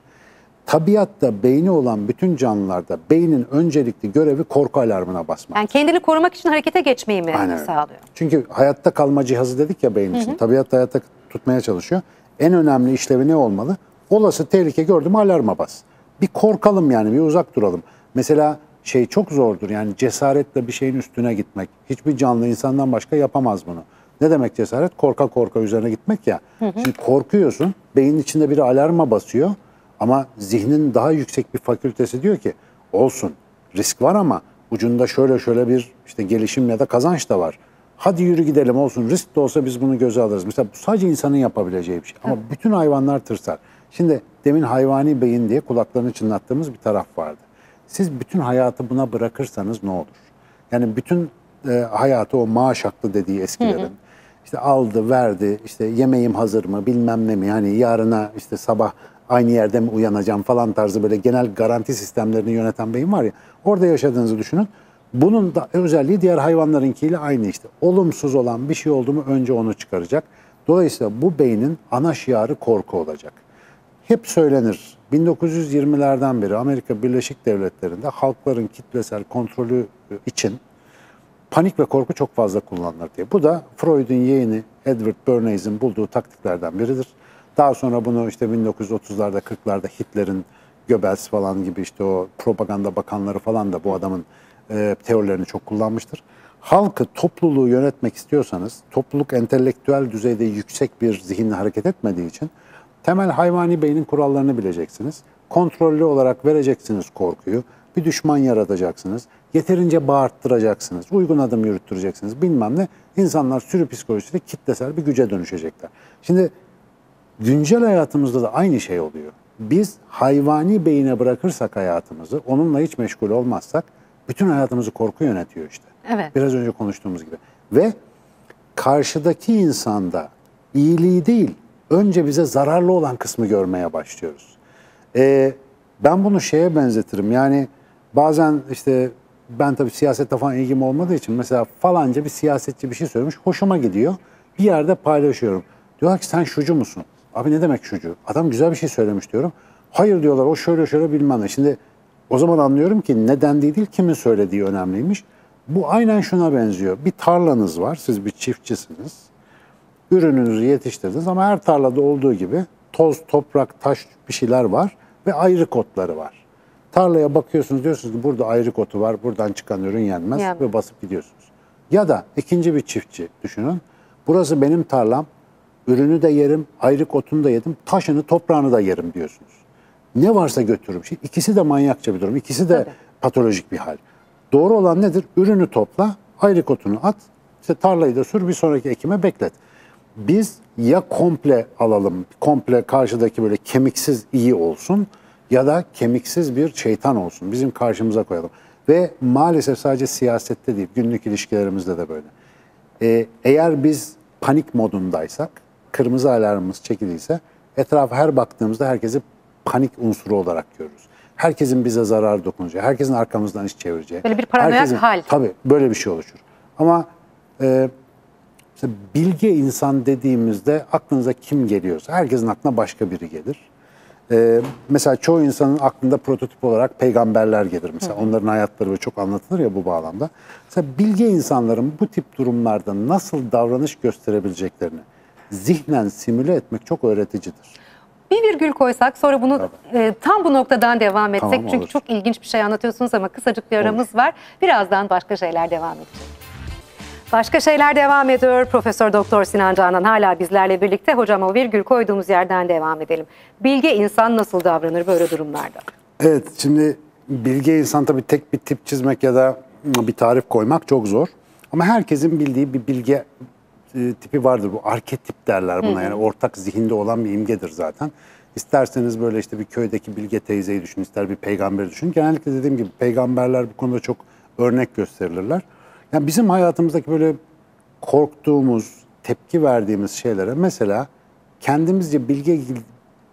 Tabiatta beyni olan bütün canlılarda beynin öncelikli görevi korku alarmına basmak. Yani kendini korumak için harekete geçmeyi mi Aynen. sağlıyor? Çünkü hayatta kalma cihazı dedik ya beyin için. Tabiatta hayatta tutmaya çalışıyor. En önemli işlevi ne olmalı? Olası tehlike gördüm alarma bas. Bir korkalım yani, bir uzak duralım. Mesela şey çok zordur yani cesaretle bir şeyin üstüne gitmek. Hiçbir canlı insandan başka yapamaz bunu. Ne demek cesaret? Korka korka üzerine gitmek ya. Hı hı. Şimdi korkuyorsun, beynin içinde biri alarma basıyor. Ama zihnin daha yüksek bir fakültesi diyor ki olsun risk var ama ucunda şöyle şöyle bir işte gelişim ya da kazanç da var. Hadi yürü gidelim olsun, risk de olsa biz bunu göze alırız. Mesela bu sadece insanın yapabileceği bir şey ama evet. bütün hayvanlar tırsar. Şimdi demin hayvani beyin diye kulaklarını çınlattığımız bir taraf vardı. Siz bütün hayatı buna bırakırsanız ne olur? Yani bütün e, hayatı o maaş haklı dediği eskilerin. Hı hı. İşte aldı verdi işte yemeğim hazır mı bilmem ne mi yani yarına işte sabah aynı yerde mi uyanacağım falan tarzı böyle genel garanti sistemlerini yöneten beyin var ya, orada yaşadığınızı düşünün. Bunun da özelliği diğer hayvanlarınkiyle aynı işte. Olumsuz olan bir şey oldu mu önce onu çıkaracak. Dolayısıyla bu beynin ana şiarı korku olacak. Hep söylenir bin dokuz yüz yirmilerden beri Amerika Birleşik Devletleri'nde halkların kitlesel kontrolü için panik ve korku çok fazla kullanılır diye. Bu da Freud'un yeğeni Edward Bernays'in bulduğu taktiklerden biridir. Daha sonra bunu işte bin dokuz yüz otuzlarda, kırklarda Hitler'in, Goebbels falan gibi işte o propaganda bakanları falan da bu adamın e, teorilerini çok kullanmıştır. Halkı, topluluğu yönetmek istiyorsanız, topluluk entelektüel düzeyde yüksek bir zihinle hareket etmediği için temel hayvani beynin kurallarını bileceksiniz. Kontrollü olarak vereceksiniz korkuyu, bir düşman yaratacaksınız, yeterince bağırttıracaksınız, uygun adım yürüttüreceksiniz bilmem ne. İnsanlar sürü psikolojisiyle kitlesel bir güce dönüşecekler. Şimdi... Güncel hayatımızda da aynı şey oluyor. Biz hayvani beyine bırakırsak hayatımızı, onunla hiç meşgul olmazsak bütün hayatımızı korku yönetiyor işte. Evet. Biraz önce konuştuğumuz gibi. Ve karşıdaki insanda iyiliği değil, önce bize zararlı olan kısmı görmeye başlıyoruz. Ee, ben bunu şeye benzetirim. Yani bazen işte ben tabii siyasette falan ilgim olmadığı için mesela falanca bir siyasetçi bir şey söylemiş, hoşuma gidiyor. Bir yerde paylaşıyorum. Diyorlar ki sen şucu musun? Abi ne demek şucu? Adam güzel bir şey söylemiş diyorum. Hayır diyorlar o şöyle şöyle bilmem ne. Şimdi o zaman anlıyorum ki ne dendiği değil kimin söylediği önemliymiş. Bu aynen şuna benziyor. Bir tarlanız var. Siz bir çiftçisiniz. ürününüzü yetiştirdiniz ama her tarlada olduğu gibi toz, toprak, taş bir şeyler var ve ayrık otları var. Tarlaya bakıyorsunuz, diyorsunuz ki burada ayrık otu var, buradan çıkan ürün yenmez yani. Ve basıp gidiyorsunuz. Ya da ikinci bir çiftçi düşünün. Burası benim tarlam, ürünü de yerim, ayrık otunu da yedim, taşını, toprağını da yerim diyorsunuz. Ne varsa götürürüm. Şimdi ikisi de manyakça bir durum, ikisi de evet. patolojik bir hal. Doğru olan nedir? Ürünü topla, ayrık otunu at, işte tarlayı da sür, bir sonraki ekime beklet. Biz ya komple alalım, komple karşıdaki böyle kemiksiz iyi olsun ya da kemiksiz bir şeytan olsun. Bizim karşımıza koyalım. Ve maalesef sadece siyasette değil, günlük ilişkilerimizde de böyle. Ee, eğer biz panik modundaysak, kırmızı alarmımız çekiliyse etrafa her baktığımızda herkesi panik unsuru olarak görürüz. Herkesin bize zarar dokunacağı, herkesin arkamızdan iş çevireceği. Böyle bir paranoyak hal. Tabii böyle bir şey oluşur. Ama e, işte bilge insan dediğimizde aklınıza kim geliyorsa herkesin aklına başka biri gelir. Ee, mesela çoğu insanın aklında prototip olarak peygamberler gelir. Mesela hı hı. onların hayatları çok anlatılır ya bu bağlamda. Mesela bilge insanların bu tip durumlarda nasıl davranış gösterebileceklerini zihnen simüle etmek çok öğreticidir. Bir virgül koysak sonra bunu e, tam bu noktadan devam etsek. Tamam, çünkü olur. Çok ilginç bir şey anlatıyorsunuz ama kısacık bir aramız olur. Var. Birazdan başka şeyler devam edecek. Başka şeyler devam ediyor. Profesör Doktor Sinan Canan hala bizlerle birlikte. Hocam o virgül koyduğumuz yerden devam edelim. Bilge insan nasıl davranır böyle durumlarda? Evet, şimdi bilge insan tabii tek bir tip çizmek ya da bir tarif koymak çok zor. Ama herkesin bildiği bir bilge tipi vardır. Bu arketip derler buna. Hı hı. Yani ortak zihinde olan bir imgedir zaten. İsterseniz böyle işte bir köydeki bilge teyzeyi düşünün, ister bir peygamberi düşünün. Genellikle dediğim gibi peygamberler bu konuda çok örnek gösterilirler. Yani bizim hayatımızdaki böyle korktuğumuz, tepki verdiğimiz şeylere mesela kendimizce bilge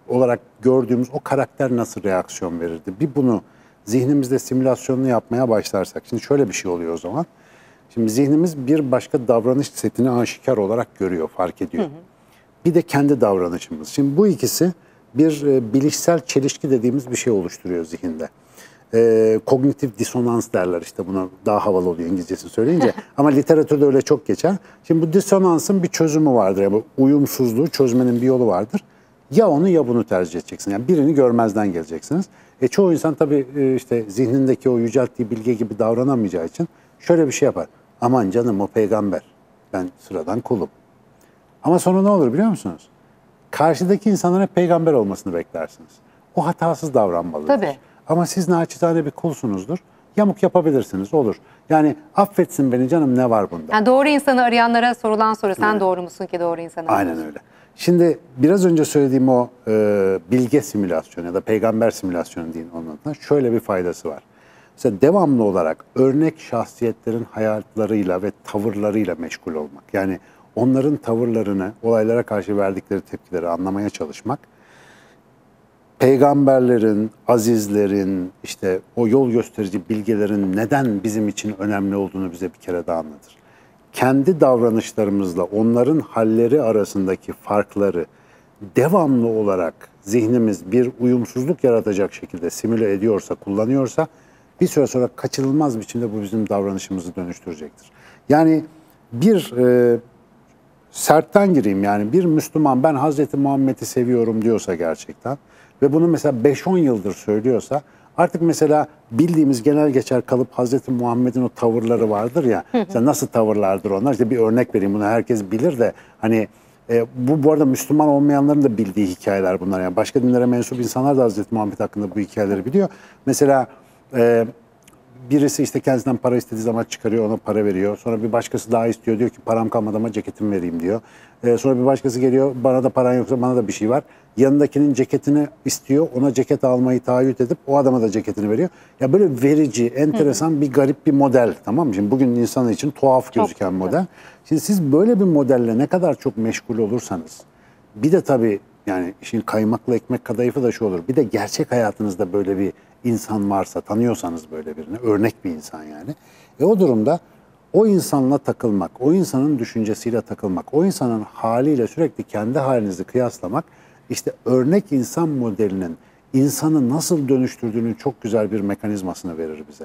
olarak gördüğümüz o karakter nasıl reaksiyon verirdi? Bir bunu zihnimizde simülasyonunu yapmaya başlarsak. Şimdi şöyle bir şey oluyor o zaman. Şimdi zihnimiz bir başka davranış setini aşikar olarak görüyor, fark ediyor. Hı hı. Bir de kendi davranışımız. Şimdi bu ikisi bir bilişsel çelişki dediğimiz bir şey oluşturuyor zihinde. E, kognitif disonans derler işte buna, daha havalı oluyor İngilizcesi söyleyince ama literatürde öyle çok geçer. Şimdi bu disonansın bir çözümü vardır, yani bu uyumsuzluğu çözmenin bir yolu vardır. Ya onu ya bunu tercih edeceksin, yani birini görmezden geleceksiniz. E, çoğu insan tabii e, işte zihnindeki o yücelttiği bilge gibi davranamayacağı için şöyle bir şey yapar. Aman canım o peygamber, ben sıradan kulum. Ama sonra ne olur biliyor musunuz? Karşıdaki insanlara peygamber olmasını beklersiniz. O hatasız davranmalıdır. Tabii. Ama siz naçizane bir kulsunuzdur. Yamuk yapabilirsiniz, olur. Yani affetsin beni canım, ne var bunda? Yani doğru insanı arayanlara sorulan soru, sen evet. doğru musun ki doğru insanı arıyorsun? Aynen öyle. Şimdi biraz önce söylediğim o e, bilge simülasyonu ya da peygamber simülasyonu deyin onun adına, şöyle bir faydası var. Mesela devamlı olarak örnek şahsiyetlerin hayatlarıyla ve tavırlarıyla meşgul olmak. Yani onların tavırlarını, olaylara karşı verdikleri tepkileri anlamaya çalışmak, peygamberlerin, azizlerin, işte o yol gösterici bilgelerin neden bizim için önemli olduğunu bize bir kere daha anlatır. Kendi davranışlarımızla onların halleri arasındaki farkları devamlı olarak zihnimiz bir uyumsuzluk yaratacak şekilde simüle ediyorsa, kullanıyorsa bir süre sonra kaçınılmaz biçimde bu bizim davranışımızı dönüştürecektir. Yani bir e, sertten gireyim, yani bir Müslüman ben Hazreti Muhammed'i seviyorum diyorsa gerçekten ve bunu mesela beş on yıldır söylüyorsa, artık mesela bildiğimiz genel geçer kalıp Hazreti Muhammed'in o tavırları vardır ya, mesela nasıl tavırlardır onlar? İşte bir örnek vereyim, bunu herkes bilir de hani e, bu bu arada Müslüman olmayanların da bildiği hikayeler bunlar. Yani başka dinlere mensup insanlar da Hazreti Muhammed hakkında bu hikayeleri biliyor. Mesela e, birisi işte kendisinden para istediği zaman çıkarıyor, ona para veriyor. Sonra bir başkası daha istiyor, diyor ki param kalmadı ama ceketimi vereyim diyor. Ee, sonra bir başkası geliyor, bana da paran yoksa bana da bir şey var. Yanındakinin ceketini istiyor, ona ceket almayı taahhüt edip o adama da ceketini veriyor. Ya böyle verici, enteresan Hı-hı. bir garip bir model, tamam mı? Şimdi bugün insanı için tuhaf çok gözüken güzel. Model. Şimdi siz böyle bir modelle ne kadar çok meşgul olursanız, bir de tabii yani işin kaymaklı ekmek kadayıfı da şu olur. Bir de gerçek hayatınızda böyle bir insan varsa, tanıyorsanız böyle birini, örnek bir insan yani. E o durumda o insanla takılmak, o insanın düşüncesiyle takılmak, o insanın haliyle sürekli kendi halinizi kıyaslamak, işte örnek insan modelinin insanı nasıl dönüştürdüğünün çok güzel bir mekanizmasını verir bize.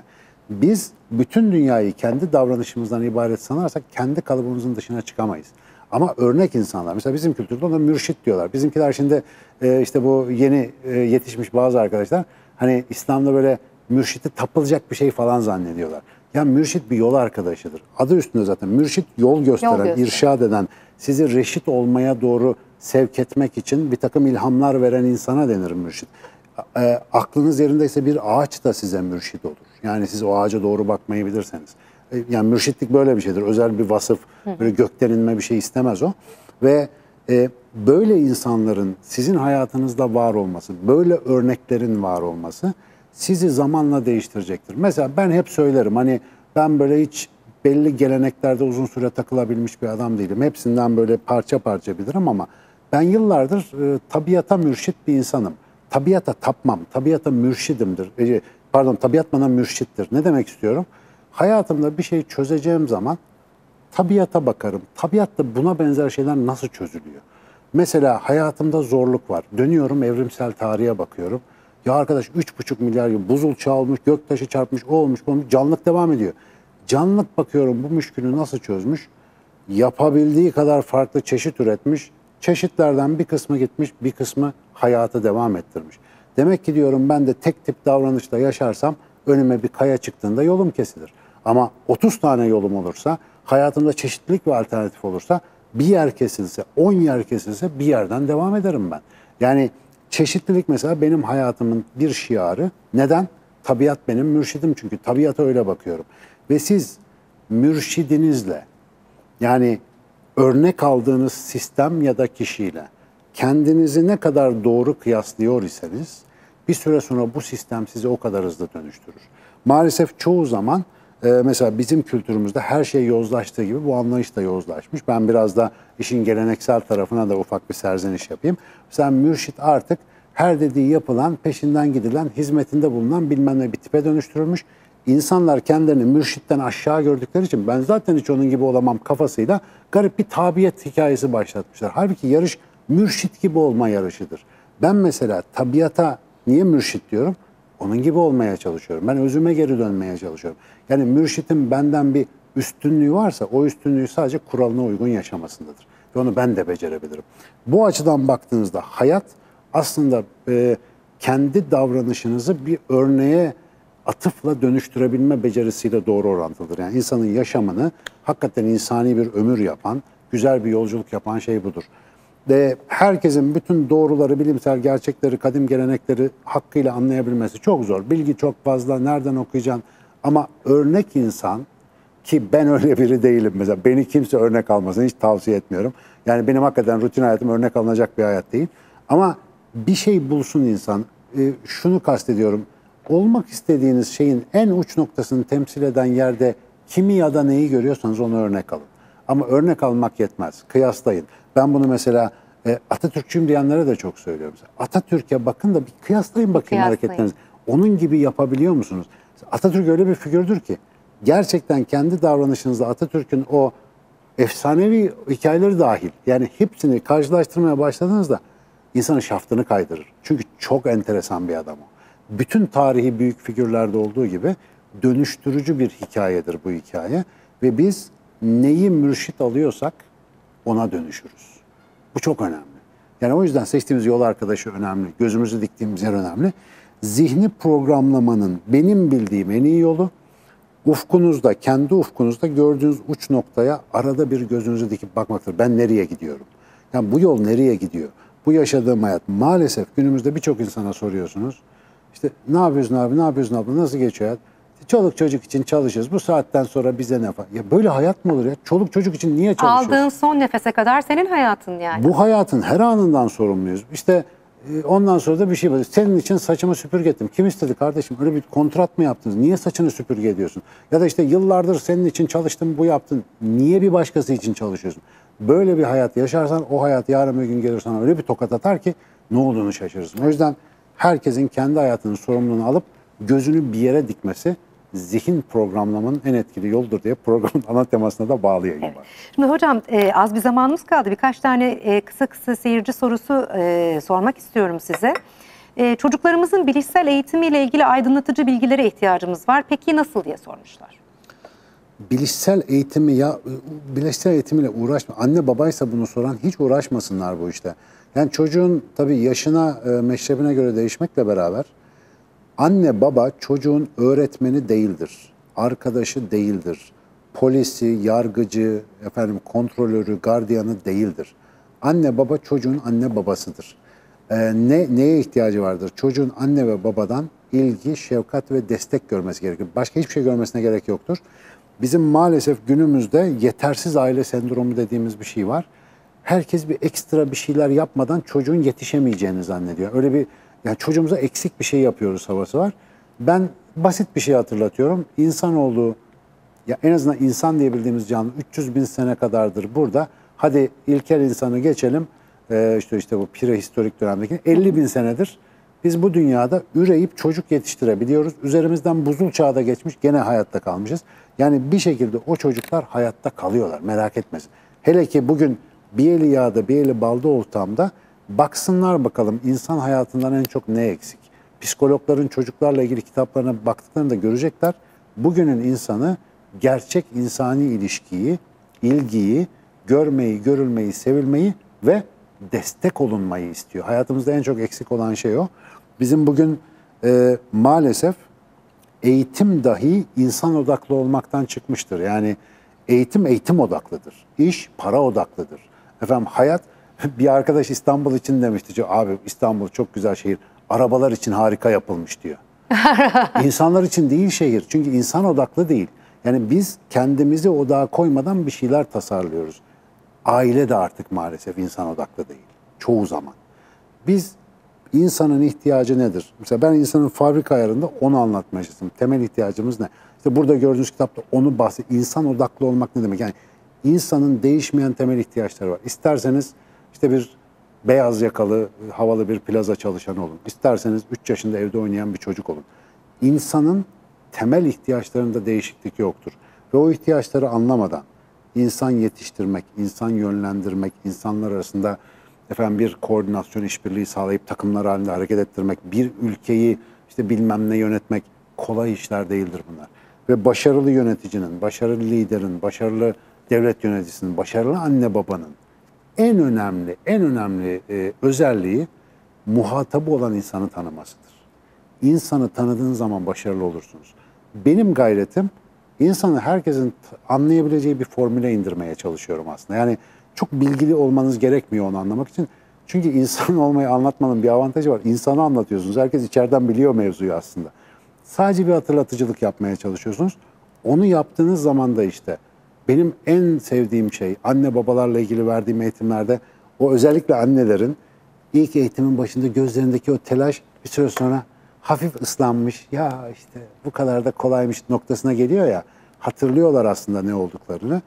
Biz bütün dünyayı kendi davranışımızdan ibaret sanarsak kendi kalıbımızın dışına çıkamayız. Ama örnek insanlar. Mesela bizim kültürde ona mürşit diyorlar. Bizimkiler şimdi e, işte bu yeni e, yetişmiş bazı arkadaşlar hani İslam'da böyle mürşiti tapılacak bir şey falan zannediyorlar. Ya mürşit bir yol arkadaşıdır. Adı üstünde zaten. Mürşit yol gösteren, yol gösteren, irşad eden, sizi reşit olmaya doğru sevk etmek için bir takım ilhamlar veren insana denir mürşit. E, aklınız yerindeyse bir ağaç da size mürşit olur. Yani siz o ağaca doğru bakmayı bilirseniz. E, yani mürşitlik böyle bir şeydir. Özel bir vasıf, böyle gökten inme bir şey istemez o. Ve e, böyle insanların sizin hayatınızda var olması, böyle örneklerin var olması sizi zamanla değiştirecektir. Mesela ben hep söylerim, hani ben böyle hiç belli geleneklerde uzun süre takılabilmiş bir adam değilim. Hepsinden böyle parça parça bilirim ama ben yıllardır e, tabiata mürşit bir insanım. Tabiata tapmam, tabiata mürşidimdir. E, pardon, tabiat bana mürşittir. Ne demek istiyorum? Hayatımda bir şey çözeceğim zaman tabiata bakarım. Tabiatta buna benzer şeyler nasıl çözülüyor? Mesela hayatımda zorluk var. Dönüyorum evrimsel tarihe bakıyorum. Ya arkadaş üç buçuk milyar yıl buzul çağı olmuş, göktaşı çarpmış, o olmuş, bu olmuş, canlılık devam ediyor. Canlılık bakıyorum bu müşkülü nasıl çözmüş? Yapabildiği kadar farklı çeşit üretmiş. Çeşitlerden bir kısmı gitmiş, bir kısmı hayatı devam ettirmiş. Demek ki diyorum ben de tek tip davranışla yaşarsam önüme bir kaya çıktığında yolum kesilir. Ama otuz tane yolum olursa, hayatımda çeşitlilik ve alternatif olursa, bir yer kesilse, on yer kesilse bir yerden devam ederim ben. Yani çeşitlilik mesela benim hayatımın bir şiarı. Neden? Tabiat benim mürşidim, çünkü tabiata öyle bakıyorum. Ve siz mürşidinizle, yani örnek aldığınız sistem ya da kişiyle kendinizi ne kadar doğru kıyaslıyor iseniz bir süre sonra bu sistem sizi o kadar hızlı dönüştürür. Maalesef çoğu zaman e, mesela bizim kültürümüzde her şey yozlaştığı gibi bu anlayış da yozlaşmış. Ben biraz da işin geleneksel tarafına da ufak bir serzeniş yapayım. Mesela mürşit artık her dediği yapılan, peşinden gidilen, hizmetinde bulunan bilmem ne bir tipe dönüştürülmüş. İnsanlar kendilerini mürşitten aşağı gördükleri için ben zaten hiç onun gibi olamam kafasıyla garip bir tabiyet hikayesi başlatmışlar. Halbuki yarış mürşit gibi olma yarışıdır. Ben mesela tabiata niye mürşit diyorum? Onun gibi olmaya çalışıyorum. Ben özüme geri dönmeye çalışıyorum. Yani mürşitin benden bir üstünlüğü varsa o üstünlüğü sadece kuralına uygun yaşamasındadır. Ve onu ben de becerebilirim. Bu açıdan baktığınızda hayat aslında e, kendi davranışınızı bir örneğe atıfla dönüştürebilme becerisiyle doğru orantılıdır. Yani insanın yaşamını hakikaten insani bir ömür yapan, güzel bir yolculuk yapan şey budur. Ve herkesin bütün doğruları, bilimsel gerçekleri, kadim gelenekleri hakkıyla anlayabilmesi çok zor. Bilgi çok fazla, nereden okuyacaksın? Ama örnek insan, ki ben öyle biri değilim mesela. Beni kimse örnek almasını hiç tavsiye etmiyorum. Yani benim hakikaten rutin hayatım örnek alınacak bir hayat değil. Ama bir şey bulsun insan. E, şunu kastediyorum. Olmak istediğiniz şeyin en uç noktasını temsil eden yerde kimi ya da neyi görüyorsanız onu örnek alın. Ama örnek almak yetmez. Kıyaslayın. Ben bunu mesela e, Atatürkçüyüm diyenlere de çok söylüyorum. Atatürk'e bakın da bir kıyaslayın bakayım hareketlerinizi. Onun gibi yapabiliyor musunuz? Atatürk öyle bir figürdür ki gerçekten kendi davranışınızda Atatürk'ün o efsanevi hikayeleri dahil, yani hepsini karşılaştırmaya başladığınızda insanın şaftını kaydırır. Çünkü çok enteresan bir adam o. Bütün tarihi büyük figürlerde olduğu gibi dönüştürücü bir hikayedir bu hikaye. Ve biz neyi mürşit alıyorsak ona dönüşürüz. Bu çok önemli. Yani o yüzden seçtiğimiz yol arkadaşı önemli, gözümüzü diktiğimiz yer önemli. Zihni programlamanın benim bildiğim en iyi yolu, ufkunuzda, kendi ufkunuzda gördüğünüz uç noktaya arada bir gözünüzü dikip bakmaktır. Ben nereye gidiyorum? Yani bu yol nereye gidiyor? Bu yaşadığım hayat, maalesef günümüzde birçok insana soruyorsunuz. İşte ne yapıyorsun abi, ne yapıyorsun abla, nasıl geçiyor hayat? Çoluk çocuk için çalışıyoruz. Bu saatten sonra bize ne falan. Ya böyle hayat mı olur ya? Çoluk çocuk için niye çalışıyoruz? Aldığın son nefese kadar senin hayatın yani. Bu hayatın her anından sorumluyuz. İşte ondan sonra da bir şey var. Senin için saçımı süpürge ettim. Kim istedi kardeşim? Öyle bir kontrat mı yaptınız? Niye saçını süpürge ediyorsun? Ya da işte yıllardır senin için çalıştım, bu yaptın. Niye bir başkası için çalışıyorsun? Böyle bir hayat yaşarsan o hayat yarın bir gün gelir sana öyle bir tokat atar ki ne olduğunu şaşırırsın. O yüzden herkesin kendi hayatının sorumluluğunu alıp gözünü bir yere dikmesi zihin programlamanın en etkili yoludur diye programın ana temasına da bağlayayım. Evet. Şimdi hocam e, az bir zamanımız kaldı. Birkaç tane e, kısa kısa seyirci sorusu e, sormak istiyorum size. E, çocuklarımızın bilişsel eğitimiyle ilgili aydınlatıcı bilgilere ihtiyacımız var. Peki nasıl diye sormuşlar. bilişsel eğitimi ya bilişsel eğitimiyle uğraşma. Anne babaysa bunu soran hiç uğraşmasınlar bu işte. Yani çocuğun tabii yaşına, meşrebine göre değişmekle beraber anne baba çocuğun öğretmeni değildir. Arkadaşı değildir. Polisi, yargıcı, efendim kontrolörü, gardiyanı değildir. Anne baba çocuğun anne babasıdır. Ee, ne neye ihtiyacı vardır? Çocuğun anne ve babadan ilgi, şefkat ve destek görmesi gerekir. Başka hiçbir şey görmesine gerek yoktur. Bizim maalesef günümüzde yetersiz aile sendromu dediğimiz bir şey var. Herkes bir ekstra bir şeyler yapmadan çocuğun yetişemeyeceğini zannediyor. Öyle bir, yani çocuğumuza eksik bir şey yapıyoruz havası var. Ben basit bir şey hatırlatıyorum. İnsanoğlu, ya en azından insan diye bildiğimiz canlı üç yüz bin sene kadardır burada. Hadi ilkel insanı geçelim. Ee, işte işte bu prehistorik dönemdeki elli bin senedir biz bu dünyada üreyip çocuk yetiştirebiliyoruz. Üzerimizden buzul çağda geçmiş, gene hayatta kalmışız. Yani bir şekilde o çocuklar hayatta kalıyorlar, merak etmesin. Hele ki bugün bir eli yağda bir eli balda ortamda baksınlar bakalım insan hayatından en çok ne eksik. Psikologların çocuklarla ilgili kitaplarına baktıklarında görecekler. Bugünün insanı gerçek insani ilişkiyi, ilgiyi, görmeyi, görülmeyi, sevilmeyi ve destek olunmayı istiyor. Hayatımızda en çok eksik olan şey o. Bizim bugün e, maalesef eğitim dahi insan odaklı olmaktan çıkmıştır. Yani eğitim eğitim odaklıdır. İş para odaklıdır. Efendim hayat, bir arkadaş İstanbul için demişti. Abi İstanbul çok güzel şehir. Arabalar için harika yapılmış diyor. İnsanlar için değil şehir. Çünkü insan odaklı değil. Yani biz kendimizi odağa koymadan bir şeyler tasarlıyoruz. Aile de artık maalesef insan odaklı değil. Çoğu zaman. Biz insanın ihtiyacı nedir? Mesela ben insanın fabrika ayarında onu anlatmaya çalıştım. Temel ihtiyacımız ne? İşte burada gördüğünüz kitapta onu bahsediyor. İnsan odaklı olmak ne demek? Yani insanın değişmeyen temel ihtiyaçları var. İsterseniz işte bir beyaz yakalı, havalı bir plaza çalışanı olun. İsterseniz üç yaşında evde oynayan bir çocuk olun. İnsanın temel ihtiyaçlarında değişiklik yoktur. Ve o ihtiyaçları anlamadan insan yetiştirmek, insan yönlendirmek, insanlar arasında efendim bir koordinasyon işbirliği sağlayıp takımlar halinde hareket ettirmek, bir ülkeyi işte bilmem ne yönetmek kolay işler değildir bunlar. Ve başarılı yöneticinin, başarılı liderin, başarılı devlet yöneticisinin, başarılı anne babanın en önemli, en önemli e, özelliği muhatabı olan insanı tanımasıdır. İnsanı tanıdığın zaman başarılı olursunuz. Benim gayretim insanı herkesin anlayabileceği bir formüle indirmeye çalışıyorum aslında. Yani çok bilgili olmanız gerekmiyor onu anlamak için. Çünkü insan olmayı anlatmanın bir avantajı var. İnsanı anlatıyorsunuz. Herkes içeriden biliyor mevzuyu aslında. Sadece bir hatırlatıcılık yapmaya çalışıyorsunuz. Onu yaptığınız zaman da işte benim en sevdiğim şey anne babalarla ilgili verdiğim eğitimlerde o özellikle annelerin ilk eğitimin başında gözlerindeki o telaş bir süre sonra hafif ıslanmış, ya işte bu kadar da kolaymış noktasına geliyor ya, hatırlıyorlar aslında ne olduklarını.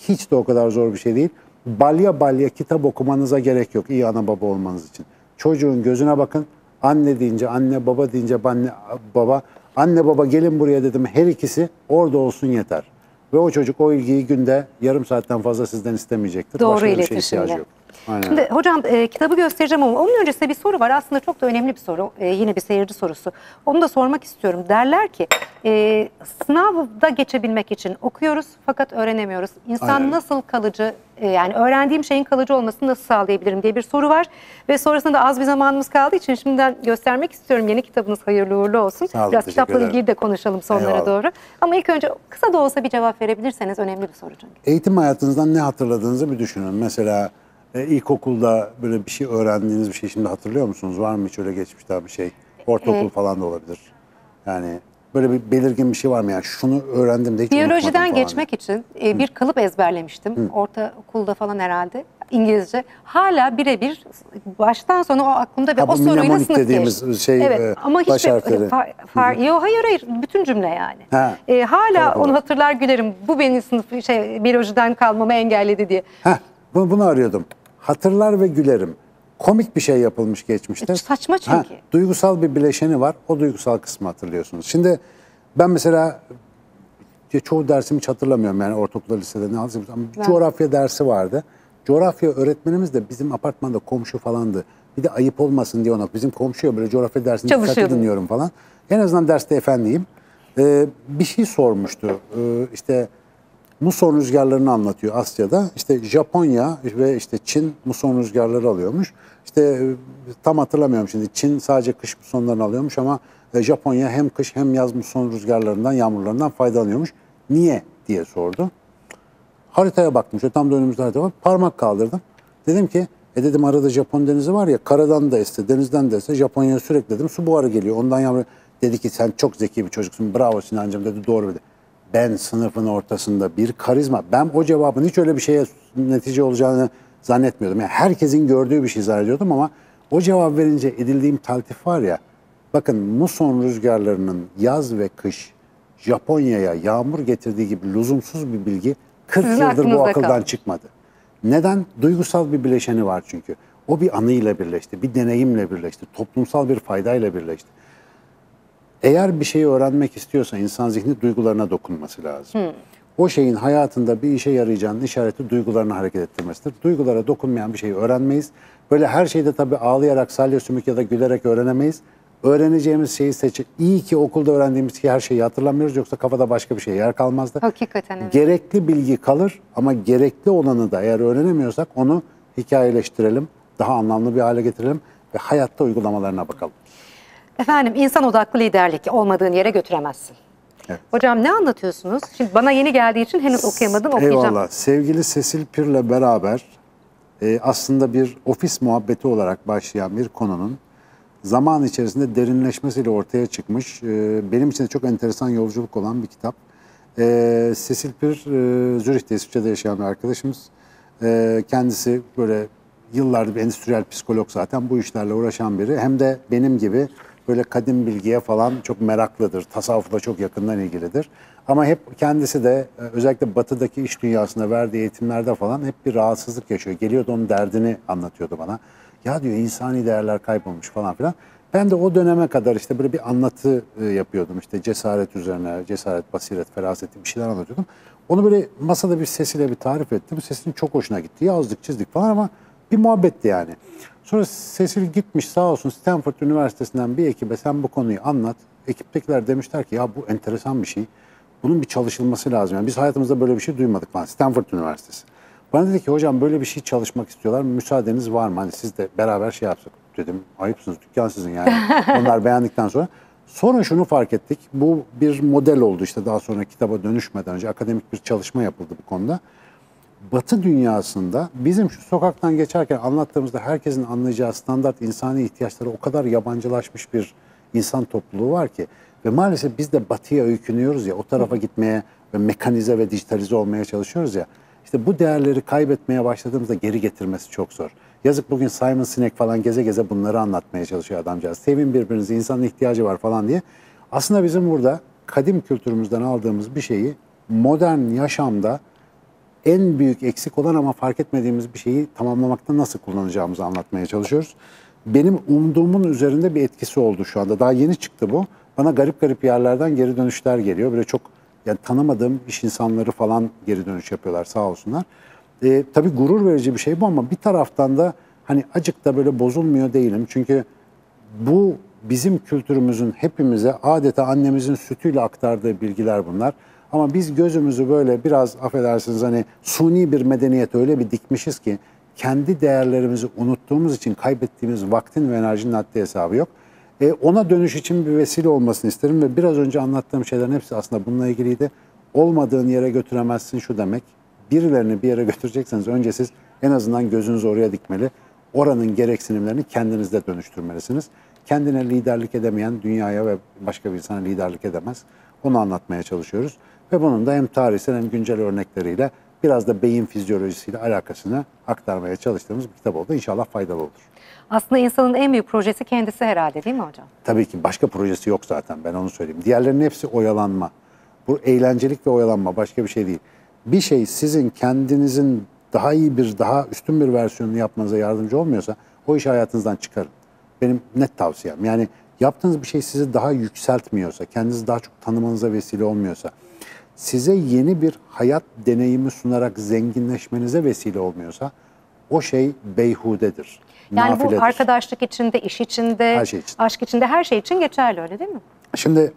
Hiç de o kadar zor bir şey değil. Balya balya kitap okumanıza gerek yok iyi ana baba olmanız için. Çocuğun gözüne bakın, anne deyince anne, baba deyince anne, baba, anne baba gelin buraya dedim her ikisi orada olsun yeter. Ve o çocuk o ilgiyi günde yarım saatten fazla sizden istemeyecektir. Doğru iletişimle. Aynen. Şimdi hocam e, kitabı göstereceğim ama onun öncesinde bir soru var. Aslında çok da önemli bir soru. E, yine bir seyirci sorusu. Onu da sormak istiyorum. Derler ki e, sınavda geçebilmek için okuyoruz fakat öğrenemiyoruz. İnsan Aynen. nasıl kalıcı, e, yani öğrendiğim şeyin kalıcı olmasını nasıl sağlayabilirim diye bir soru var. Ve sonrasında da az bir zamanımız kaldığı için şimdiden göstermek istiyorum. Yeni kitabınız hayırlı uğurlu olsun. Sağ olun, Biraz kitapla ilgili de konuşalım sonlara Eyvallah. doğru. Ama ilk önce kısa da olsa bir cevap verebilirseniz önemli bir soru çünkü. Eğitim hayatınızdan ne hatırladığınızı bir düşünün. Mesela E, ilkokulda böyle bir şey öğrendiğiniz bir şey şimdi hatırlıyor musunuz? Var mı hiç öyle geçmiş daha bir şey? Ortaokul evet. falan da olabilir. Yani böyle bir belirgin bir şey var mı? Yani şunu öğrendim de hiç unutmadım falan. Biyolojiden geçmek için e, bir kalıp ezberlemiştim. Hı. Ortaokulda falan herhalde. İngilizce. Hala birebir baştan sona o aklımda ve ha, o soruyu nasıl dediğimiz şey evet, e, ama hiç baş harfleri. Far, far, yo, hayır hayır bütün cümle yani. Ha, e, hala onu hatırlar gülerim. Bu beni sınıf şey biyolojiden kalmamı engelledi diye. Heh, bunu, bunu arıyordum. Hatırlar ve gülerim. Komik bir şey yapılmış geçmişte. Saçma çünkü. Ha, duygusal bir bileşeni var. O duygusal kısmı hatırlıyorsunuz. Şimdi ben mesela çoğu dersimi hiç hatırlamıyorum. Yani ortaokul lisede ne aldım ama ben... coğrafya dersi vardı. Coğrafya öğretmenimiz de bizim apartmanda komşu falandı. Bir de ayıp olmasın diye ona. Bizim komşuya böyle coğrafya dersini dikkatli dinliyorum falan. En azından derste efendiyim. Ee, bir şey sormuştu. Ee, işte muson rüzgarlarını anlatıyor Asya'da. İşte Japonya ve işte Çin muson rüzgarları alıyormuş. İşte tam hatırlamıyorum şimdi. Çin sadece kış musonlarını alıyormuş ama Japonya hem kış hem yaz muson rüzgarlarından, yağmurlarından faydalanıyormuş. Niye diye sordu. Haritaya baktım. Şöyle tam da önümüzde harita var. Parmak kaldırdım. Dedim ki e dedim arada Japon denizi var ya, karadan da esse, denizden de esse, Japonya'ya sürekli dedim su buharı geliyor. Ondan yağmur. Dedi ki sen çok zeki bir çocuksun. Bravo Sinancığım dedi. Doğru dedi. Ben sınıfın ortasında bir karizma. Ben o cevabın hiç öyle bir şeye netice olacağını zannetmiyordum. Yani herkesin gördüğü bir şey zannediyordum ama o cevap verince edildiğim taltif var ya. Bakın muson rüzgarlarının yaz ve kış Japonya'ya yağmur getirdiği gibi lüzumsuz bir bilgi kırk yıldır bu akıldan kaldı. Çıkmadı. Neden? Duygusal bir bileşeni var çünkü. O bir anıyla birleşti, bir deneyimle birleşti, toplumsal bir faydayla birleşti. Eğer bir şeyi öğrenmek istiyorsa insan zihni duygularına dokunması lazım. Hmm. O şeyin hayatında bir işe yarayacağının işareti duygularını hareket ettirmesidir. Duygulara dokunmayan bir şeyi öğrenmeyiz. Böyle her şeyde tabii ağlayarak, salya sümük ya da gülerek öğrenemeyiz. Öğreneceğimiz şeyi seçip, iyi ki okulda öğrendiğimiz ki her şeyi hatırlamıyoruz, yoksa kafada başka bir şey yer kalmazdı. Hakikaten evet. Gerekli bilgi kalır ama gerekli olanı da eğer öğrenemiyorsak onu hikayeleştirelim, daha anlamlı bir hale getirelim ve hayatta uygulamalarına bakalım. Efendim, insan odaklı liderlik olmadığın yere götüremezsin. Evet. Hocam ne anlatıyorsunuz? Şimdi bana yeni geldiği için henüz okuyamadım, okuyacağım. Eyvallah. Sevgili Sesil Pir'le beraber e, aslında bir ofis muhabbeti olarak başlayan bir konunun zaman içerisinde derinleşmesiyle ortaya çıkmış, benim için de çok enteresan yolculuk olan bir kitap. Sesil Pir, Zürih'te, İsviçre'de yaşayan bir arkadaşımız. Kendisi böyle yıllardır bir endüstriyel psikolog, zaten bu işlerle uğraşan biri. Hem de benim gibi böyle kadim bilgiye falan çok meraklıdır, tasavvufla çok yakından ilgilidir. Ama hep kendisi de özellikle batıdaki iş dünyasında verdiği eğitimlerde falan hep bir rahatsızlık yaşıyor. Geliyordu, onun derdini anlatıyordu bana. Ya diyor, insani değerler kaybolmuş falan filan. Ben de o döneme kadar işte böyle bir anlatı yapıyordum. İşte cesaret üzerine, cesaret, basiret, feraset bir şeyler anlatıyordum. Onu böyle masada bir sesiyle bir tarif ettim. Sesin çok hoşuna gitti. Yazdık, çizdik falan ama bir muhabbetti yani. Sonra Sesil gitmiş sağ olsun Stanford Üniversitesi'nden bir ekibe, sen bu konuyu anlat. Ekiptekiler demişler ki ya bu enteresan bir şey. Bunun bir çalışılması lazım. Yani biz hayatımızda böyle bir şey duymadık falan. Stanford Üniversitesi. Bana dedi ki hocam böyle bir şey çalışmak istiyorlar. Müsaadeniz var mı? Hani siz de beraber şey yapsak dedim. Ayıpsınız, dükkan sizin yani. Onlar beğendikten sonra. Sonra şunu fark ettik. Bu bir model oldu işte, daha sonra kitaba dönüşmeden önce akademik bir çalışma yapıldı bu konuda. Batı dünyasında bizim şu sokaktan geçerken anlattığımızda herkesin anlayacağı standart insani ihtiyaçları o kadar yabancılaşmış bir insan topluluğu var ki. Ve maalesef biz de batıya öykünüyoruz ya, o tarafa gitmeye ve mekanize ve dijitalize olmaya çalışıyoruz ya. İşte bu değerleri kaybetmeye başladığımızda geri getirmesi çok zor. Yazık, bugün Simon Sinek falan geze geze bunları anlatmaya çalışıyor adamcağız. Sevin birbirinizi, insanın ihtiyacı var falan diye. Aslında bizim burada kadim kültürümüzden aldığımız bir şeyi modern yaşamda en büyük eksik olan ama fark etmediğimiz bir şeyi tamamlamakta nasıl kullanacağımızı anlatmaya çalışıyoruz. Benim umduğumun üzerinde bir etkisi oldu şu anda. Daha yeni çıktı bu. Bana garip garip yerlerden geri dönüşler geliyor. Böyle çok... Yani tanımadığım iş insanları falan geri dönüş yapıyorlar, sağ olsunlar. E, tabii gurur verici bir şey bu ama bir taraftan da hani acık da böyle bozulmuyor değilim. Çünkü bu bizim kültürümüzün hepimize adeta annemizin sütüyle aktardığı bilgiler bunlar. Ama biz gözümüzü böyle biraz affedersiniz hani suni bir medeniyete öyle bir dikmişiz ki kendi değerlerimizi unuttuğumuz için kaybettiğimiz vaktin ve enerjinin haddi hesabı yok. Ona dönüş için bir vesile olmasını isterim ve biraz önce anlattığım şeylerin hepsi aslında bununla ilgiliydi. Olmadığın yere götüremezsin şu demek, birilerini bir yere götürecekseniz önce siz en azından gözünüzü oraya dikmeli, oranın gereksinimlerini kendinizde dönüştürmelisiniz. Kendine liderlik edemeyen dünyaya ve başka bir insana liderlik edemez. Onu anlatmaya çalışıyoruz ve bunun da hem tarihsel hem güncel örnekleriyle biraz da beyin fizyolojisiyle alakasını aktarmaya çalıştığımız bir kitap oldu. İnşallah faydalı olur. Aslında insanın en büyük projesi kendisi herhalde, değil mi hocam? Tabii ki, başka projesi yok zaten, ben onu söyleyeyim. Diğerlerinin hepsi oyalanma. Bu eğlencelik ve oyalanma, başka bir şey değil. Bir şey sizin kendinizin daha iyi bir, daha üstün bir versiyonunu yapmanıza yardımcı olmuyorsa o işi hayatınızdan çıkarın. Benim net tavsiyem. Yani yaptığınız bir şey sizi daha yükseltmiyorsa, kendinizi daha çok tanımanıza vesile olmuyorsa, size yeni bir hayat deneyimi sunarak zenginleşmenize vesile olmuyorsa o şey beyhudedir. Yani nafiledir. Bu arkadaşlık içinde, iş içinde, şey için, aşk içinde, her şey için geçerli, öyle değil mi? Şimdi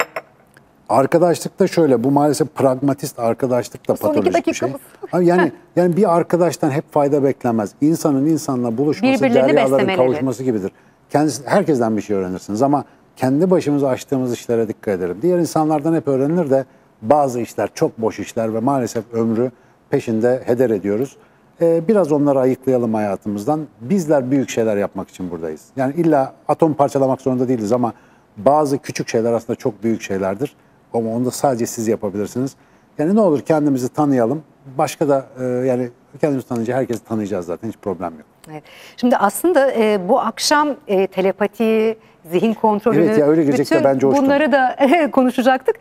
Arkadaşlıkta şöyle, bu maalesef pragmatist arkadaşlıkta patolojik bir şey. Abi yani yani bir arkadaştan hep fayda beklenmez. İnsanın insanla buluşması, deryaların kavuşması gibidir. Kendisi, herkesten bir şey öğrenirsiniz ama kendi başımıza açtığımız işlere dikkat edelim. Diğer insanlardan hep öğrenilir de bazı işler çok boş işler ve maalesef ömrü peşinde heder ediyoruz. Ee, biraz onları ayıklayalım hayatımızdan. Bizler büyük şeyler yapmak için buradayız. Yani illa atom parçalamak zorunda değiliz ama bazı küçük şeyler aslında çok büyük şeylerdir. Ama onu da sadece siz yapabilirsiniz. Yani ne olur kendimizi tanıyalım. Başka da e, yani kendimizi tanıyınca herkesi tanıyacağız zaten. Hiç problem yok. Evet. Şimdi aslında e, bu akşam e, telepatiyi, zihin kontrolünü, evet ya, öyle girecek de ben coştum. Bunları da konuşacaktık.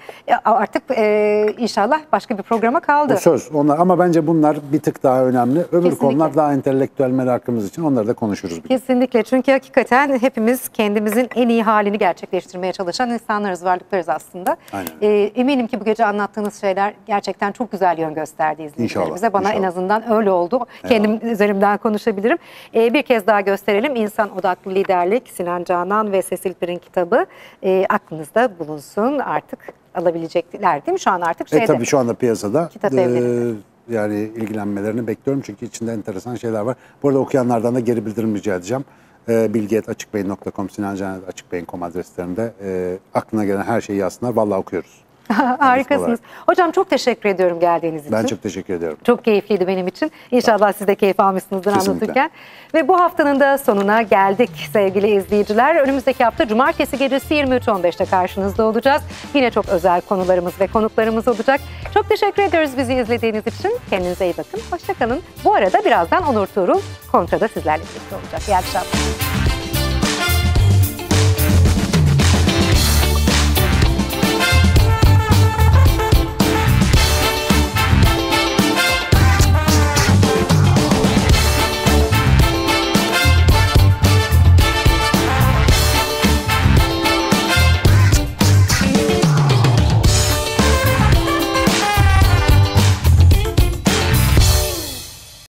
Artık e, inşallah başka bir programa kaldı. Bu söz. Onlar, ama bence bunlar bir tık daha önemli. Öbür kesinlikle konular daha entelektüel merakımız için. Onları da konuşuruz. Bugün. Kesinlikle. Çünkü hakikaten hepimiz kendimizin en iyi halini gerçekleştirmeye çalışan insanlarız, varlıklarız aslında. E, eminim ki bu gece anlattığınız şeyler gerçekten çok güzel yön gösterdi izleyicilerimize. Bana inşallah en azından öyle oldu. Kendim eyvallah üzerimden konuşabilirim. E, bir kez daha gösterelim. İnsan Odaklı Liderlik, Sinan Canan ve Sesil Pir'in kitabı e, aklınızda bulunsun, artık alabilecekler değil mi? Şu an artık şeyde. E tabii şu anda piyasada. Kitap evlerinde. E, yani ilgilenmelerini bekliyorum çünkü içinde enteresan şeyler var. Bu arada okuyanlardan da geri bildirim rica edeceğim. E, bilgi et açıkbeyin nokta com, sinan canan et açıkbeyin nokta com adreslerinde e, aklına gelen her şeyi yazsınlar. Vallahi okuyoruz. Harikasınız. Hocam çok teşekkür ediyorum geldiğiniz için. Ben çok teşekkür ediyorum. Çok keyifliydi benim için. İnşallah siz de keyif almışsınızdır kesinlikle anlatırken. Ve bu haftanın da sonuna geldik sevgili izleyiciler. Önümüzdeki hafta cumartesi gecesi yirmi üç on beşte karşınızda olacağız. Yine çok özel konularımız ve konuklarımız olacak. Çok teşekkür ediyoruz bizi izlediğiniz için. Kendinize iyi bakın. Hoşça kalın. Bu arada birazdan Onur Tuğrul Kontra'da sizlerle birlikte olacak. İyi akşamlar.